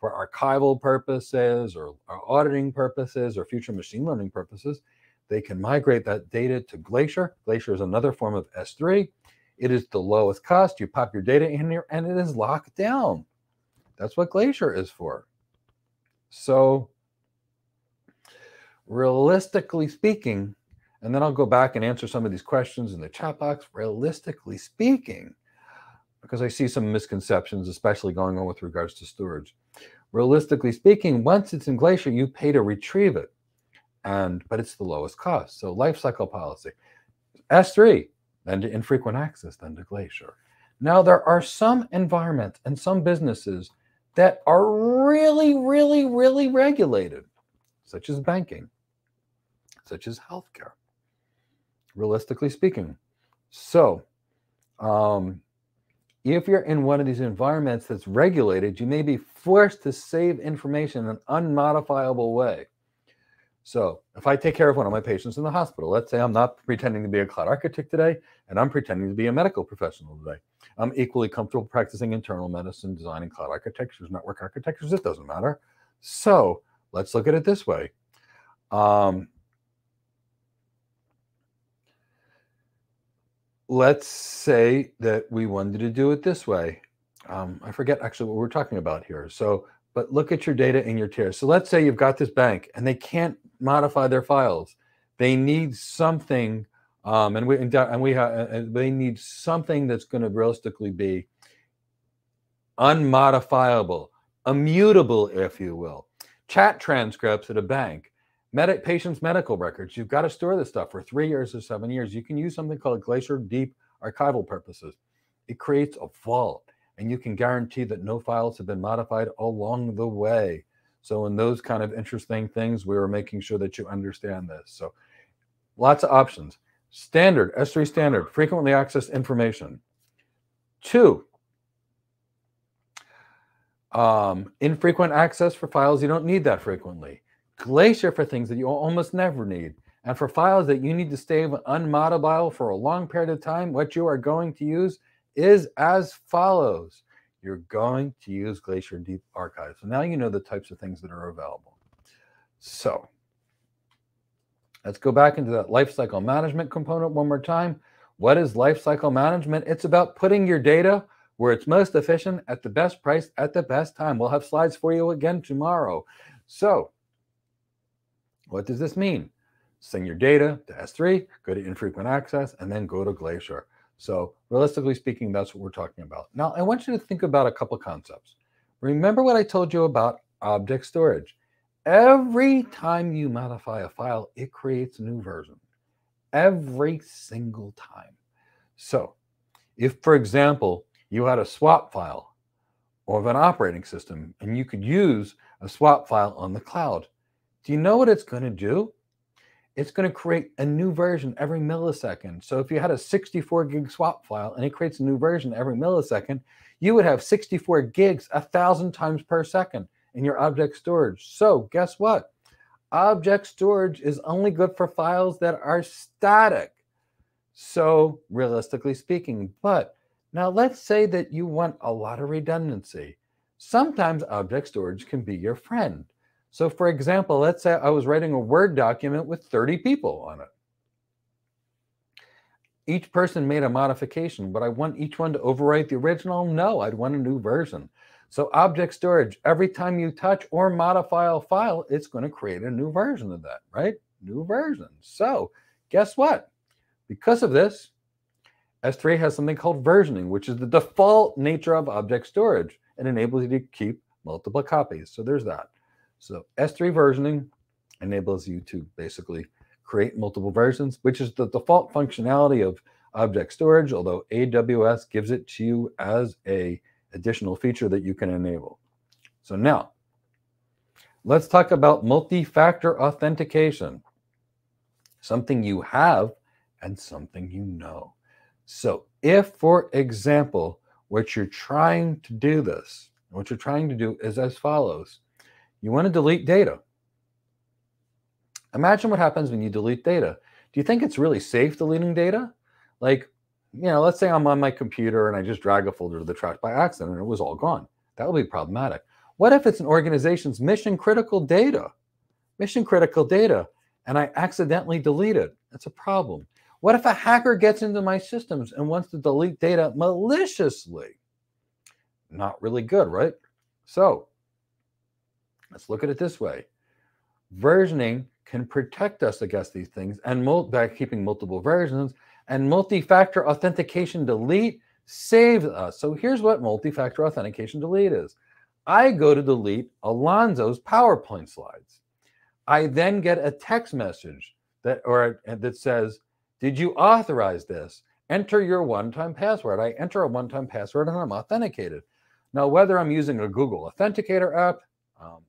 for archival purposes or auditing purposes or future machine learning purposes, they can migrate that data to Glacier. Glacier is another form of S3. It is the lowest cost. You pop your data in here, and it is locked down. That's what Glacier is for. So realistically speaking, and then I'll go back and answer some of these questions in the chat box, realistically speaking, because I see some misconceptions, especially going on with regards to storage. Realistically speaking, once it's in Glacier, you pay to retrieve it, but it's the lowest cost. So lifecycle policy, S3, then to infrequent access, then to Glacier. Now, there are some environments and some businesses that are really, really, really regulated, such as banking, such as healthcare, realistically speaking. So if you're in one of these environments that's regulated, you may be forced to save information in an unmodifiable way. So if I take care of one of my patients in the hospital, let's say I'm not pretending to be a cloud architect today, and I'm pretending to be a medical professional today. I'm equally comfortable practicing internal medicine, designing cloud architectures, network architectures, it doesn't matter. So let's look at it this way. Let's say that we wanted to do it this way. I forget actually what we're talking about here. So, but look at your data in your tiers. So let's say you've got this bank and they can't modify their files. They need something, they need something that's going to realistically be unmodifiable, immutable, if you will. Chat transcripts at a bank, patient's medical records. You've got to store this stuff for 3 years or 7 years. You can use something called Glacier Deep Archival Purposes. It creates a vault, and you can guarantee that no files have been modified along the way. So in those kind of interesting things, we were making sure that you understand this. So lots of options. Standard, S3 standard, frequently accessed information. Two, infrequent access for files you don't need that frequently. Glacier for things that you almost never need. And for files that you need to stay unmodifiable for a long period of time, what you are going to use is as follows. You're going to use Glacier Deep Archive. So now you know the types of things that are available. So let's go back into that lifecycle management component one more time. What is lifecycle management? It's about putting your data where it's most efficient, at the best price, at the best time. We'll have slides for you again tomorrow. So what does this mean? Send your data to S3, go to infrequent access, and then go to Glacier. So realistically speaking, that's what we're talking about. Now, I want you to think about a couple concepts. Remember what I told you about object storage. Every time you modify a file, it creates a new version. Every single time. So if, for example, you had a swap file of an operating system, and you could use a swap file on the cloud, do you know what it's going to do? it's going to create a new version every millisecond. So if you had a 64 gig swap file and it creates a new version every millisecond, you would have 64 gigs 1,000 times per second in your object storage. So guess what? Object storage is only good for files that are static. So realistically speaking, but now let's say that you want a lot of redundancy. Sometimes object storage can be your friend. So for example, let's say I was writing a Word document with 30 people on it. Each person made a modification. Would I want each one to overwrite the original? No, I'd want a new version. So object storage, every time you touch or modify a file, it's going to create a new version of that, right? New version. So guess what? Because of this, S3 has something called versioning, which is the default nature of object storage and enables you to keep multiple copies. So there's that. So S3 versioning enables you to basically create multiple versions, which is the default functionality of object storage, although AWS gives it to you as an additional feature that you can enable. So now, let's talk about multi-factor authentication, something you have and something you know. So if, for example, what you're trying to do is as follows. You want to delete data. Imagine what happens when you delete data. Do you think it's really safe deleting data? Like, you know, let's say I'm on my computer and I just drag a folder to the trash by accident and it was all gone. That would be problematic. What if it's an organization's mission critical data, and I accidentally delete it? That's a problem. What if a hacker gets into my systems and wants to delete data maliciously? Not really good, right? So let's look at it this way. Versioning can protect us against these things and by keeping multiple versions, and multi-factor authentication delete saves us. So here's what multi-factor authentication delete is. I go to delete Alonzo's PowerPoint slides. I then get a text message that says, "Did you authorize this? Enter your one-time password." I enter a one-time password and I'm authenticated. Now, whether I'm using a Google Authenticator app,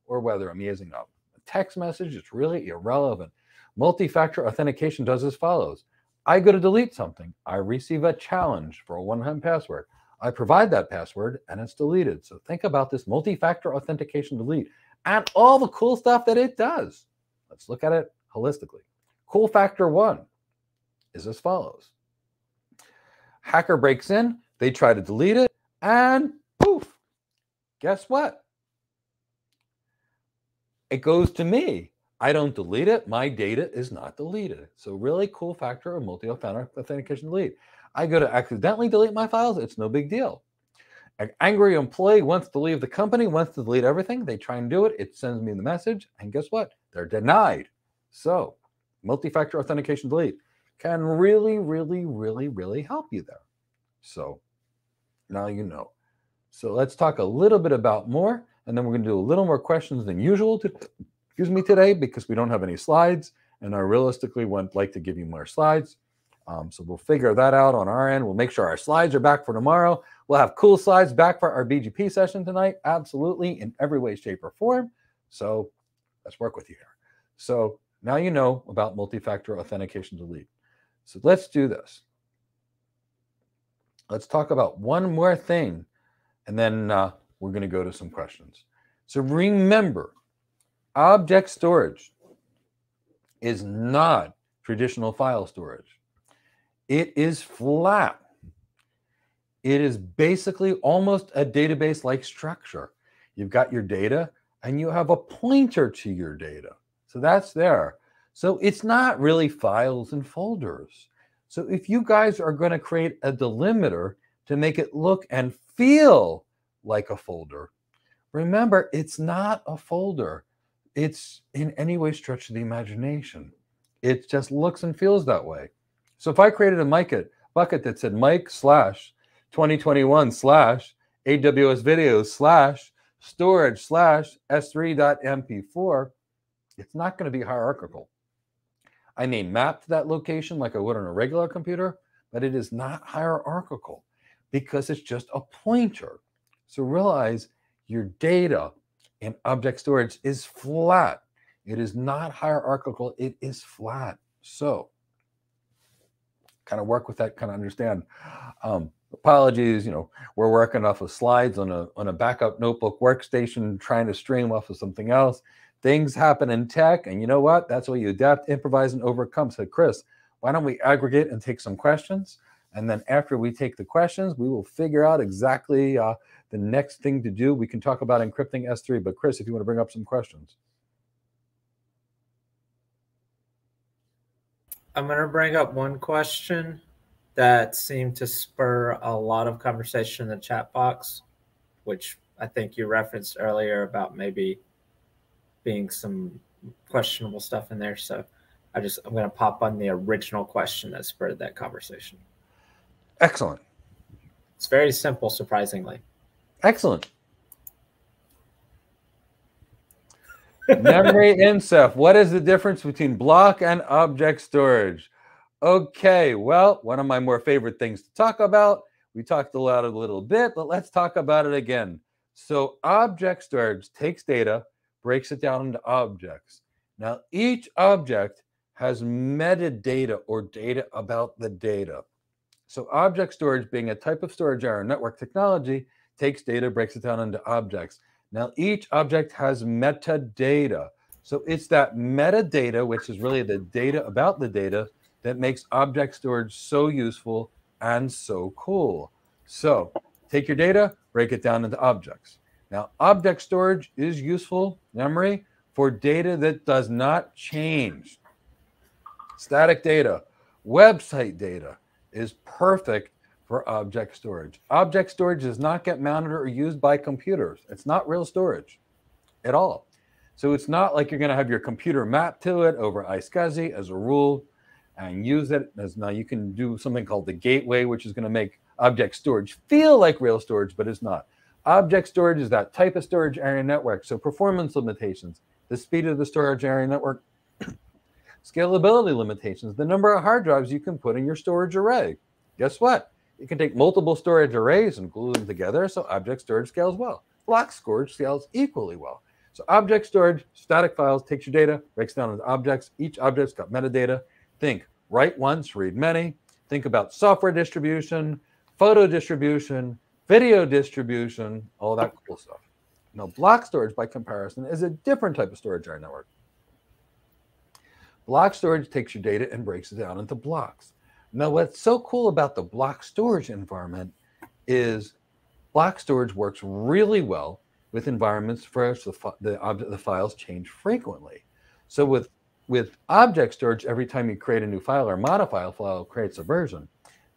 or whether I'm using a text message, it's really irrelevant. Multi-factor authentication does as follows. I go to delete something. I receive a challenge for a one-time password. I provide that password and it's deleted. So think about this multi-factor authentication delete and all the cool stuff that it does. Let's look at it holistically. Cool factor one is as follows. Hacker breaks in, they try to delete it, and poof, guess what? It goes to me. I don't delete it. My data is not deleted. So really cool factor of multi-factor authentication delete. I go to accidentally delete my files. It's no big deal. An angry employee wants to leave the company, wants to delete everything. They try and do it. It sends me the message. And guess what? They're denied. So multi-factor authentication delete can really, really, really, really help you there. So now you know. So let's talk a little bit about more. And then we're going to do a little more questions than usual today because we don't have any slides. And I realistically would like to give you more slides. So we'll figure that out on our end. We'll make sure our slides are back for tomorrow. We'll have cool slides back for our BGP session tonight. Absolutely, in every way, shape, or form. So let's work with you here. So now you know about multi-factor authentication delete. So let's do this. Let's talk about one more thing. And then we're going to go to some questions. So remember, object storage is not traditional file storage. It is flat. It is basically almost a database-like structure. You've got your data and you have a pointer to your data. So that's there. So it's not really files and folders. So if you guys are going to create a delimiter to make it look and feel like a folder, remember, it's not a folder. It's in any way stretch of the imagination. It just looks and feels that way. So if I created a bucket that said mike/2021/AWS videos/storage/s3.mp4, it's not going to be hierarchical. I may map to that location like I would on a regular computer, but it is not hierarchical because it's just a pointer. So realize your data in object storage is flat. It is not hierarchical, it is flat. So kind of work with that, kind of understand. Apologies, we're working off of slides on a backup notebook workstation, trying to stream off of something else. Things happen in tech, and you know what? That's where you adapt, improvise, and overcome. So Chris, why don't we aggregate and take some questions? And then after we take the questions, we will figure out exactly the next thing to do. We can talk about encrypting S3, but Chris, if you want to bring up some questions. I'm going to bring up one question that seemed to spur a lot of conversation in the chat box, which I think you referenced earlier about maybe being some questionable stuff in there. So I'm going to pop on the original question that spurred that conversation. Excellent. It's very simple, surprisingly. Excellent. Memory INCEF, what is the difference between block and object storage? Okay, well, one of my more favorite things to talk about. We talked about it a little bit, but let's talk about it again. So object storage takes data, breaks it down into objects. Now, each object has metadata or data about the data. So object storage, being a type of storage or network technology, takes data, breaks it down into objects. Now, each object has metadata. So it's that metadata, which is really the data about the data, that makes object storage so useful and so cool. So take your data, break it down into objects. Now, object storage is useful, memory, for data that does not change. Static data, website data is perfect for object storage. Object storage does not get mounted or used by computers. It's not real storage at all. So it's not like you're going to have your computer map to it over iSCSI as a rule and use it as, now you can do something called the gateway, which is going to make object storage feel like real storage, but it's not. Object storage is that type of storage area network. So performance limitations, the speed of the storage area network, scalability limitations, the number of hard drives you can put in your storage array. Guess what? You can take multiple storage arrays and glue them together, so object storage scales well. Block storage scales equally well. So object storage, static files, takes your data, breaks down into objects. Each object's got metadata. Think write once, read many. Think about software distribution, photo distribution, video distribution, all that cool stuff. Now, block storage, by comparison, is a different type of storage area network. Block storage takes your data and breaks it down into blocks. Now, what's so cool about the block storage environment is block storage works really well with environments where the files change frequently. So with object storage, every time you create a new file or modify a file, it creates a version.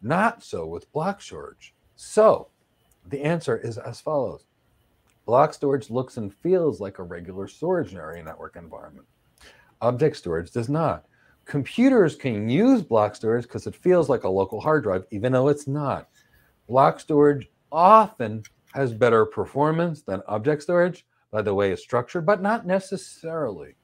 Not so with block storage. So the answer is as follows. Block storage looks and feels like a regular storage area network environment. Object storage does not. Computers can use block storage because it feels like a local hard drive, even though it's not. Block storage often has better performance than object storage by the way it's structured, but not necessarily.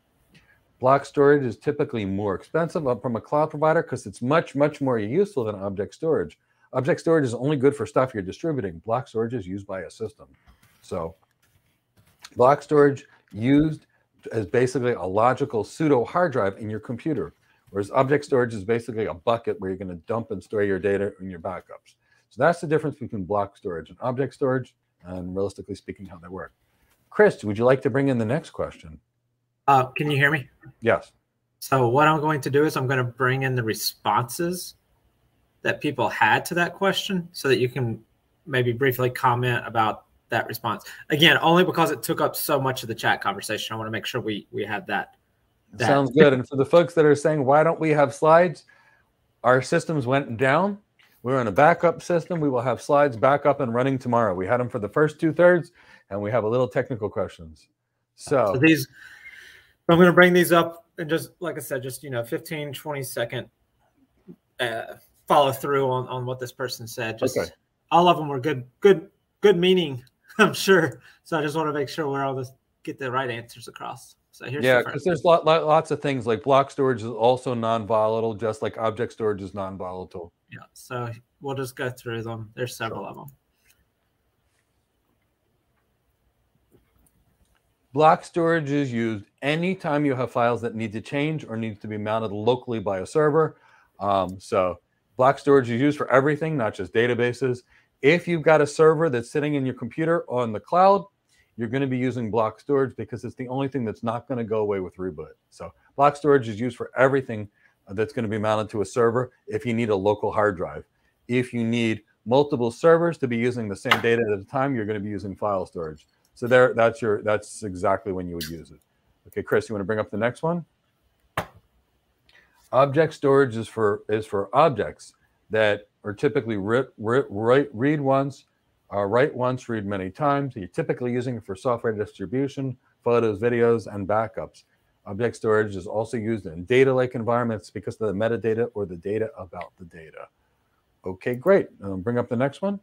Block storage is typically more expensive from a cloud provider because it's much, much more useful than object storage. Object storage is only good for stuff you're distributing. Block storage is used by a system. So block storage used as basically a logical pseudo hard drive in your computer, whereas object storage is basically a bucket where you're going to dump and store your data and your backups. So that's the difference between block storage and object storage, and realistically speaking, how they work. Chris, would you like to bring in the next question? Can you hear me? Yes. So what I'm going to do is I'm going to bring in the responses that people had to that question so that you can maybe briefly comment about that response. Again, only because it took up so much of the chat conversation. I want to make sure we have that. Sounds good. And for the folks that are saying, why don't we have slides? Our systems went down. We're in a backup system. We will have slides back up and running tomorrow. We had them for the first 2/3, and we have a little technical questions. So these, I'm going to bring these up and just, like I said, just, 15, 20 second follow through on what this person said. Just okay. All of them were good meaning, I'm sure. So I just want to make sure we're all just get the right answers across. So here's yeah, because there's lots of things like block storage is also non-volatile, just like object storage is non-volatile. Yeah, so we'll just go through them. There's several of them. Block storage is used anytime you have files that need to change or needs to be mounted locally by a server. So block storage is used for everything, not just databases. If you've got a server that's sitting in your computer on the cloud, you're going to be using block storage because it's the only thing that's not going to go away with reboot. So block storage is used for everything that's going to be mounted to a server if you need a local hard drive. If you need multiple servers to be using the same data at a time, you're going to be using file storage. So there, that's exactly when you would use it. Okay, Chris, you want to bring up the next one? Object storage is for objects that are typically read once, write once, read many times. You're typically using it for software distribution, photos, videos, and backups. Object storage is also used in data lake environments because of the metadata or the data about the data. Okay, great. Bring up the next one.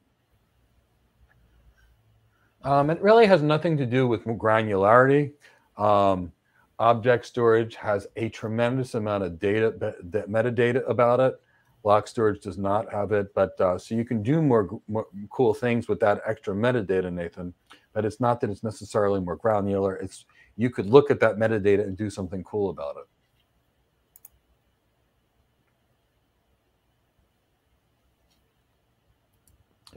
It really has nothing to do with granularity. Object storage has a tremendous amount of data, metadata about it. Block storage does not have it, but so you can do more cool things with that extra metadata, Nathan. But it's not that it's necessarily more granular. It's you could look at that metadata and do something cool about it.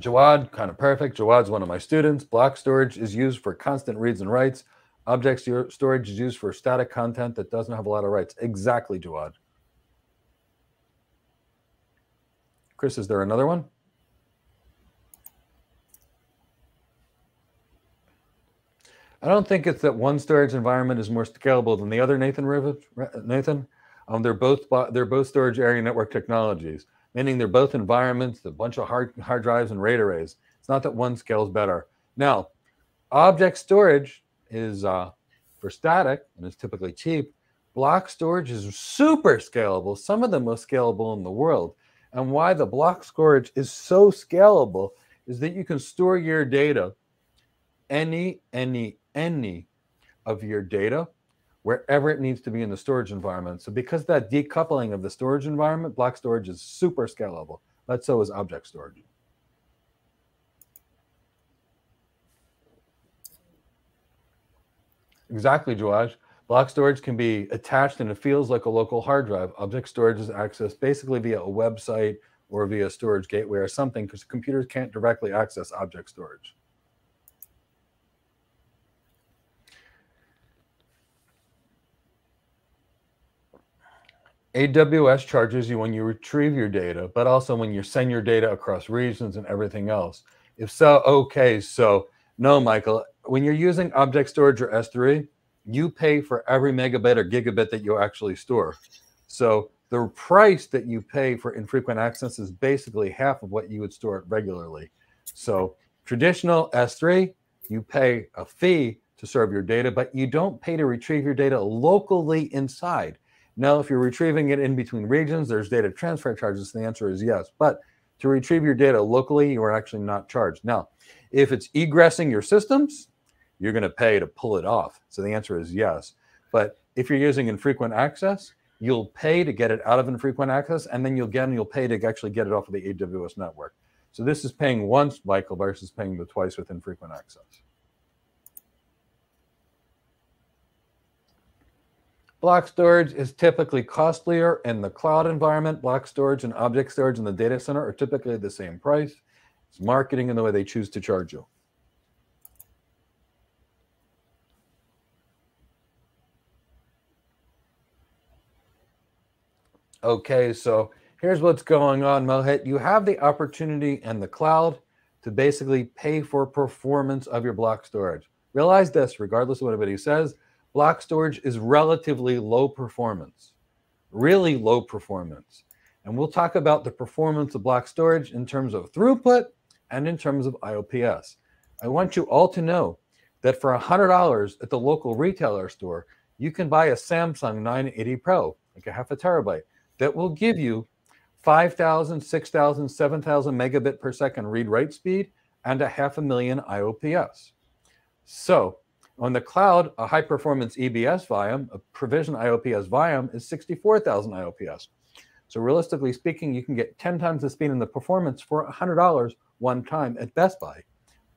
Jawad, kind of perfect. Jawad's one of my students. Block storage is used for constant reads and writes. Object storage is used for static content that doesn't have a lot of writes. Exactly, Jawad. Chris, is there another one? I don't think it's that one storage environment is more scalable than the other, Nathan. They're both storage area network technologies, meaning they're both environments, a bunch of hard drives and RAID arrays. It's not that one scales better. Now, object storage is for static and it's typically cheap. Block storage is super scalable, some of the most scalable in the world. And why the block storage is so scalable is that you can store your data, any of your data, wherever it needs to be in the storage environment. So because of that decoupling of the storage environment, block storage is super scalable, but so is object storage. Exactly, Jawaj. Block storage can be attached and it feels like a local hard drive. Object storage is accessed basically via a website or via a storage gateway or something because computers can't directly access object storage. AWS charges you when you retrieve your data, but also when you send your data across regions and everything else. If so, okay, so no, Michael, when you're using object storage or S3, you pay for every megabit or gigabit that you actually store. So the price that you pay for infrequent access is basically half of what you would store it regularly. So traditional S3, you pay a fee to serve your data, but you don't pay to retrieve your data locally inside. Now, if you're retrieving it in between regions, there's data transfer charges. The answer is yes. But to retrieve your data locally, you are actually not charged. Now, if it's egressing your systems, you're going to pay to pull it off. So the answer is yes. But if you're using infrequent access, you'll pay to get it out of infrequent access, and then you'll pay to actually get it off of the AWS network. So this is paying once, Michael, versus paying the twice with infrequent access. Block storage is typically costlier in the cloud environment. Block storage and object storage in the data center are typically the same price. It's marketing and the way they choose to charge you. Okay, so here's what's going on, Mohit. You have the opportunity in the cloud to basically pay for performance of your block storage. Realize this, regardless of what anybody says, block storage is relatively low performance, really low performance. And we'll talk about the performance of block storage in terms of throughput and in terms of IOPS. I want you all to know that for $100 at the local retailer store, you can buy a Samsung 980 Pro, like a half a terabyte, that will give you 5,000, 6,000, 7,000 megabit per second read-write speed and a 500,000 IOPS. So, on the cloud, a high-performance EBS volume, a provision IOPS volume, is 64,000 IOPS. So realistically speaking, you can get 10 times the speed in the performance for $100 one time at Best Buy.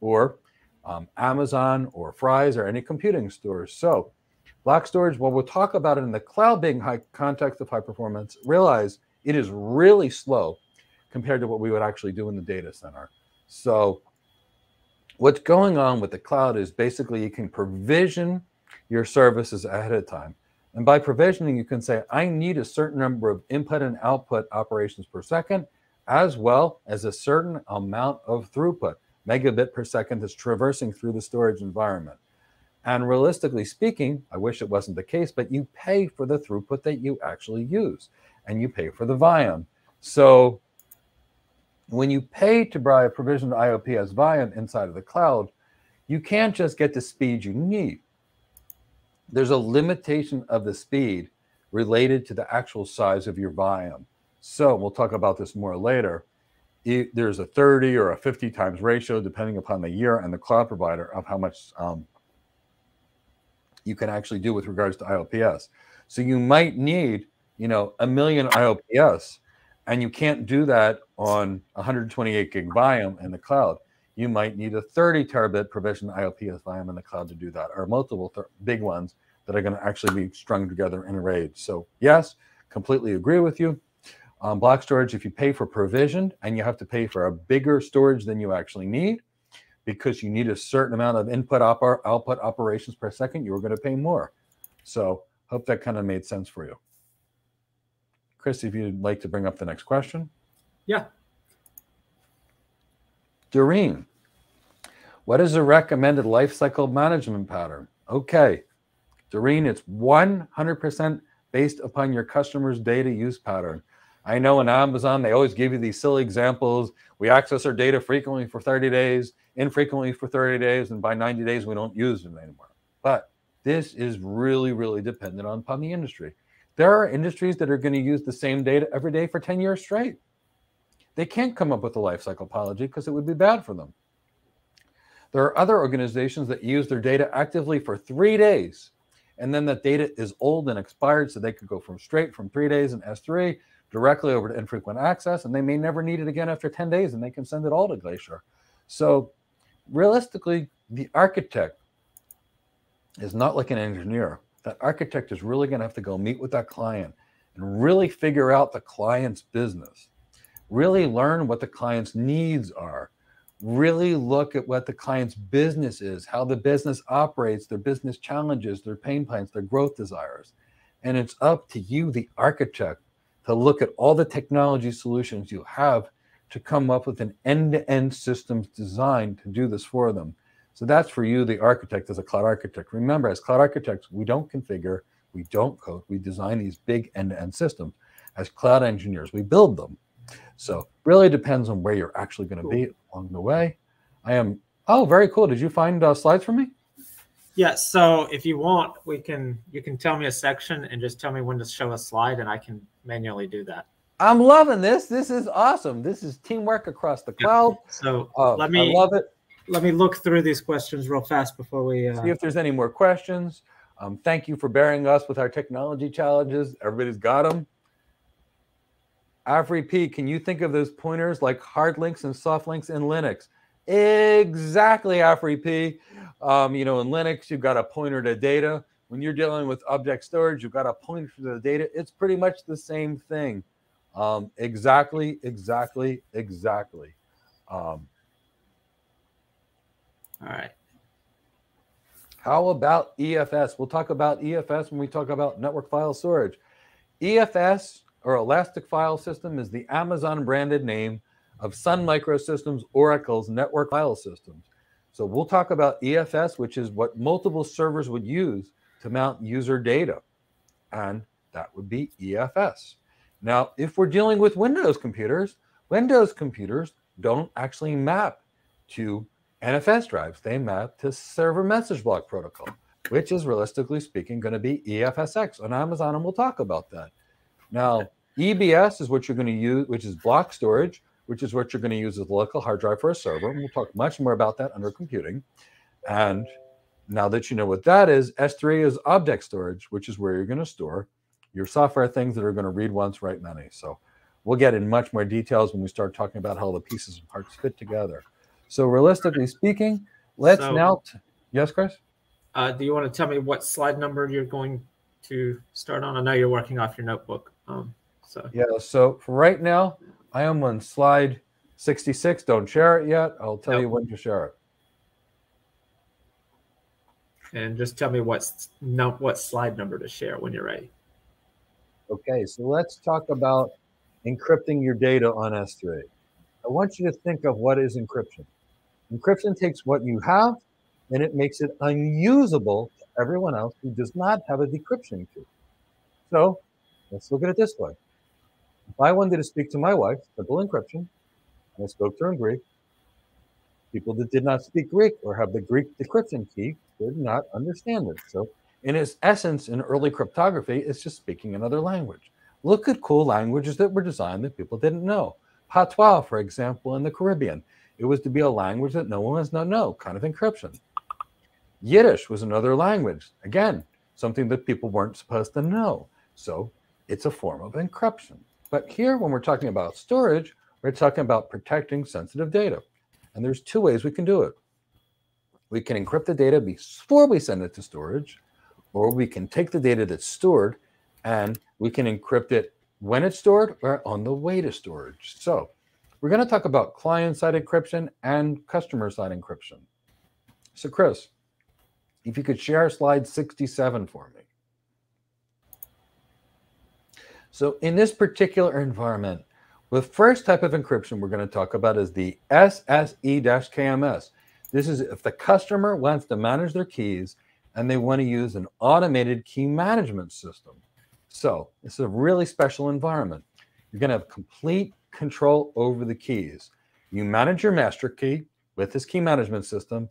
Or Amazon or Fry's or any computing stores. So block storage, while we'll talk about it in the cloud being high context of high performance, realize it is really slow compared to what we would actually do in the data center. So what's going on with the cloud is basically you can provision your services ahead of time. And by provisioning, you can say, I need a certain number of input and output operations per second, as well as a certain amount of throughput, megabit per second that's traversing through the storage environment. And realistically speaking, I wish it wasn't the case, but you pay for the throughput that you actually use, and you pay for the volume. So when you pay to buy a provisioned IOP as volume inside of the cloud, you can't just get the speed you need. There's a limitation of the speed related to the actual size of your volume. So we'll talk about this more later. There's a 30 or a 50 times ratio, depending upon the year and the cloud provider, of how much you can actually do with regards to IOPS. So you might need, you know, 1 million IOPS, and you can't do that on 128 gig volume in the cloud. You might need a 30 terabit provisioned IOPS volume in the cloud to do that, or multiple big ones that are going to actually be strung together in RAID. So yes, completely agree with you. Block storage, if you pay for provisioned, and you have to pay for a bigger storage than you actually need, because you need a certain amount of input or output operations per second, you are going to pay more. So hope that kind of made sense for you. Chris, if you'd like to bring up the next question. Yeah. Doreen, what is the recommended lifecycle management pattern? Okay, Doreen, it's 100% based upon your customer's data use pattern. I know in Amazon, they always give you these silly examples. We access our data frequently for 30 days, infrequently for 30 days, and by 90 days, we don't use them anymore. But this is really, really dependent upon the industry. There are industries that are going to use the same data every day for 10 years straight. They can't come up with a lifecycle policy because it would be bad for them. There are other organizations that use their data actively for 3 days, and then that data is old and expired, so they could go from straight from 3 days in S3 directly over to infrequent access, and they may never need it again after 10 days, and they can send it all to Glacier. So realistically, the architect is not like an engineer. That architect is really going to have to go meet with that client and really figure out the client's business. Really learn what the client's needs are. Really look at what the client's business is, how the business operates, their business challenges, their pain points, their growth desires. And it's up to you, the architect, to look at all the technology solutions you have to come up with an end-to-end systems design to do this for them. So that's for you, the architect, as a cloud architect. Remember, as cloud architects, we don't configure, we don't code, we design these big end-to-end systems. As cloud engineers, we build them. So really depends on where you're actually going to be along the way. I am. Oh, very cool. Did you find slides for me? Yeah. So if you want, you can tell me a section and just tell me when to show a slide, and I can manually do that. I'm loving this. This is awesome. This is teamwork across the cloud. So I love it. Let me look through these questions real fast before we see if there's any more questions. Thank you for bearing us with our technology challenges. Everybody's got them. Avery P, can you think of those pointers like hard links and soft links in Linux? Exactly, Avery P. You know, in Linux, you've got a pointer to data. When you're dealing with object storage, you've got a pointer to the data. It's pretty much the same thing. Exactly. All right. How about EFS? We'll talk about EFS when we talk about network file storage. EFS, or Elastic File System, is the Amazon branded name of Sun Microsystems, Oracle's network file systems. So we'll talk about EFS, which is what multiple servers would use to mount user data. And that would be EFS. Now, if we're dealing with Windows computers don't actually map to NFS drives. They map to server message block protocol, which is realistically speaking going to be EFSX on Amazon. And we'll talk about that. Now, EBS is what you're going to use, which is block storage, which is what you're going to use as a local hard drive for a server. And we'll talk much more about that under computing. And now that you know what that is, S3 is object storage, which is where you're going to store your software, things that are going to read once, write many. So we'll get in much more details when we start talking about how the pieces and parts fit together. So realistically speaking, Let's now. Yes, Chris? Do you want to tell me what slide number you're going to start on? I know you're working off your notebook. Yeah, so for right now, I am on slide 66. Don't share it yet. I'll tell you when to share it. And just tell me what slide number to share when you're ready. Okay, so let's talk about encrypting your data on S3. I want you to think of what is encryption. Encryption takes what you have and it makes it unusable to everyone else who does not have a decryption key. So let's look at it this way. If I wanted to speak to my wife, simple encryption, and I spoke to her in Greek, people that did not speak Greek or have the Greek decryption key could not understand it. So in its essence, in early cryptography, it's just speaking another language. Look at cool languages that were designed that people didn't know. Patois, for example, in the Caribbean. It was to be a language that no one does not know, kind of encryption. Yiddish was another language. Again, something that people weren't supposed to know. So it's a form of encryption. But here, when we're talking about storage, we're talking about protecting sensitive data. And there's two ways we can do it. We can encrypt the data before we send it to storage, or we can take the data that's stored and we can encrypt it when it's stored or on the way to storage. So we're going to talk about client-side encryption and customer-side encryption. So Chris, if you could share slide 67 for me. So in this particular environment, the first type of encryption we're going to talk about is the SSE-KMS. This is if the customer wants to manage their keys and they want to use an automated key management system. So it's a really special environment. You're going to have complete control over the keys. You manage your master key with this key management system,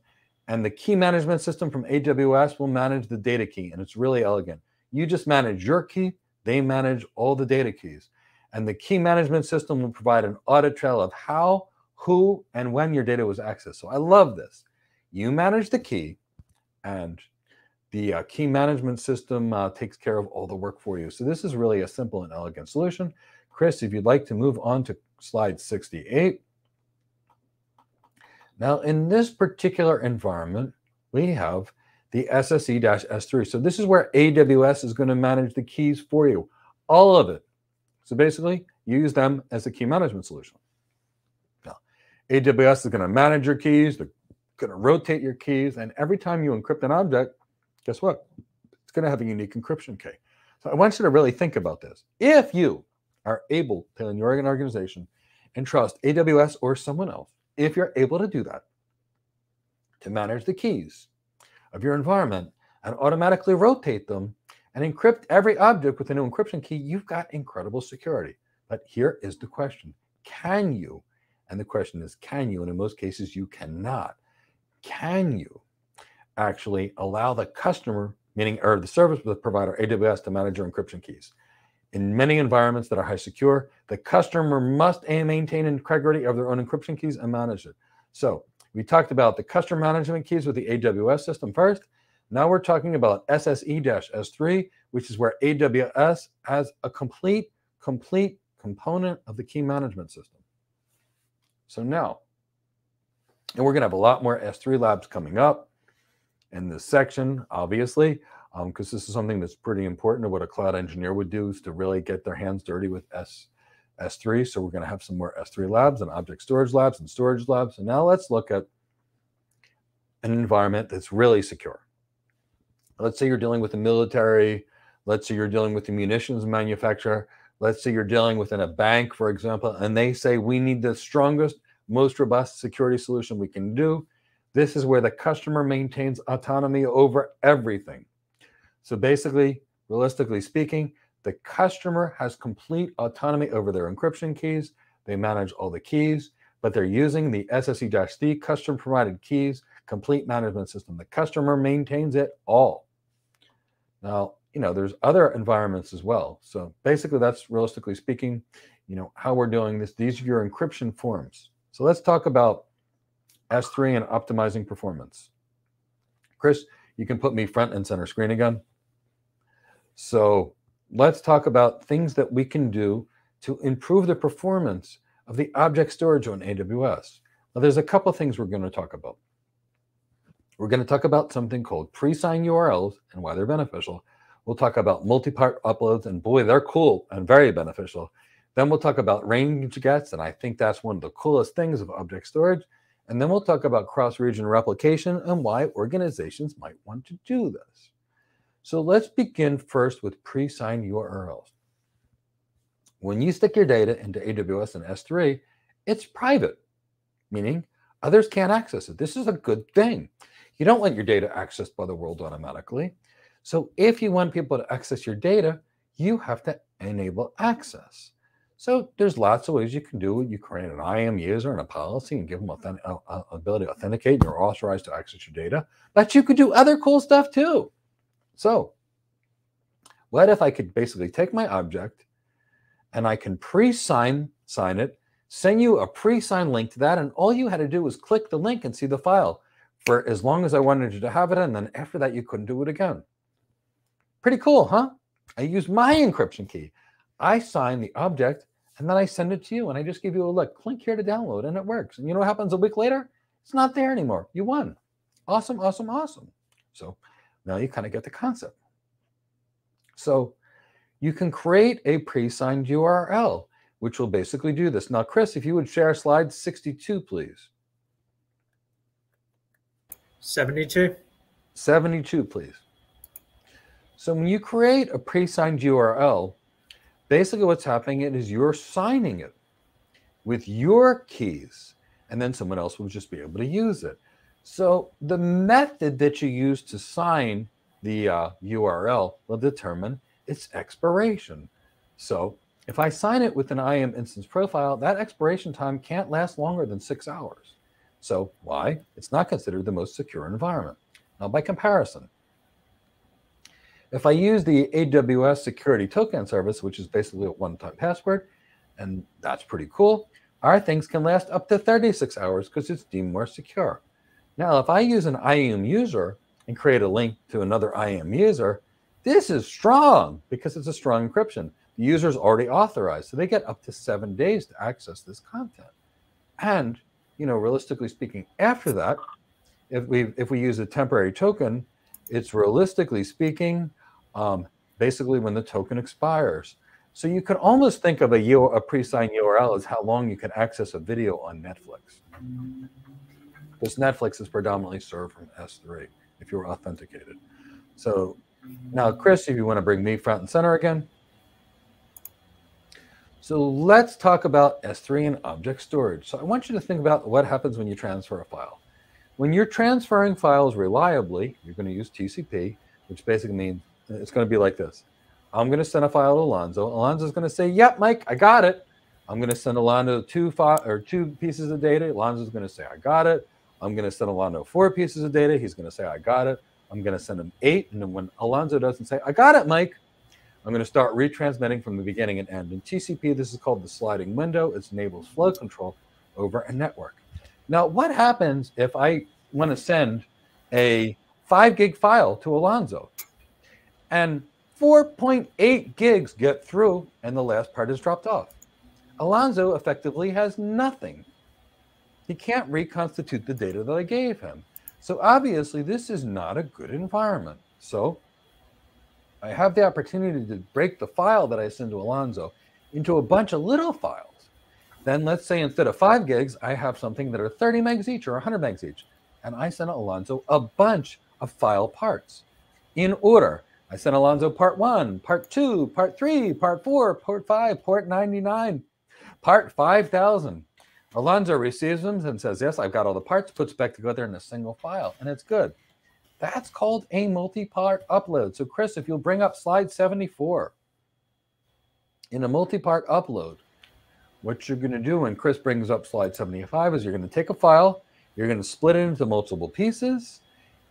and the key management system from AWS will manage the data key, and it's really elegant. You just manage your key, they manage all the data keys. And the key management system will provide an audit trail of how, who, and when your data was accessed. So I love this. You manage the key, and the key management system takes care of all the work for you. So this is really a simple and elegant solution. Chris, if you'd like to move on to slide 68. Now, in this particular environment, we have the SSE-S3. So this is where AWS is going to manage the keys for you, all of it. So basically, you use them as a key management solution. Now, AWS is going to manage your keys, they're going to rotate your keys, and every time you encrypt an object, guess what? It's going to have a unique encryption key. So I want you to really think about this. If you are able to, in your organization, and trust AWS or someone else, if you're able to do that, to manage the keys of your environment and automatically rotate them, and encrypt every object with a new encryption key, you've got incredible security. But here is the question, can you? And the question is, can you? And in most cases, you cannot. Can you actually allow the customer, meaning or the service provider, AWS, to manage your encryption keys? In many environments that are high secure, the customer must maintain integrity of their own encryption keys and manage it. So we talked about the customer management keys with the AWS system first. Now we're talking about SSE-S3, which is where AWS has a complete component of the key management system. So now, and we're going to have a lot more S3 labs coming up in this section, obviously, because this is something that's pretty important to what a cloud engineer would do, is to really get their hands dirty with S3. So we're going to have some more S3 labs and object storage labs and storage labs. And now let's look at an environment that's really secure. Let's say you're dealing with the military. Let's say you're dealing with the munitions manufacturer. Let's say you're dealing within a bank, for example, and they say, we need the strongest, most robust security solution we can do. This is where the customer maintains autonomy over everything. So basically, realistically speaking, the customer has complete autonomy over their encryption keys. They manage all the keys, but they're using the SSE-D customer-provided keys, complete management system. The customer maintains it all. Now, you know, there's other environments as well. So basically that's realistically speaking, you know, how we're doing this. These are your encryption forms. So let's talk about S3 and optimizing performance. Chris, you can put me front and center screen again. So let's talk about things that we can do to improve the performance of the object storage on AWS. Now, there's a couple of things we're going to talk about. We're going to talk about something called pre-signed URLs and why they're beneficial. We'll talk about multi-part uploads, and boy, they're cool and very beneficial. Then we'll talk about range gets, and I think that's one of the coolest things of object storage. And then we'll talk about cross-region replication and why organizations might want to do this. So let's begin first with pre-signed URLs. When you stick your data into AWS and S3, it's private, meaning others can't access it. This is a good thing. You don't want your data accessed by the world automatically. So if you want people to access your data, you have to enable access. So there's lots of ways you can do it. You create an IAM user and a policy and give them ability to authenticate, and you're authorized to access your data. But you could do other cool stuff too. So what if I could basically take my object and I can pre-sign it, send you a pre-signed link to that, and all you had to do was click the link and see the file for as long as I wanted you to have it, and then after that you couldn't do it again. Pretty cool, huh? I use my encryption key. I sign the object, and then I send it to you, and I just give you a look. Click here to download, and it works. And you know what happens a week later? It's not there anymore. You won. Awesome, awesome, awesome. So now you kind of get the concept. So you can create a pre-signed URL, which will basically do this. Now, Chris, if you would share slide 62, please. 72. 72, please. So when you create a pre-signed URL, basically what's happening is you're signing it with your keys, and then someone else will just be able to use it. So the method that you use to sign the URL will determine its expiration. So if I sign it with an IAM instance profile, that expiration time can't last longer than 6 hours. So why? It's not considered the most secure environment. Now, by comparison, if I use the AWS security token service, which is basically a one-time password, and that's pretty cool, our things can last up to 36 hours because it's deemed more secure. Now, if I use an IAM user and create a link to another IAM user, this is strong because it's a strong encryption. The user is already authorized, so they get up to 7 days to access this content. And, you know, realistically speaking, after that, if we use a temporary token, it's realistically speaking, basically when the token expires. So you can almost think of a pre-signed URL as how long you can access a video on Netflix, because Netflix is predominantly served from S3 if you're authenticated. So now, Chris, if you want to bring me front and center again. So let's talk about S3 and object storage. So I want you to think about what happens when you transfer a file. When you're transferring files reliably, you're going to use TCP, which basically means it's going to be like this. I'm going to send a file to Alonzo. Alonzo's going to say, yep, Mike, I got it. I'm going to send Alonzo two pieces of data. Alonzo's going to say, I got it. I'm going to send Alonzo 4 pieces of data. He's going to say, I got it. I'm going to send him 8. And then when Alonzo doesn't say, I got it, Mike, I'm going to start retransmitting from the beginning and end. In TCP, this is called the sliding window. It enables flow control over a network. Now, what happens if I want to send a 5 gig file to Alonzo and 4.8 gigs get through and the last part is dropped off? Alonzo effectively has nothing. He can't reconstitute the data that I gave him. So obviously this is not a good environment. So I have the opportunity to break the file that I send to Alonzo into a bunch of little files. Then let's say instead of 5 gigs, I have something that are 30 megs each or 100 megs each. And I sent Alonzo a bunch of file parts in order. I sent Alonzo part 1, part 2, part 3, part 4, part 5, part 99, part 5,000. Alonzo receives them and says, yes, I've got all the parts, puts back together in a single file, and it's good. That's called a multi-part upload. So Chris, if you'll bring up slide 74. In a multi-part upload, what you're going to do when Chris brings up slide 75 is you're going to take a file, you're going to split it into multiple pieces,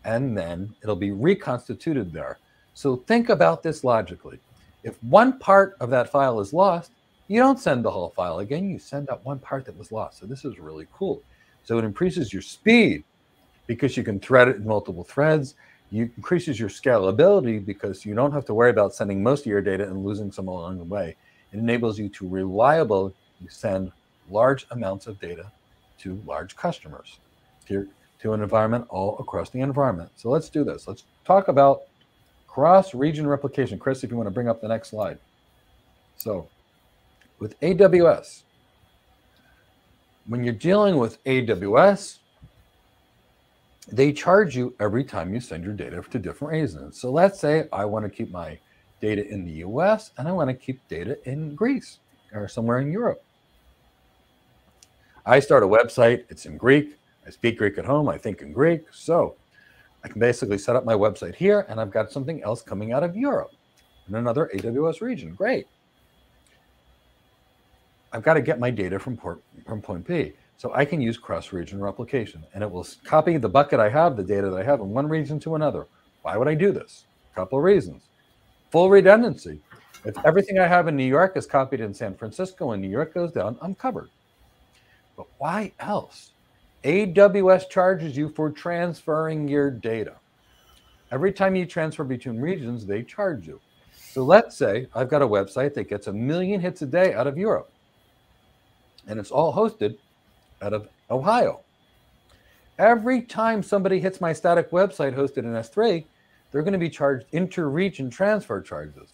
and then it'll be reconstituted there. So think about this logically. If one part of that file is lost, you don't send the whole file again. You send out one part that was lost. So this is really cool. So it increases your speed because you can thread it in multiple threads. It increases your scalability because you don't have to worry about sending most of your data and losing some along the way. It enables you to reliably send large amounts of data to large customers. Here, to an environment all across the environment. So let's do this. Let's talk about cross-region replication. Chris, if you want to bring up the next slide. So with AWS, when you're dealing with AWS, they charge you every time you send your data to different regions. So let's say I want to keep my data in the US and I want to keep data in Greece or somewhere in Europe. I start a website, it's in Greek. I speak Greek at home, I think in Greek. So I can basically set up my website here and I've got something else coming out of Europe in another AWS region. Great. I've got to get my data from point B. So I can use cross-region replication and it will copy the bucket I have, the data that I have in one region to another. Why would I do this? A couple of reasons. Full redundancy. If everything I have in New York is copied in San Francisco and New York goes down, I'm covered. But why else? AWS charges you for transferring your data. Every time you transfer between regions, they charge you. So let's say I've got a website that gets 1 million hits a day out of Europe and it's all hosted out of Ohio. Every time somebody hits my static website hosted in S3, they're going to be charged inter-region transfer charges.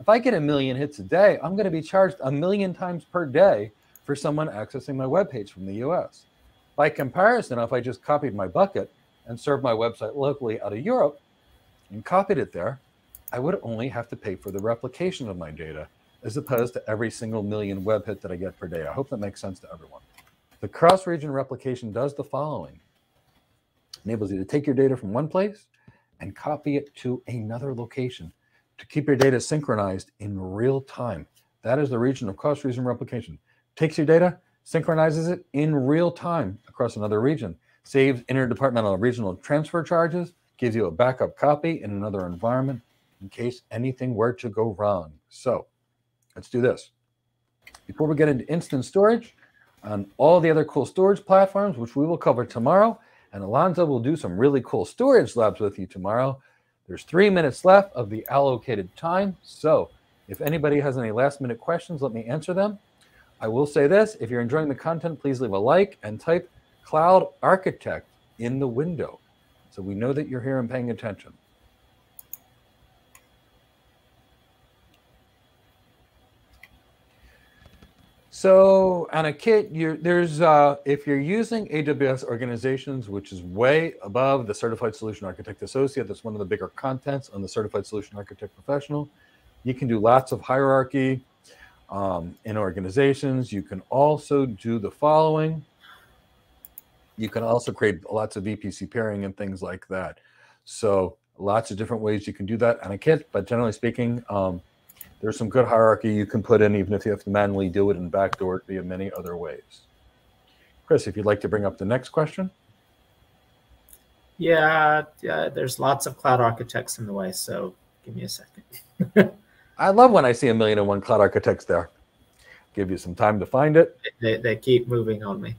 If I get 1 million hits a day, I'm going to be charged 1 million times per day for someone accessing my webpage from the US. By comparison, if I just copied my bucket and served my website locally out of Europe and copied it there, I would only have to pay for the replication of my data as opposed to every single million web hit that I get per day. I hope that makes sense to everyone. The cross-region replication does the following. Enables you to take your data from one place and copy it to another location to keep your data synchronized in real time. That is the region of cross-region replication. Takes your data, synchronizes it in real time across another region, saves interdepartmental regional transfer charges, gives you a backup copy in another environment in case anything were to go wrong. So let's do this. Before we get into instant storage, on all the other cool storage platforms, which we will cover tomorrow. And Alonzo will do some really cool storage labs with you tomorrow. There's 3 minutes left of the allocated time. So if anybody has any last minute questions, let me answer them. I will say this, if you're enjoying the content, please leave a like and type Cloud Architect in the window. So we know that you're here and paying attention. So on a kit, if you're using AWS organizations, which is way above the Certified Solution Architect Associate, that's one of the bigger contents on the Certified Solution Architect Professional, you can do lots of hierarchy in organizations. You can also do the following. You can also create lots of VPC pairing and things like that. So lots of different ways you can do that on a kit, but generally speaking, there's some good hierarchy you can put in, even if you have to manually do it and backdoor it via many other ways. Chris, if you'd like to bring up the next question. Yeah, there's lots of cloud architects in the way, so give me a second. I love when I see 1,000,001 cloud architects there. Give you some time to find it. They keep moving on me.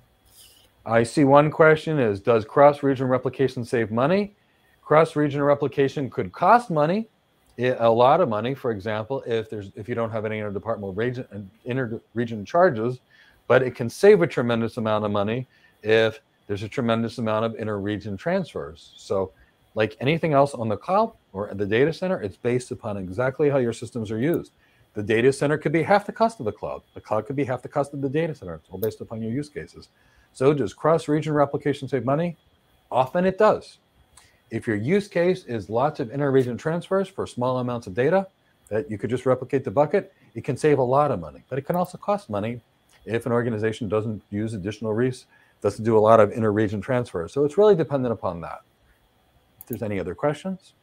I see one question is, does cross-region replication save money? Cross-region replication could cost money. A lot of money, for example, if you don't have any inter-region charges, but it can save a tremendous amount of money if there's a tremendous amount of inter-region transfers. So like anything else on the cloud or at the data center, it's based upon exactly how your systems are used. The data center could be half the cost of the cloud. The cloud could be half the cost of the data center. It's all based upon your use cases. So does cross-region replication save money? Often it does. If your use case is lots of inter-region transfers for small amounts of data that you could just replicate the bucket, it can save a lot of money, but it can also cost money if an organization doesn't use additional resources, doesn't do a lot of inter-region transfers. So it's really dependent upon that. If there's any other questions.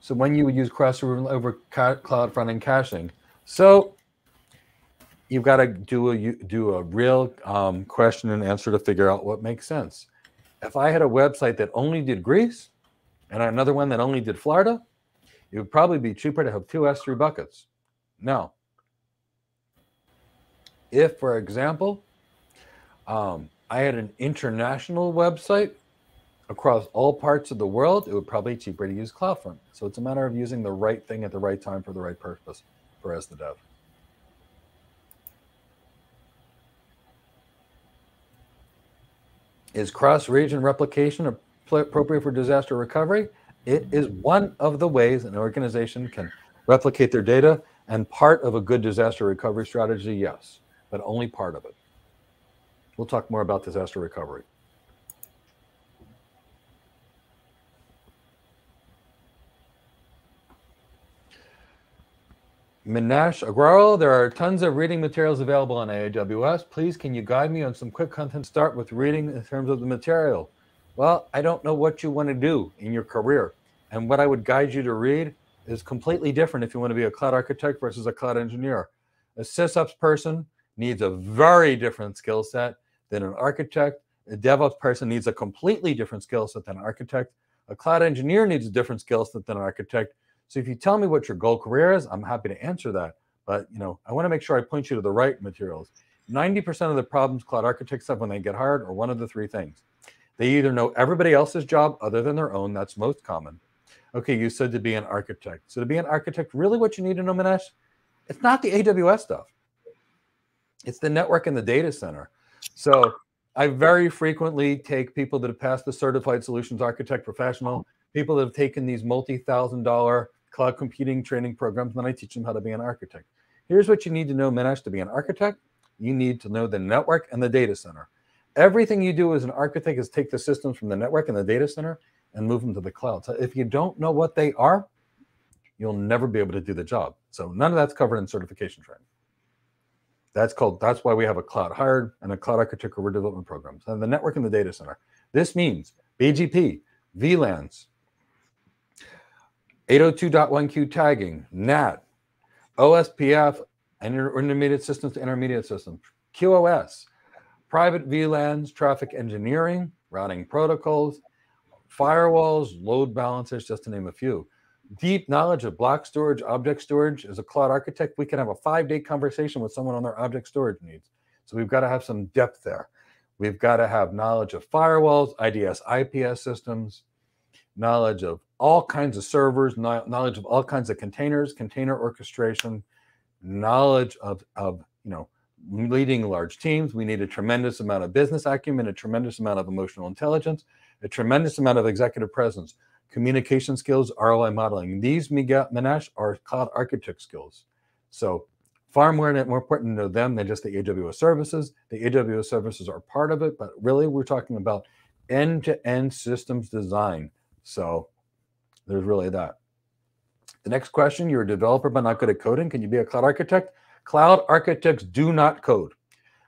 So when you would use cross-region over CloudFront and caching. So you've got to do a real question and answer to figure out what makes sense. If I had a website that only did Greece and another one that only did Florida, it would probably be cheaper to have two S3 buckets. Now, if, for example, I had an international website across all parts of the world, it would probably be cheaper to use CloudFront. So it's a matter of using the right thing at the right time for the right purpose for as the dev. Is cross-region replication appropriate for disaster recovery? It is one of the ways an organization can replicate their data, and part of a good disaster recovery strategy, yes, but only part of it. We'll talk more about disaster recovery. Minash Aguero, there are tons of reading materials available on AWS. Please, can you guide me on some quick content? Start with reading in terms of the material. Well, I don't know what you want to do in your career. And what I would guide you to read is completely different if you want to be a cloud architect versus a cloud engineer. A SysOps person needs a very different skill set than an architect. A DevOps person needs a completely different skill set than an architect. A cloud engineer needs a different skill set than an architect. So if you tell me what your goal career is, I'm happy to answer that. But you know, I want to make sure I point you to the right materials. 90% of the problems cloud architects have when they get hired are one of the three things. They either know everybody else's job other than their own. That's most common. Okay, you said to be an architect. So to be an architect, really what you need to know, Minesh, it's not the AWS stuff. It's the network and the data center. So I very frequently take people that have passed the Certified Solutions Architect Professional, people that have taken these multi-thousand-dollar cloud computing training programs, and then I teach them how to be an architect. Here's what you need to know, Minesh, to be an architect. You need to know the network and the data center. Everything you do as an architect is take the systems from the network and the data center and move them to the cloud. So if you don't know what they are, you'll never be able to do the job. So none of that's covered in certification training. That's why we have a cloud hired and a cloud architect career development programs, and the network and the data center. This means BGP, VLANs, 802.1q tagging, NAT, OSPF, and intermediate systems to intermediate systems, QoS, private VLANs, traffic engineering, routing protocols, firewalls, load balancers, just to name a few. Deep knowledge of block storage, object storage. As a cloud architect, we can have a 5-day conversation with someone on their object storage needs. So we've got to have some depth there. We've got to have knowledge of firewalls, IDS, IPS systems, knowledge of all kinds of servers, knowledge of all kinds of containers, container orchestration, knowledge of you know, leading large teams. We need a tremendous amount of business acumen, a tremendous amount of emotional intelligence, a tremendous amount of executive presence, communication skills, ROI modeling. These, Minesh, are cloud architect skills. So far more important to them than just the AWS services. The AWS services are part of it, but really we're talking about end-to-end systems design. So there's really that. The next question, you're a developer but not good at coding. Can you be a cloud architect? Cloud architects do not code.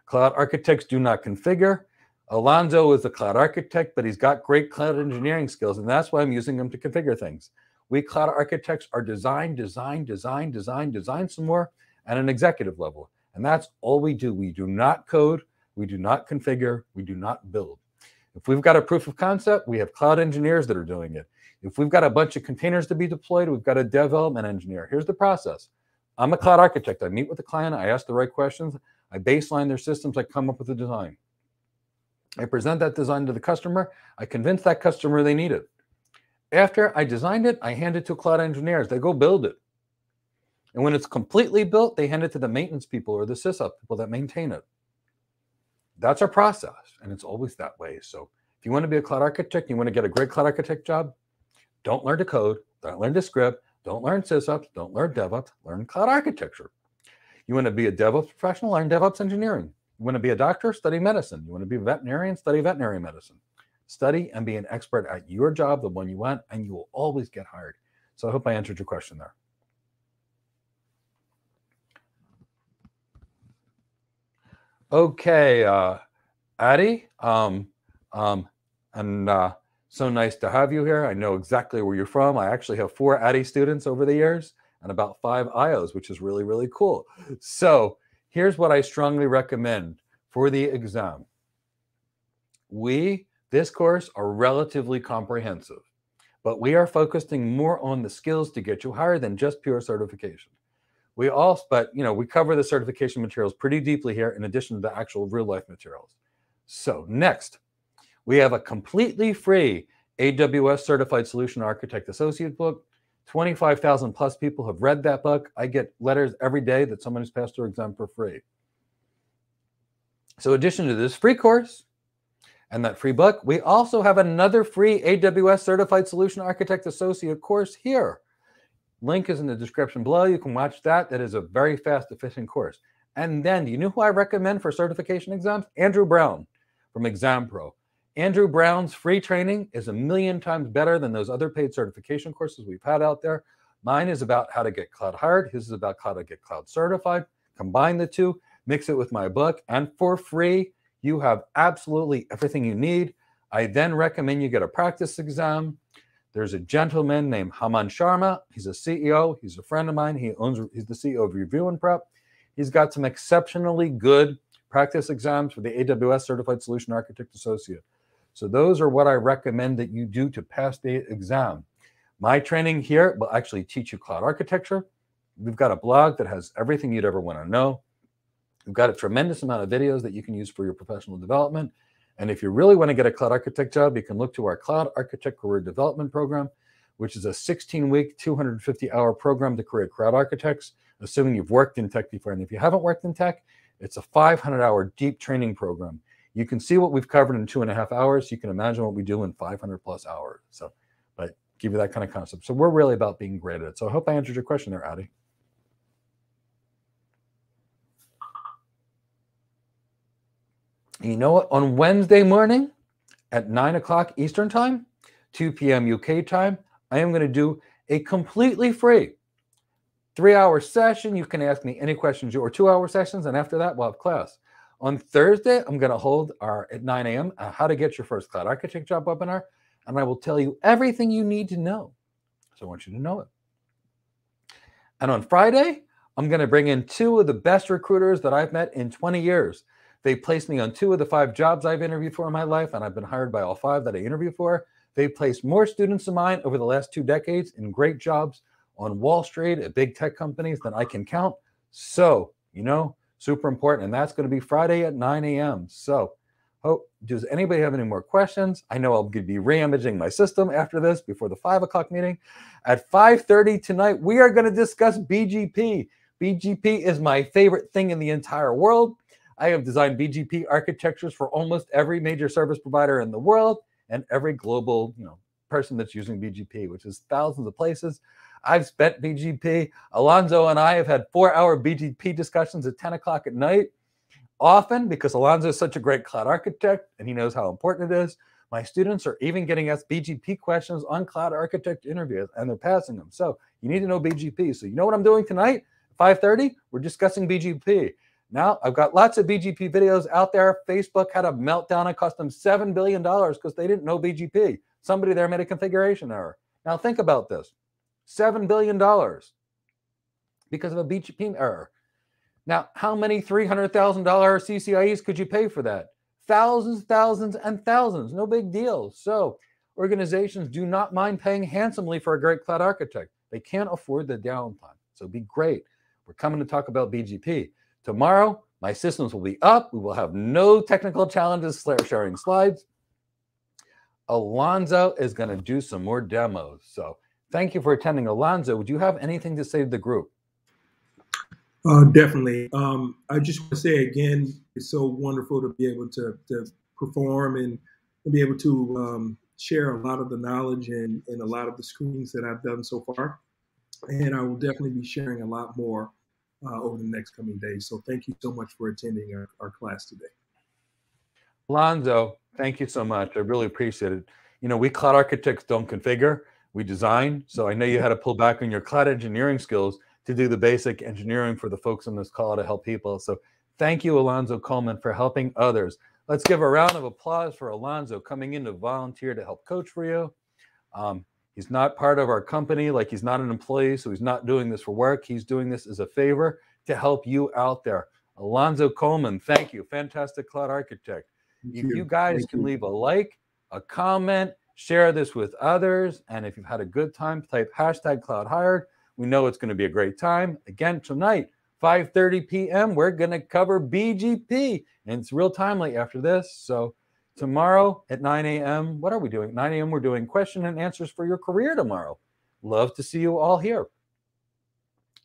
Cloud architects do not configure. Alonzo is a cloud architect, but he's got great cloud engineering skills, and that's why I'm using him to configure things. We cloud architects are design some more at an executive level. And that's all we do. We do not code. We do not configure. We do not build. If we've got a proof of concept, we have cloud engineers that are doing it. If we've got a bunch of containers to be deployed, we've got a development engineer. Here's the process. I'm a cloud architect. I meet with the client. I ask the right questions. I baseline their systems. I come up with a design. I present that design to the customer. I convince that customer they need it. After I designed it, I hand it to cloud engineers. They go build it. And when it's completely built, they hand it to the maintenance people or the SysOps people that maintain it. That's our process, and it's always that way. So if you want to be a cloud architect, you want to get a great cloud architect job, don't learn to code, don't learn to script, don't learn SysOps, don't learn DevOps, learn cloud architecture. You want to be a DevOps professional, learn DevOps engineering. You want to be a doctor, study medicine. You want to be a veterinarian, study veterinary medicine. Study and be an expert at your job, the one you want, and you will always get hired. So I hope I answered your question there. Okay, Addy, so nice to have you here. I know exactly where you're from. I actually have 4 Addy students over the years and about 5 IOs, which is really, really cool. So here's what I strongly recommend for the exam. This course are relatively comprehensive, but we are focusing more on the skills to get you higher than just pure certification. But you know, we cover the certification materials pretty deeply here in addition to the actual real life materials. So next, we have a completely free AWS Certified Solution Architect Associate book. 25,000 plus people have read that book. I get letters every day that someone has passed their exam for free. So in addition to this free course, and that free book. We also have another free AWS Certified Solution Architect Associate course here. Link is in the description below. You can watch that. That is a very fast, efficient course. And then, you know who I recommend for certification exams? Andrew Brown from ExamPro. Andrew Brown's free training is 1,000,000 times better than those other paid certification courses we've had out there. Mine is about how to get cloud hired. His is about how to get cloud certified. Combine the two, mix it with my book, and for free, you have absolutely everything you need. I then recommend you get a practice exam. There's a gentleman named Haman Sharma. He's a CEO. He's a friend of mine. He's the CEO of Review and Prep. He's got some exceptionally good practice exams for the AWS Certified Solution Architect Associate. So those are what I recommend that you do to pass the exam. My training here will actually teach you cloud architecture. We've got a blog that has everything you'd ever want to know. We've got a tremendous amount of videos that you can use for your professional development. And if you really want to get a cloud architect job, you can look to our Cloud Architect Career Development Program, which is a 16-week, 250-hour program to create cloud architects, assuming you've worked in tech before. And if you haven't worked in tech, it's a 500-hour deep training program. You can see what we've covered in 2.5 hours. You can imagine what we do in 500+ hours. So, but give you that kind of concept. So we're really about being great at it. So I hope I answered your question there, Adi. You know what? On Wednesday morning at 9 o'clock Eastern time, 2 p.m. UK time, I am going to do a completely free 3-hour session. You can ask me any questions, or 2-hour sessions. And after that, we'll have class. On Thursday, I'm going to hold our, at 9 a.m., how to get your first cloud architect job webinar, and I will tell you everything you need to know. So I want you to know it. And on Friday, I'm going to bring in 2 of the best recruiters that I've met in 20 years. They placed me on 2 of the 5 jobs I've interviewed for in my life, and I've been hired by all 5 that I interviewed for. They placed more students of mine over the last 2 decades in great jobs on Wall Street at big tech companies than I can count. So, you know, super important. And that's going to be Friday at 9 a.m. So does anybody have any more questions? I know I'll be re-imaging my system after this before the 5 o'clock meeting. At 5:30 tonight, we are going to discuss BGP. BGP is my favorite thing in the entire world. I have designed BGP architectures for almost every major service provider in the world and every global, you know, person that's using BGP, which is thousands of places. I've spent BGP. Alonzo and I have had 4-hour BGP discussions at 10 o'clock at night, often because Alonzo is such a great cloud architect and he knows how important it is. My students are even getting asked BGP questions on cloud architect interviews, and they're passing them. So you need to know BGP. So you know what I'm doing tonight? 5:30, we're discussing BGP. Now, I've got lots of BGP videos out there. Facebook had a meltdown. It cost them $7 billion because they didn't know BGP. Somebody there made a configuration error. Now, think about this. $7 billion because of a BGP error. Now, how many $300,000 CCIEs could you pay for that? Thousands, thousands, and thousands. No big deal. So organizations do not mind paying handsomely for a great cloud architect. They can't afford the downtime. So be great. We're coming to talk about BGP. Tomorrow, my systems will be up. We will have no technical challenges sharing slides. Alonzo is going to do some more demos. So thank you for attending. Alonzo, would you have anything to say to the group? Definitely. I just want to say again, it's so wonderful to be able to perform and be able to share a lot of the knowledge and a lot of the screenings that I've done so far. And I will definitely be sharing a lot more over the next coming days. So thank you so much for attending our class today. Alonzo, thank you so much. I really appreciate it. You know, we cloud architects don't configure. We design. So I know you had to pull back on your cloud engineering skills to do the basic engineering for the folks on this call to help people. So thank you, Alonzo Coleman, for helping others. Let's give a round of applause for Alonzo coming in to volunteer to help coach for you. He's not part of our company, like he's not an employee, so he's not doing this for work. He's doing this as a favor to help you out there. Alonzo Coleman, thank you. Fantastic cloud architect. If you guys can leave a like, a comment, share this with others, and if you've had a good time, type #CloudHired. We know it's going to be a great time. Again, tonight, 5:30 p.m., we're going to cover BGP, and it's real timely after this. So tomorrow at 9 a.m., what are we doing? 9 a.m., we're doing question and answers for your career tomorrow. Love to see you all here.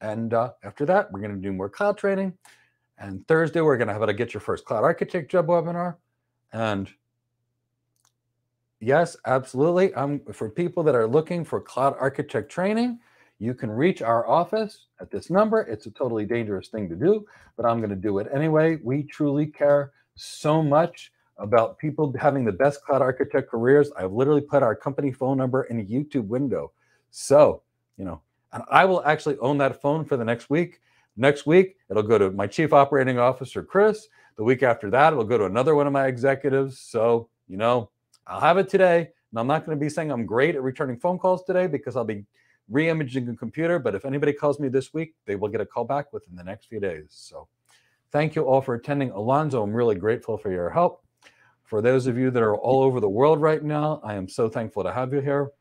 And after that, we're going to do more cloud training. And Thursday, we're going to have a Get Your First Cloud Architect Job webinar. And Yes, absolutely. For people that are looking for cloud architect training, you can reach our office at this number. It's a totally dangerous thing to do, but I'm going to do it anyway. We truly care so much about people having the best cloud architect careers. I've literally put our company phone number in a YouTube window. So, you know, and I will actually own that phone for the next week. Next week, it'll go to my chief operating officer, Chris. The week after that, it'll go to another one of my executives. So, you know, I'll have it today. And I'm not going to be saying I'm great at returning phone calls today because I'll be re-imaging a computer. But if anybody calls me this week, they will get a call back within the next few days. So thank you all for attending. Alonzo, I'm really grateful for your help. For those of you that are all over the world right now, I am so thankful to have you here.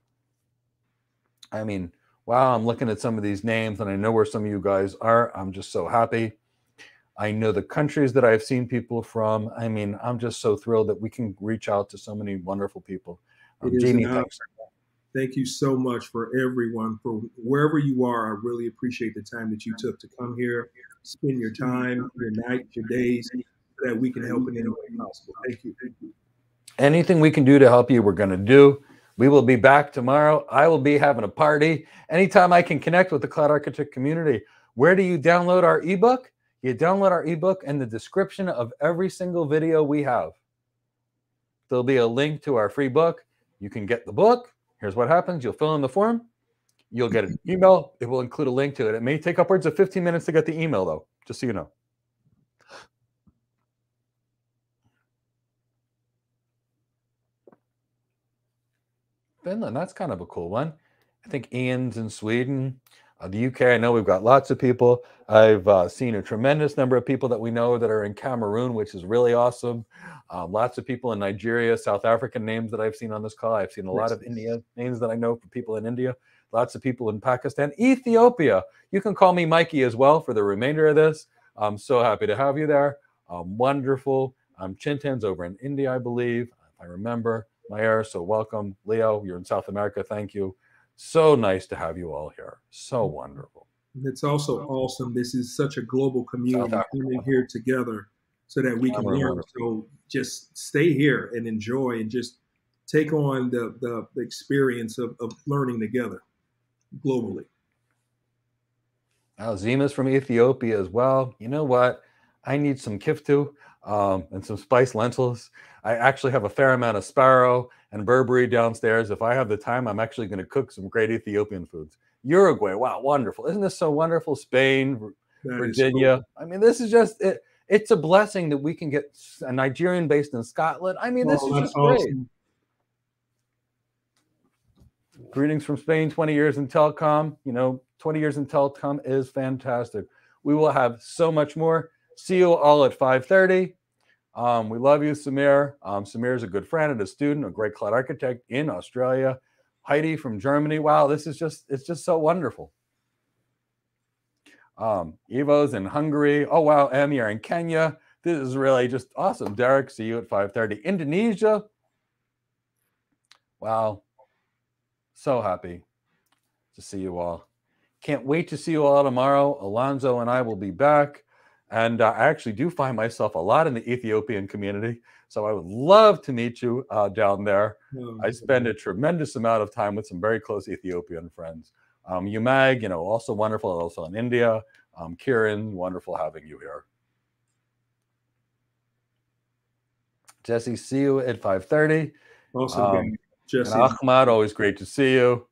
I mean, wow, I'm looking at some of these names and I know where some of you guys are. I'm just so happy. I know the countries that I've seen people from. I mean, I'm just so thrilled that we can reach out to so many wonderful people. Jeannie, thank you so much for everyone, for wherever you are. I really appreciate the time that you took to come here, spend your time, your night, your days, so that we can help in any way possible. Thank you. Thank you. Anything we can do to help you, we're going to do. We will be back tomorrow. I will be having a party. Anytime I can connect with the Cloud Architect community. Where do you download our ebook? You download our ebook in the description of every single video we have. There'll be a link to our free book. You can get the book. Here's what happens. You'll fill in the form. You'll get an email. It will include a link to it. It may take upwards of 15 minutes to get the email, though, just so you know. Finland, that's kind of a cool one. I think Ian's in Sweden. The UK, I know we've got lots of people. I've seen a tremendous number of people that we know that are in Cameroon, which is really awesome. Lots of people in Nigeria, South African names that I've seen on this call. I've seen a lot of India names that I know for people in India. Lots of people in Pakistan, Ethiopia. You can call me Mikey as well for the remainder of this. I'm so happy to have you there. Wonderful. Chintan's over in India, I believe, if I remember. Mayer, so welcome. Leo, you're in South America. Thank you. So nice to have you all here. So wonderful. It's also awesome. This is such a global community coming here together so that we can learn. So just stay here and enjoy and just take on the experience of learning together globally. Now, Zima's from Ethiopia as well. You know what? I need some kiftu. And some spiced lentils. I actually have a fair amount of sparrow and Burberry downstairs. If I have the time, I'm actually going to cook some great Ethiopian foods. Uruguay, wow, wonderful. Isn't this so wonderful? Spain, Virginia. Cool. I mean, this is just, it's a blessing that we can get a Nigerian based in Scotland. I mean, this is just awesome. Great. Greetings from Spain, 20 years in telecom. You know, 20 years in telecom is fantastic. We will have so much more. See you all at 5:30. We love you, Samir. Samir is a good friend and a student, a great cloud architect in Australia. Heidi from Germany. Wow, this is just, it's just so wonderful. Evo's in Hungary. Oh, wow, Em, you're in Kenya. This is really just awesome. Derek, see you at 5:30. Indonesia. Wow, so happy to see you all. Can't wait to see you all tomorrow. Alonzo and I will be back. And I actually do find myself a lot in the Ethiopian community. So I would love to meet you down there. I spend a tremendous amount of time with some very close Ethiopian friends. Umag, you know, also wonderful, also in India. Kieran, wonderful having you here. Jesse, see you at 5:30. Awesome. Jesse. Ahmad, always great to see you.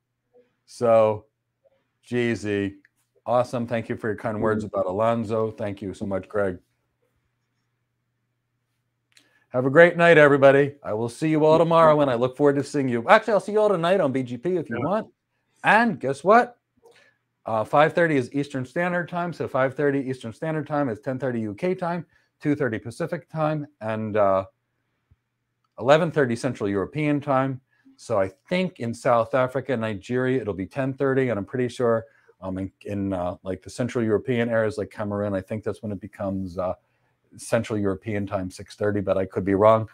So, Jeezy. Awesome. Thank you for your kind words about Alonzo. Thank you so much, Greg. Have a great night, everybody. I will see you all tomorrow, and I look forward to seeing you. Actually, I'll see you all tonight on BGP if you want. And guess what? 5:30 is Eastern Standard Time, so 5:30 Eastern Standard Time is 10:30 UK time, 2:30 Pacific time, and 11:30 Central European time. So I think in South Africa, Nigeria, it'll be 10:30, and I'm pretty sure in like the Central European areas like Cameroon, I think that's when it becomes Central European time, 6:30, but I could be wrong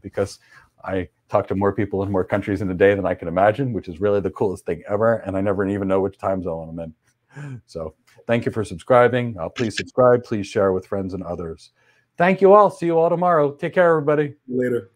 because I talk to more people in more countries in a day than I can imagine, which is really the coolest thing ever. And I never even know which time zone I'm in. So thank you for subscribing. Please subscribe. Please share with friends and others. Thank you all. See you all tomorrow. Take care, everybody. Later.